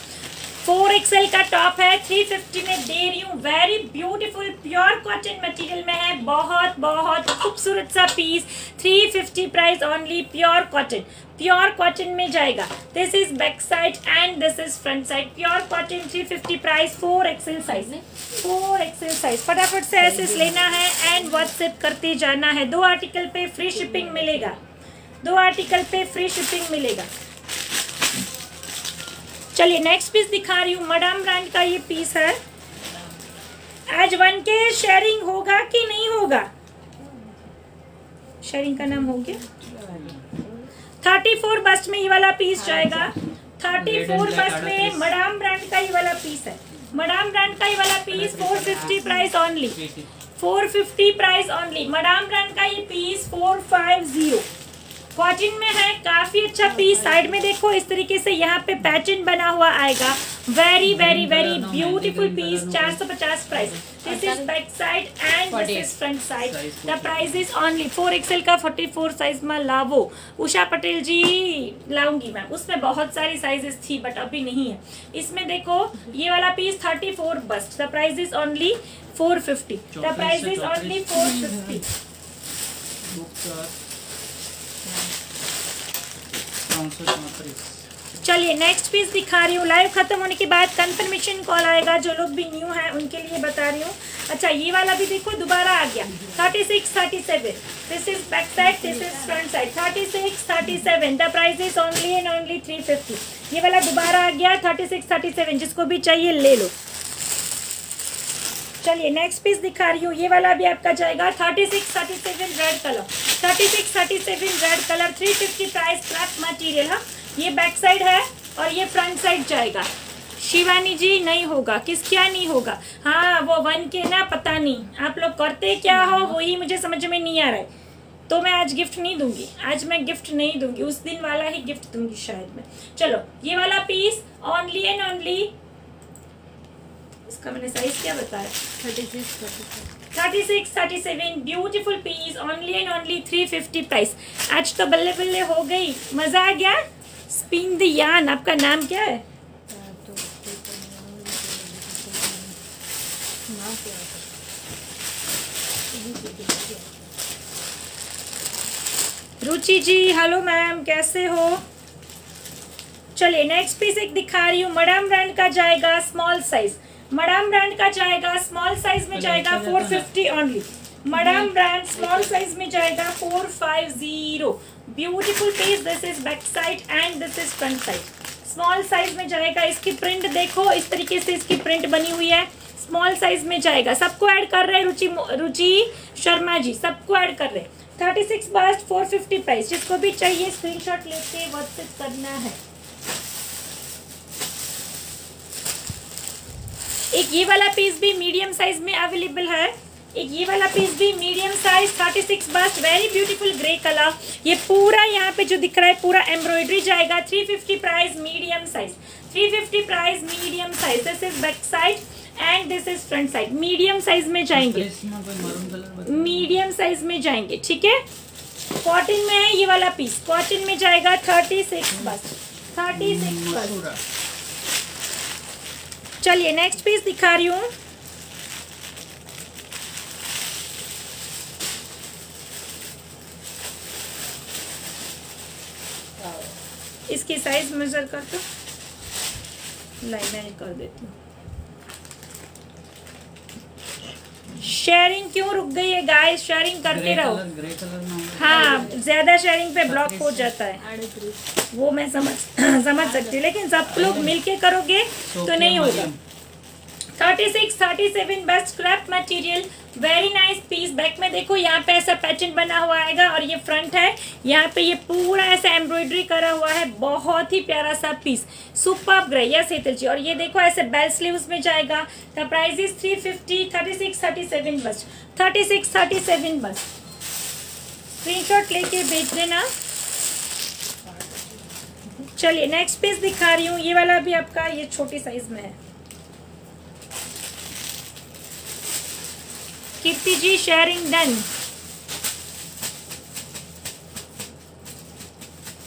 फोर एक्सएल का टॉप है, थ्री फिफ्टी में दे रही हूँ। Very beautiful pure cotton material में है, बहुत बहुत खूबसूरत सा piece. Three fifty price only, pure cotton, pure cotton में जाएगा। This is back side and this is front side. Pure cotton three fifty price, four XL size, four XL size. फटाफट से ऐसे लेना है एंड व्हाट्सएप करते जाना है। दो आर्टिकल पे फ्री शिपिंग मिलेगा, दो आर्टिकल पे फ्री शिपिंग मिलेगा। चलिए नेक्स्ट पीस दिखा रही हूँ, मैडम ब्रांड का ये पीस है। आज वन के शेयरिंग होगा कि नहीं होगा, शेयरिंग का नाम हो गया। थर्टी फोर बस्ट में ये वाला पीस जाएगा, थर्टी फोर बस्ट में मैडम ब्रांड का ये वाला पीस है। मैडम ब्रांड का ये वाला piece four fifty price only, four fifty price only. Madam brand का ये piece four five zero cotton में है, काफी अच्छा पीस। साइड में देखो इस तरीके से यहाँ पे पैटर्न बना हुआ आएगा। Very very very beautiful piece, चार सौ पचास price. This is back side and this is front side. The price is only four XL का फोर्टी फोर साइज में लावो। उषा पटेल जी लाऊंगी मैम, उसमें बहुत सारी साइजेस थी बट अभी नहीं है। इसमें देखो ये वाला piece thirty four bust, the price is only four fifty, the price is only four fifty. चलिए नेक्स्ट पीस दिखा रही हूँ। लाइव खत्म होने के बाद कंफर्मेशन कॉल आएगा, जो लोग भी न्यू हैं उनके लिए बता रही हूँ। अच्छा ये वाला भी देखो दोबारा आ गया, thirty six thirty seven. This is back side, this is front side. Thirty six thirty seven, the price is only and only three fifty. ये वाला दोबारा आ गया थर्टी सिक्स थर्टी सेवन, जिसको भी चाहिए ले लो। चलिए नेक्स्ट पीस दिखा रही हूँ, ये वाला भी आपका जाएगा thirty six thirty seven, red colour. Thirty six thirty seven red colour, three fifty price, craft material है। ये बैक साइड है और ये फ्रंट साइड जाएगा। शिवानी जी नहीं होगा, किस क्या नहीं होगा, हाँ वो वन के ना, पता नहीं आप लोग करते क्या हो, वही मुझे समझ में नहीं आ रहा है। तो मैं आज गिफ्ट नहीं दूंगी, आज मैं गिफ्ट नहीं दूंगी, उस दिन वाला ही गिफ्ट दूंगी शायद मैं। चलो ये वाला पीस ऑनली एंड ऑनली, इसका मैंने साइज क्या बताया, thirty six thirty seven. Beautiful piece only and only three fifty price. आज तो बल्ले बल्ले हो गई, मजा आ गया। स्पिन द यान, आपका नाम क्या है? रुचि जी हेलो मैम, कैसे हो? चलिए नेक्स्ट पीस एक दिखा रही हूँ, मैडम ब्रांड का जाएगा स्मॉल साइज। मैडम ब्रांड का जाएगा स्मॉल साइज में जाएगा four fifty only. Madam brand small size में जाएगा four fifty. Beautiful piece, this is back side and this is front side. Small size में जाएगा, इसकी प्रिंट देखो इस तरीके से इसकी प्रिंट बनी हुई है। स्मॉल साइज में जाएगा, सबको ऐड कर रहे हैं रुचि रुचि शर्मा जी, सबको ऐड कर रहे हैं। Thirty six bust four fifty price, जिसको भी चाहिए स्क्रीनशॉट लेके व्हाट्सएप करना है। एक ये वाला पीस भी मीडियम साइज में अवेलेबल है, एक ये वाला पीस भी medium size thirty six bust, very beautiful grey colour. ये पूरा यहाँ पे जो दिख रहा है पूरा एम्ब्रॉयडरी जाएगा। Three fifty price medium size, three fifty price medium size. This is back side and this is front side. Medium size में जाएंगे, मीडियम साइज में जाएंगे, ठीक है। कॉटन में है ये वाला पीस, कॉटन में जाएगा thirty six bust, thirty six bust. चलिए नेक्स्ट पीस दिखा रही हूँ, इसकी साइज मेजर कर दो, लाइन मैंने कर देती हूँ। शेयरिंग क्यों रुक गई है गाइस, शेयरिंग करते रहो। हाँ, ज्यादा शेयरिंग पे ब्लॉक हो जाता है, वो मैं समझ समझ सकती हूँ, लेकिन सब लोग मिलके करोगे तो नहीं होगा। Thirty six, thirty seven bust craft material, very nice piece. Back में देखो यहाँ पे ऐसा पैटर्न बना हुआ आएगा और ये फ्रंट है, यहाँ पे ये पूरा ऐसा एम्ब्रॉयडरी करा हुआ है, बहुत ही प्यारा सा piece, superb grey. Yes Hetal ji, और ये देखो ऐसे बेल स्लीव्स में जाएगा। The price is three fifty. Thirty six, thirty seven bust, thirty six, thirty seven bust, screenshot लेके भेज देना। चलिए नेक्स्ट पीस दिखा रही हूँ, ये वाला भी आपका, ये छोटी साइज में है। Kirti ji sharing done.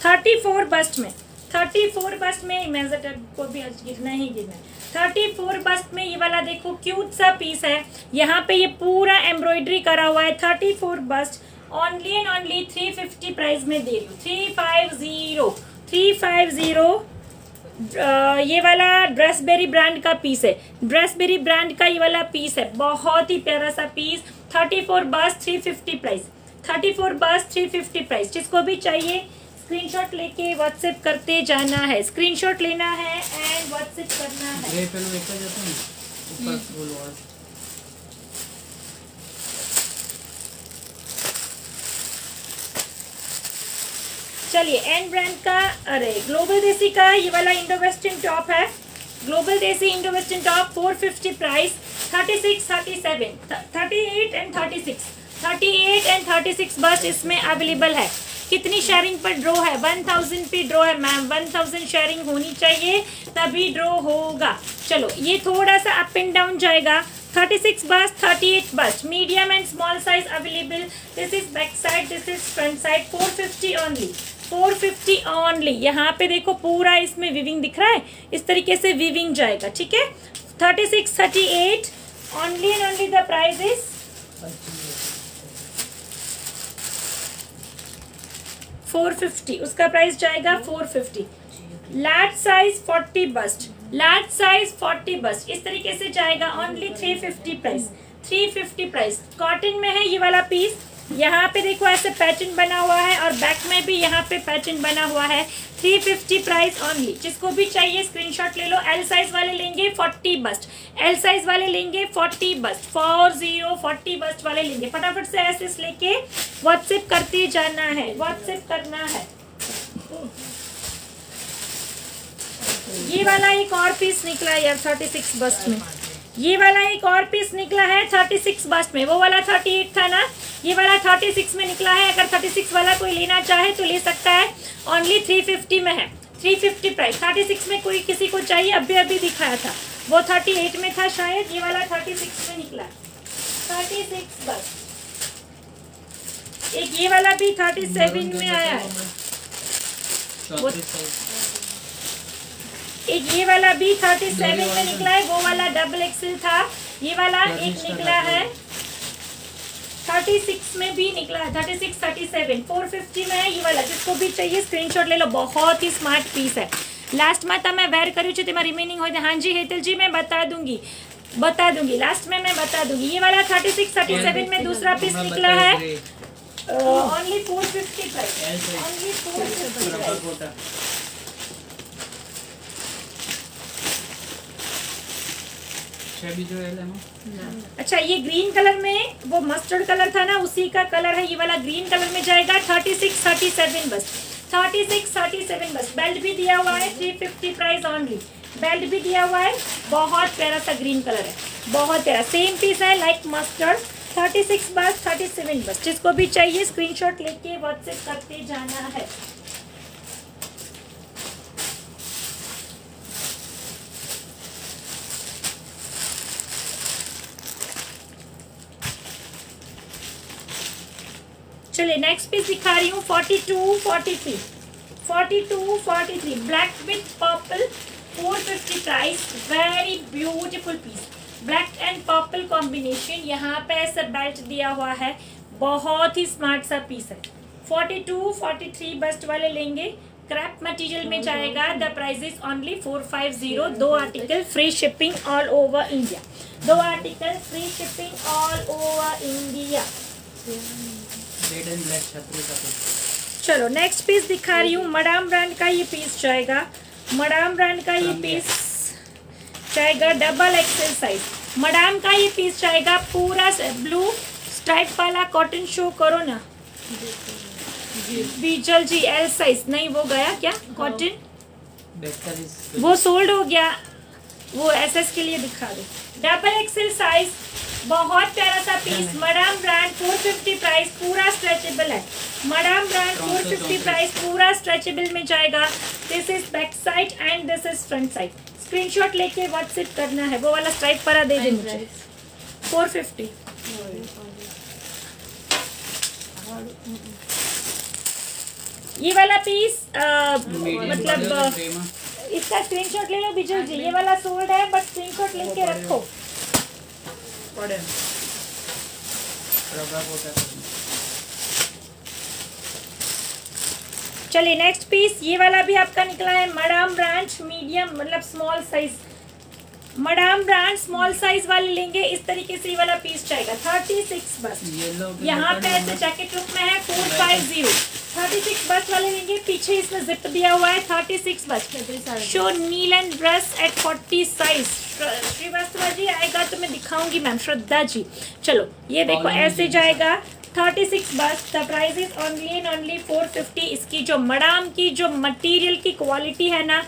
Thirty four bust में, थर्टी फोर बस्ट में मेजर को भी आज गिरना ही गिरना है। थर्टी फोर बस्ट में ये वाला देखो, क्यूट सा पीस है, यहाँ पे ये पूरा एम्ब्रॉयडरी करा हुआ है। Thirty four bust only and only three fifty price में दे रही हूँ, थ्री फिफ्टी, थ्री फिफ्टी। ये वाला ड्रेसबेरी ब्रांड का पीस है, ड्रेसबेरी ब्रांड का ये वाला पीस है, बहुत ही प्यारा सा पीस। थर्टी फोर बस three fifty price, thirty four बस थ्री फिफ्टी प्राइस। जिसको भी चाहिए स्क्रीनशॉट लेके व्हाट्सएप करते जाना है, स्क्रीनशॉट लेना है एंड व्हाट्सएप करना है। चलिए एंड ब्रांड का, अरे ग्लोबल देसी का ये वाला इंडो वेस्टर्न टॉप है, global Desi Indo western top, four fifty price. Thirty six, thirty seven, thirty eight and thirty six, thirty eight and thirty six bust इसमें अवेलेबल है। कितनी शेयरिंग पर ड्रो है? वन थाउजेंड पे ड्रो है मैम, वन थाउजेंड शेयरिंग होनी चाहिए तभी ड्रो होगा। चलो ये थोड़ा सा अप एंड डाउन जाएगा। Thirty six bust, thirty eight bust, medium and small size available. This is back side, this is front side. Four fifty only, four fifty only. यहाँ पे देखो पूरा इसमें वीविंग दिख रहा है, इस तरीके से वीविंग जाएगा, ठीक है। Thirty six, thirty eight only and only the price is. Four fifty उसका प्राइस जाएगा, four fifty. Large size forty bust, large size forty bust इस तरीके से जाएगा, only three fifty price, three fifty price. Cotton में है ये वाला पीस, यहाँ पे देखो ऐसे पैटर्न बना हुआ है और बैक में भी यहाँ पे पैटर्न बना हुआ है। Three fifty price only. जिसको भी चाहिए स्क्रीनशॉट ले लो। एल साइज वाले लेंगे फोर्टी बस्ट, एल साइज वाले लेंगे forty bust, four zero forty bust वाले लेंगे। फटाफट से ऐसे लेके व्हाट्सएप करते जाना है, व्हाट्सएप करना है। ये वाला एक और पीस निकला यार थर्टी सिक्स बस्ट में, ये वाला एक और पीस निकला है थर्टी सिक्स बस्ट में। वो वाला थर्टी एट था ना, ये वाला थर्टी सिक्स में निकला है। अगर थर्टी सिक्स वाला कोई लेना चाहे तो ले सकता है, ओनली थ्री फिफ्टी में है, three fifty price. Thirty six में कोई किसी को चाहिए, अभी अभी दिखाया था वो थर्टी एट में था शायद, ये वाला थर्टी सिक्स में निकला, थर्टी सिक्स बस। एक ये वाला भी थर्टी सेवन में आया है, एक ये वाला भी थर्टी सेवन में निकला है। वो वाला डबल एक्सेल था, ये वाला एक निकला है, थर्टी सिक्स में भी निकला है, thirty six, thirty seven, four fifty में है ये वाला। जिसको भी चाहिए स्क्रीनशॉट ले लो, बहुत ही स्मार्ट पीस है। लास्ट में तो मैं वेर करूँ छू, तेरा रिमेनिंग हो जाए। हाँ जी हेतल जी, मैं बता दूंगी, बता दूंगी लास्ट में, मैं बता दूंगी। ये वाला थर्टी सिक्स, थर्टी सेवन में दूसरा पीस निकला है, only four fifty price, only four fifty price. अच्छा ये ग्रीन कलर में, वो मस्टर्ड कलर था ना उसी का कलर है, ये वाला ग्रीन कलर में जाएगा। Thirty six, thirty seven bust, thirty six, thirty seven bust. Belt भी दिया हुआ है, three fifty price only, belt भी दिया हुआ है। बहुत प्यारा सा ग्रीन कलर है, बहुत प्यारा, सेम पीस है like mustard. Thirty six bust, thirty seven bust. जिसको भी चाहिए स्क्रीनशॉट लेके व्हाट्सएप करते जाना है। चलिए नेक्स्ट पीस दिखा रही हूँ, forty two, forty three, forty two, forty three black with purple, four fifty price. Very beautiful piece, black and purple combination. यहाँ पे ऐसा बेल्ट दिया हुआ है, बहुत ही स्मार्ट सा पीस है। Forty two, forty three bust वाले लेंगे, क्रैप मटेरियल में जाएगा. The price is only four five zero. दो article free shipping all over India. दो article free shipping all over India. चलो नेक्स्ट पीस दिखा रही हूँ. मडाम ब्रांड का ये पीस जाएगा. मडाम ब्रांड का ये पीस जाएगा डबल एक्सेल साइज. मडाम का ये पीस जाएगा पूरा ब्लू स्ट्राइप वाला कॉटन. शो करो ना बीजल जी. एल साइज नहीं वो गया क्या कॉटन. वो सोल्ड हो गया. वो एसएस के लिए दिखा दो. डबल एक्सेल साइज बहुत प्यारा सा piece. Madam brand four fifty price पूरा स्ट्रेचेबल है. Madam brand four fifty price पूरा स्ट्रेचेबल में जाएगा. This is back side and this is front side. Screenshot लेके व्हाट्सएप करना है. वो वाला स्ट्राइप पर दे दे मुझे. Four fifty. ये वाला पीस आ, मतलब इसका स्क्रीनशॉट ले लो बिजल जी. ये वाला सोल्ड है बट स्क्रीनशॉट लेके रखो. चलिए नेक्स्ट पीस. ये वाला भी आपका निकला है. मडाम ब्रांच मीडियम मतलब small size. Madam brand small size वाले लेंगे. इस तरीके से ये वाला पीस जाएगा. थर्टी सिक्स बस यहाँ पे ऐसे जैकेट रूप में है. Four five zero. Thirty six bust वाले लेंगे. पीछे इसमें जिप दिया हुआ है. Thirty six bust. शो नील एंड ब्रश at forty size. Shrivastava ji आएगा तो मैं दिखाऊंगी मैम श्रद्धा जी. चलो ये देखो ऐसे जाएगा. Thirty six bust. The price is only and only four fifty. इसकी जो मडाम की जो मटीरियल की क्वालिटी है ना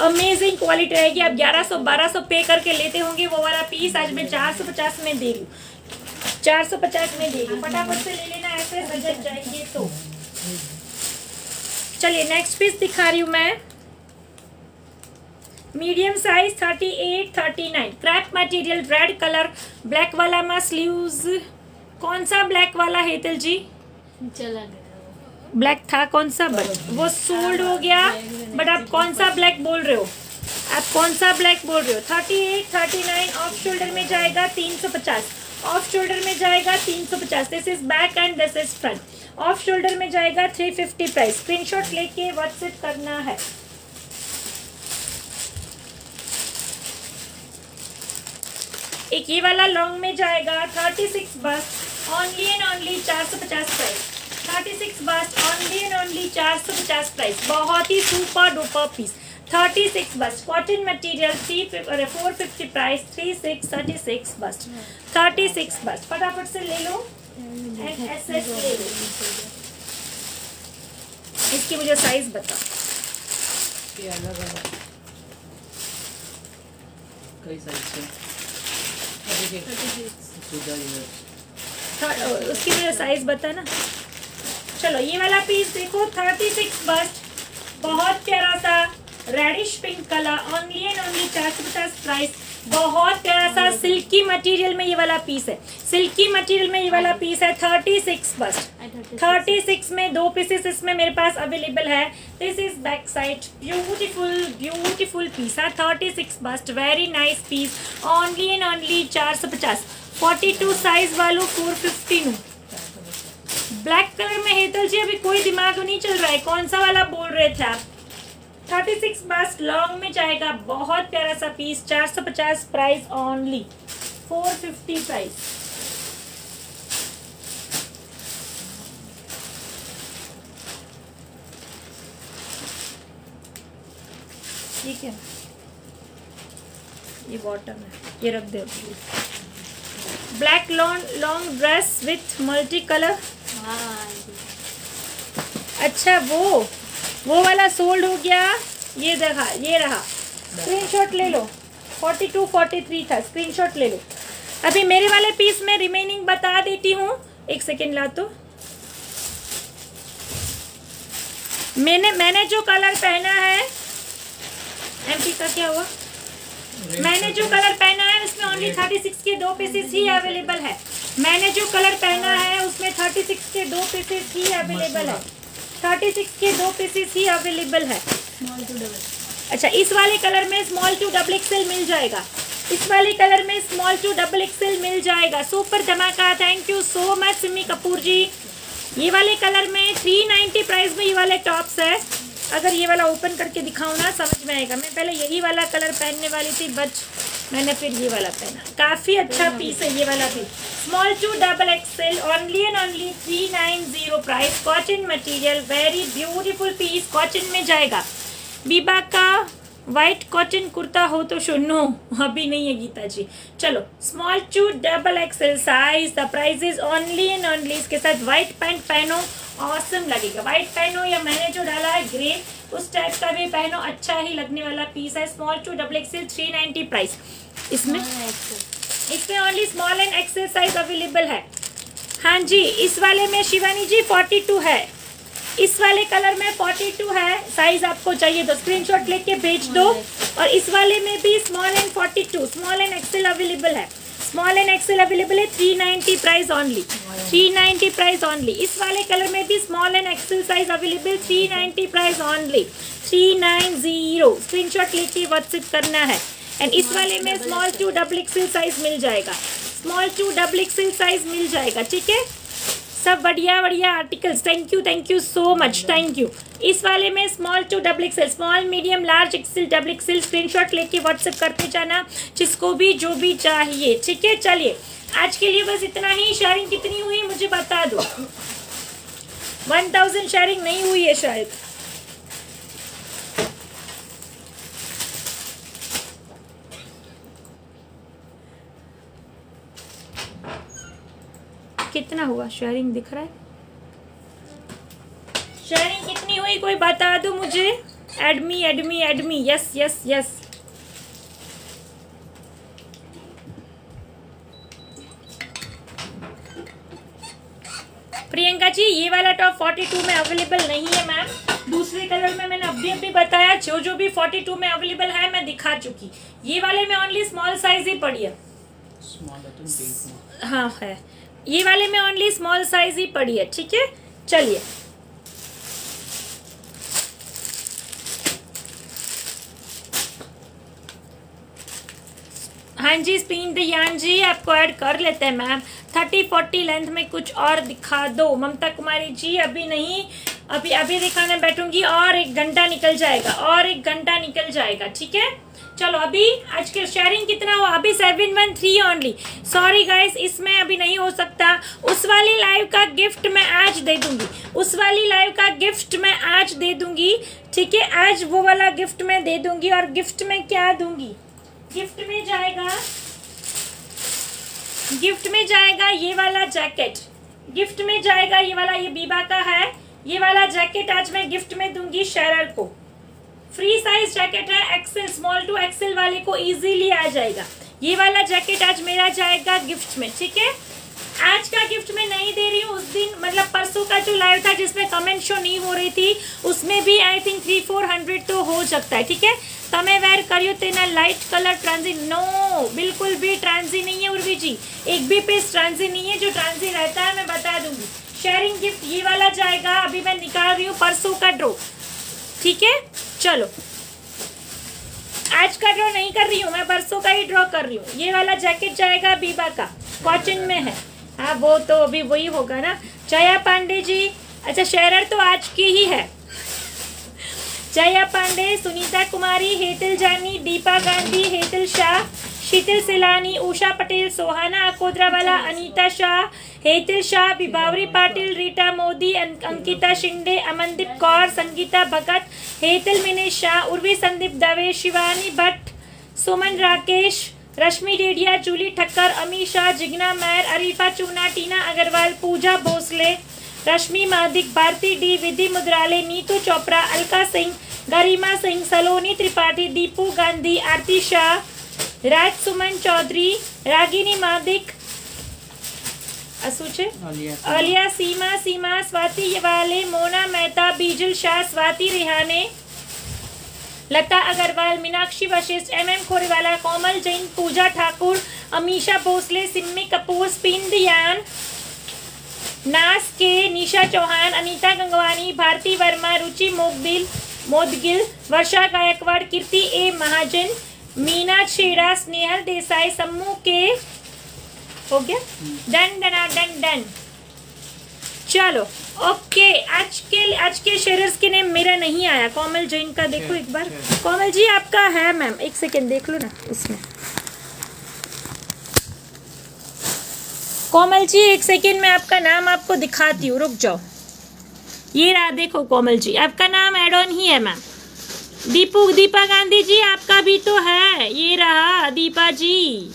अमेजिंग क्वालिटी रहेगी. आप ग्यारह सौ बारह सौ पे करके लेते होंगे वो वाला पीस. आज मैं चार सौ पचास में दे रही हूँ. चार सौ पचास में दे रही हूँ. फटाफट से ले लेना ऐसे बजट जाएंगे तो. चलिए नेक्स्ट पीस दिखा रही हूँ मैं. Medium size thirty eight thirty nine. Crepe material red colour. Black वाला में स्लीव्स. कौन सा ब्लैक वाला हेतल जी? चला गया. ब्लैक था कौन सा बट वो सोल्ड हो गया. बट आप कौन सा ब्लैक बोल रहे हो? आप कौन सा ब्लैक बोल रहे हो? Thirty eight thirty nine. Off shoulder में जाएगा तीन सौ पचास. ऑफ शोल्डर में जाएगा तीन सौ पचास. This is back and this is front. Off shoulder में जाएगा थ्री फिफ्टी प्राइस. स्क्रीनशॉट लेके व्हाट्सएप करना है. एक ये वाला लॉन्ग में जाएगा. Thirty six bust only and only चार सौ पचास price. Thirty six bust only and only चार सौ पचास प्राइस. बहुत ही super duper piece. Thirty six bust cotton material. Four fifty price. Thirty six thirty six bust. Thirty six बस. फटाफट से ले लो एंड ऐसे ले लो. इसकी मुझे साइज बताओ. ये अलग अलग कई साइज है. उसकी मुझे साइज बता ना. चलो ये वाला पीस देखो. Thirty six bust. बहुत प्यारा सा reddish pink colour. Only and only चार सौ पचास प्राइस. बहुत प्यारा सा सिल्की मटेरियल में ये वाला पीस है. सिल्की मटेरियल में ये वाला पीस है. Thirty six bust. Thirty six में दो पीसेस इसमें मेरे पास अवेलेबल है. This is back side. Beautiful beautiful piece है. Thirty six bust. Very nice piece. Only and only चार सौ पचास. फोर्टी टू साइज वालों फोर फिफ्टी. ब्लैक कलर में हेतल जी अभी कोई दिमाग नहीं चल रहा है कौन सा वाला बोल रहे थे आप. थर्टी सिक्स बस लॉन्ग में जाएगा. बहुत प्यारा सा पीस. चार सौ पचास price only. Four fifty price. ठीक है. ये बॉटम है ये रख दे. Black long long dress with multi colour. अच्छा वो वो वाला सोल्ड हो गया. ये देखा ये रहा. स्क्रीनशॉट ले लो. फोर्टी टू फोर्टी थ्री था. स्क्रीनशॉट ले लो. अभी मेरे वाले पीस में रिमेनिंग बता देती हूँ. एक सेकेंड ला तो. मैंने मैंने जो कलर पहना है एमपी का क्या हुआ. मैंने जो कलर पहना है उसमें ओनली थर्टी सिक्स के दो पीसेस ही अवेलेबल है. मैंने जो कलर पहना है उसमें थर्टी सिक्स के दो पीसेस ही अवेलेबल है. थर्टी सिक्स के दो पीसेस ही अवेलेबल है. अच्छा इस वाले कलर में स्मॉल टू डबल एक्सेल मिल जाएगा. इस वाले कलर में स्मॉल टू डबल एक्सेल मिल जाएगा. सुपर धमाका. Thank you so much Simi Kapoor ji. ये वाले कलर में थ्री नाइन्टी प्राइस में ये वाले टॉप्स है. अगर ये वाला ओपन करके दिखाऊँ ना समझ में आएगा। मैं पहले यही वाला कलर पहनने वाली थी बच मैंने फिर ये वाला पहना। काफ़ी अच्छा पीस है ये वाला भी। Small to double XL only and only three nine zero price. Cotton material very beautiful piece cotton में जाएगा। बीबा का वाइट कॉटन कुर्ता हो तो सुनो, अभी नहीं है गीता जी। चलो small to double XL size the price is only and only. इसके साथ वाइट पैंट पहनो ऑसम लगेगा। वाइट पहनो या मैंने जो डाला है ग्रे उस टाइप का भी पहनो, अच्छा ही लगने वाला पीस है। Small to double XL three ninety price. इसमें इसमें only small and XL size available है। हाँ जी, इस वाले में शिवानी जी फोर्टी टू है, इस वाले कलर में फोर्टी टू है। साइज आपको चाहिए तो स्क्रीनशॉट लेके भेज दो। और इस वाले में भी small and forty two small and XL available है। स्मॉल एंड एक्सेल अवेलेबल है three ninety price only, three ninety price only. इस वाले कलर में भी small and XL size available three ninety price only, three nine zero. Screenshot लेके व्हाट्सएप करना है। एंड इस वाले में small to double XL size मिल जाएगा, small to double XL size मिल जाएगा। ठीक है, सब बढ़िया बढ़िया articles. Thank you thank you so much, thank you. इस वाले में small to double XL, small medium large XL double XL screenshot लेके व्हाट्सएप करते जाना जिसको भी जो भी चाहिए। ठीक है, चलिए आज के लिए बस इतना ही। शेयरिंग कितनी हुई मुझे बता दो। वन थाउजेंड शेयरिंग नहीं हुई है शायद। कितना हुआ शेयरिंग दिख रहा है? शेयरिंग कितनी हुई कोई बता दो मुझे। एडमी एडमी एडमी yes yes yes. Priyanka ji ये वाला टॉप फोर्टी टू में अवेलेबल नहीं है मैम। दूसरे कलर में मैंने अभी अभी बताया जो जो भी फोर्टी टू में अवेलेबल है मैं दिखा चुकी। ये वाले में ओनली स्मॉल साइज ही पड़ी है। हाँ है, ये वाले में ओनली स्मॉल साइज ही पड़ी है। ठीक है, चलिए हाँ जी स्पिन द यान जी आपको ऐड कर लेते हैं मैम। थर्टी फोर्टी लेंथ में कुछ और दिखा दो। ममता कुमारी जी अभी नहीं, अभी अभी दिखाने बैठूंगी और एक घंटा निकल जाएगा, और एक घंटा निकल जाएगा। ठीक है, चलो अभी आज के शेयरिंग कितना हुआ? अभी seven one three only. Sorry guys इसमें अभी नहीं हो सकता। उस वाली लाइव का गिफ्ट मैं आज दे दूंगी, उस वाली लाइव का गिफ्ट मैं आज दे दूंगी। ठीक है, आज वो वाला गिफ्ट मैं दे दूंगी। और गिफ्ट में क्या दूंगी? गिफ्ट में जाएगा, गिफ्ट में जाएगा ये वाला जैकेट, गिफ्ट में जाएगा ये वाला, ये बीबा का है ये वाला जैकेट। आज मैं गिफ्ट में दूंगी शेरर को। फ्री साइज जैकेट है, एक्सेल स्मॉल टू एक्सेल वाले को इजीली आ जाएगा। ये वाला जैकेट आज मेरा जाएगा गिफ्ट में। ठीक है, आज का गिफ्ट में नहीं दे रही हूँ। उस दिन मतलब परसों का जो लाइव था जिसमें कमेंट शो नहीं हो रही थी उसमें भी I think three four hundred तो हो सकता है। ठीक है, तमें वेर करियो तेना लाइट कलर ट्रांजी नो, बिल्कुल भी ट्रांजी नहीं है उर्वी जी, एक भी पेज ट्रांजी नहीं है। जो ट्रांजी रहता है मैं बता दूंगी। शेयरिंग गिफ्ट ये वाला जाएगा, अभी मैं निकाल रही हूँ परसों का ड्रो। ठीक है, चलो आज का ड्रॉ नहीं कर रही हूँ मैं, परसों का ही ड्रॉ कर रही हूँ। ये वाला जैकेट जाएगा बीबा का, कॉटन में है। हाँ वो तो अभी वही होगा ना। जया पांडे जी, अच्छा शेरर तो आज की ही है। जया पांडे, सुनीता कुमारी, हेतल जानी, दीपा गांधी, हेतल शाह, शीतल सिलानी, उषा पटेल, सोहाना अकोद्रावाला, अनीता शाह, हेतल शाह, बिबावरी पाटिल, रीटा मोदी, अंकिता शिंदे, अमनदीप कौर, संगीता भगत, हेतल मिनेश शाह, उर्वी संदीप दवे, शिवानी भट्ट, सुमन राकेश, रश्मि डेडिया, जूली ठक्कर, अमीशा, जिग्ना मैर, अरीफा चूना, टीना अग्रवाल, पूजा भोसले, रश्मि मादिक, भारती डी, विधि मुद्राले, नीतू चोपड़ा, अलका सिंह, गरिमा सिंह, सलोनी त्रिपाठी, दीपू गांधी, आरती शाह, राज सुमन चौधरी, रागिनी मादिक, असुचे अलिया, सीमा सीमा, स्वाति वाले, मोना मेहता, बीजल शाह, स्वाति रिहाने, लता अग्रवाल, मीनाक्षी वशिष्ठ, एम एम खोरेवाला, कोमल जैन, पूजा ठाकुर, अमीशा भोसले, सिमी कपूर, स्पिन दियान, नास के, निशा चौहान, अनीता गंगवानी, भारती वर्मा, रुचि मोगदिल मोदगिल, वर्षा गायकवाड़, कीर्ति ए महाजन, मीना छेड़ा, स्नेहल देसाई, सम्मू के हो गया। डन डना डन डन। चलो ओके आज के आज के शेयर्स के नेम मेरा नहीं आया। कोमल जैन का देखो एक बार। कोमल जी आपका है मैम, एक सेकेंड देख लो ना इसमें। कोमल जी एक सेकेंड में आपका नाम आपको दिखाती हूँ, रुक जाओ। ये रहा देखो कोमल जी, आपका नाम एड ऑन ही है मैम। दीपू दीपा गांधी जी आपका भी तो है, ये रहा दीपा जी।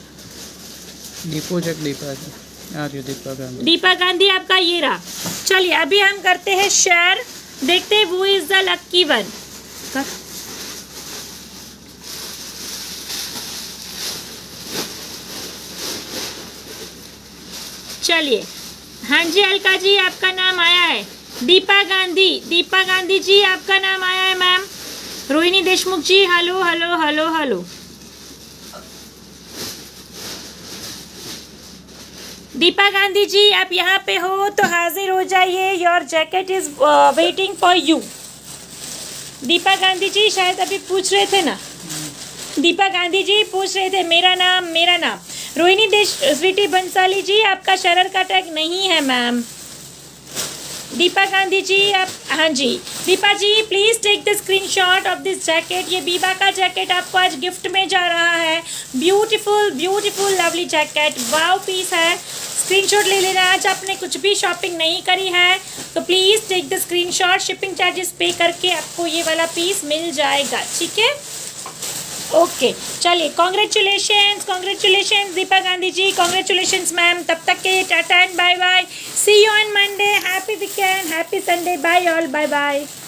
दीपू जग दीपा जी दीपा गांधी दीपा गांधी आपका ये रहा। चलिए अभी हम करते हैं शेयर, देखते हैं वो इज द लक्की वन। चलिए हाँ जी अलका जी आपका नाम आया है। दीपा गांधी दीपा गांधी जी आपका नाम आया है ma'am. Rohini Deshmukh ji hello hello hello hello. Deepa Gandhi ji आप यहाँ पे हो तो हाजिर हो जाइए, your jacket is waiting for you. Deepa Gandhi ji शायद अभी पूछ रहे थे ना, दीपा गांधी जी पूछ रहे थे मेरा नाम मेरा नाम। रोहिणी देश स्वीटी बंसाली जी आपका शरर का टैग नहीं है मैम। दीपा गांधी जी आप हाँ जी। Deepa ji please take the screenshot of this jacket. ये बीबा का जैकेट आपको आज गिफ्ट में जा रहा है। Beautiful beautiful lovely jacket, wow piece है। स्क्रीनशॉट ले लेना। आज आपने कुछ भी शॉपिंग नहीं करी है तो please take the screenshot. Shipping charges pay करके आपको ये वाला पीस मिल जाएगा, ठीक है ओके। चलिए congratulations congratulations Deepa Gandhi ji, congratulations ma'am. तब तक के tata and bye bye, see you on Monday. Happy weekend, happy Sunday, bye all, bye bye.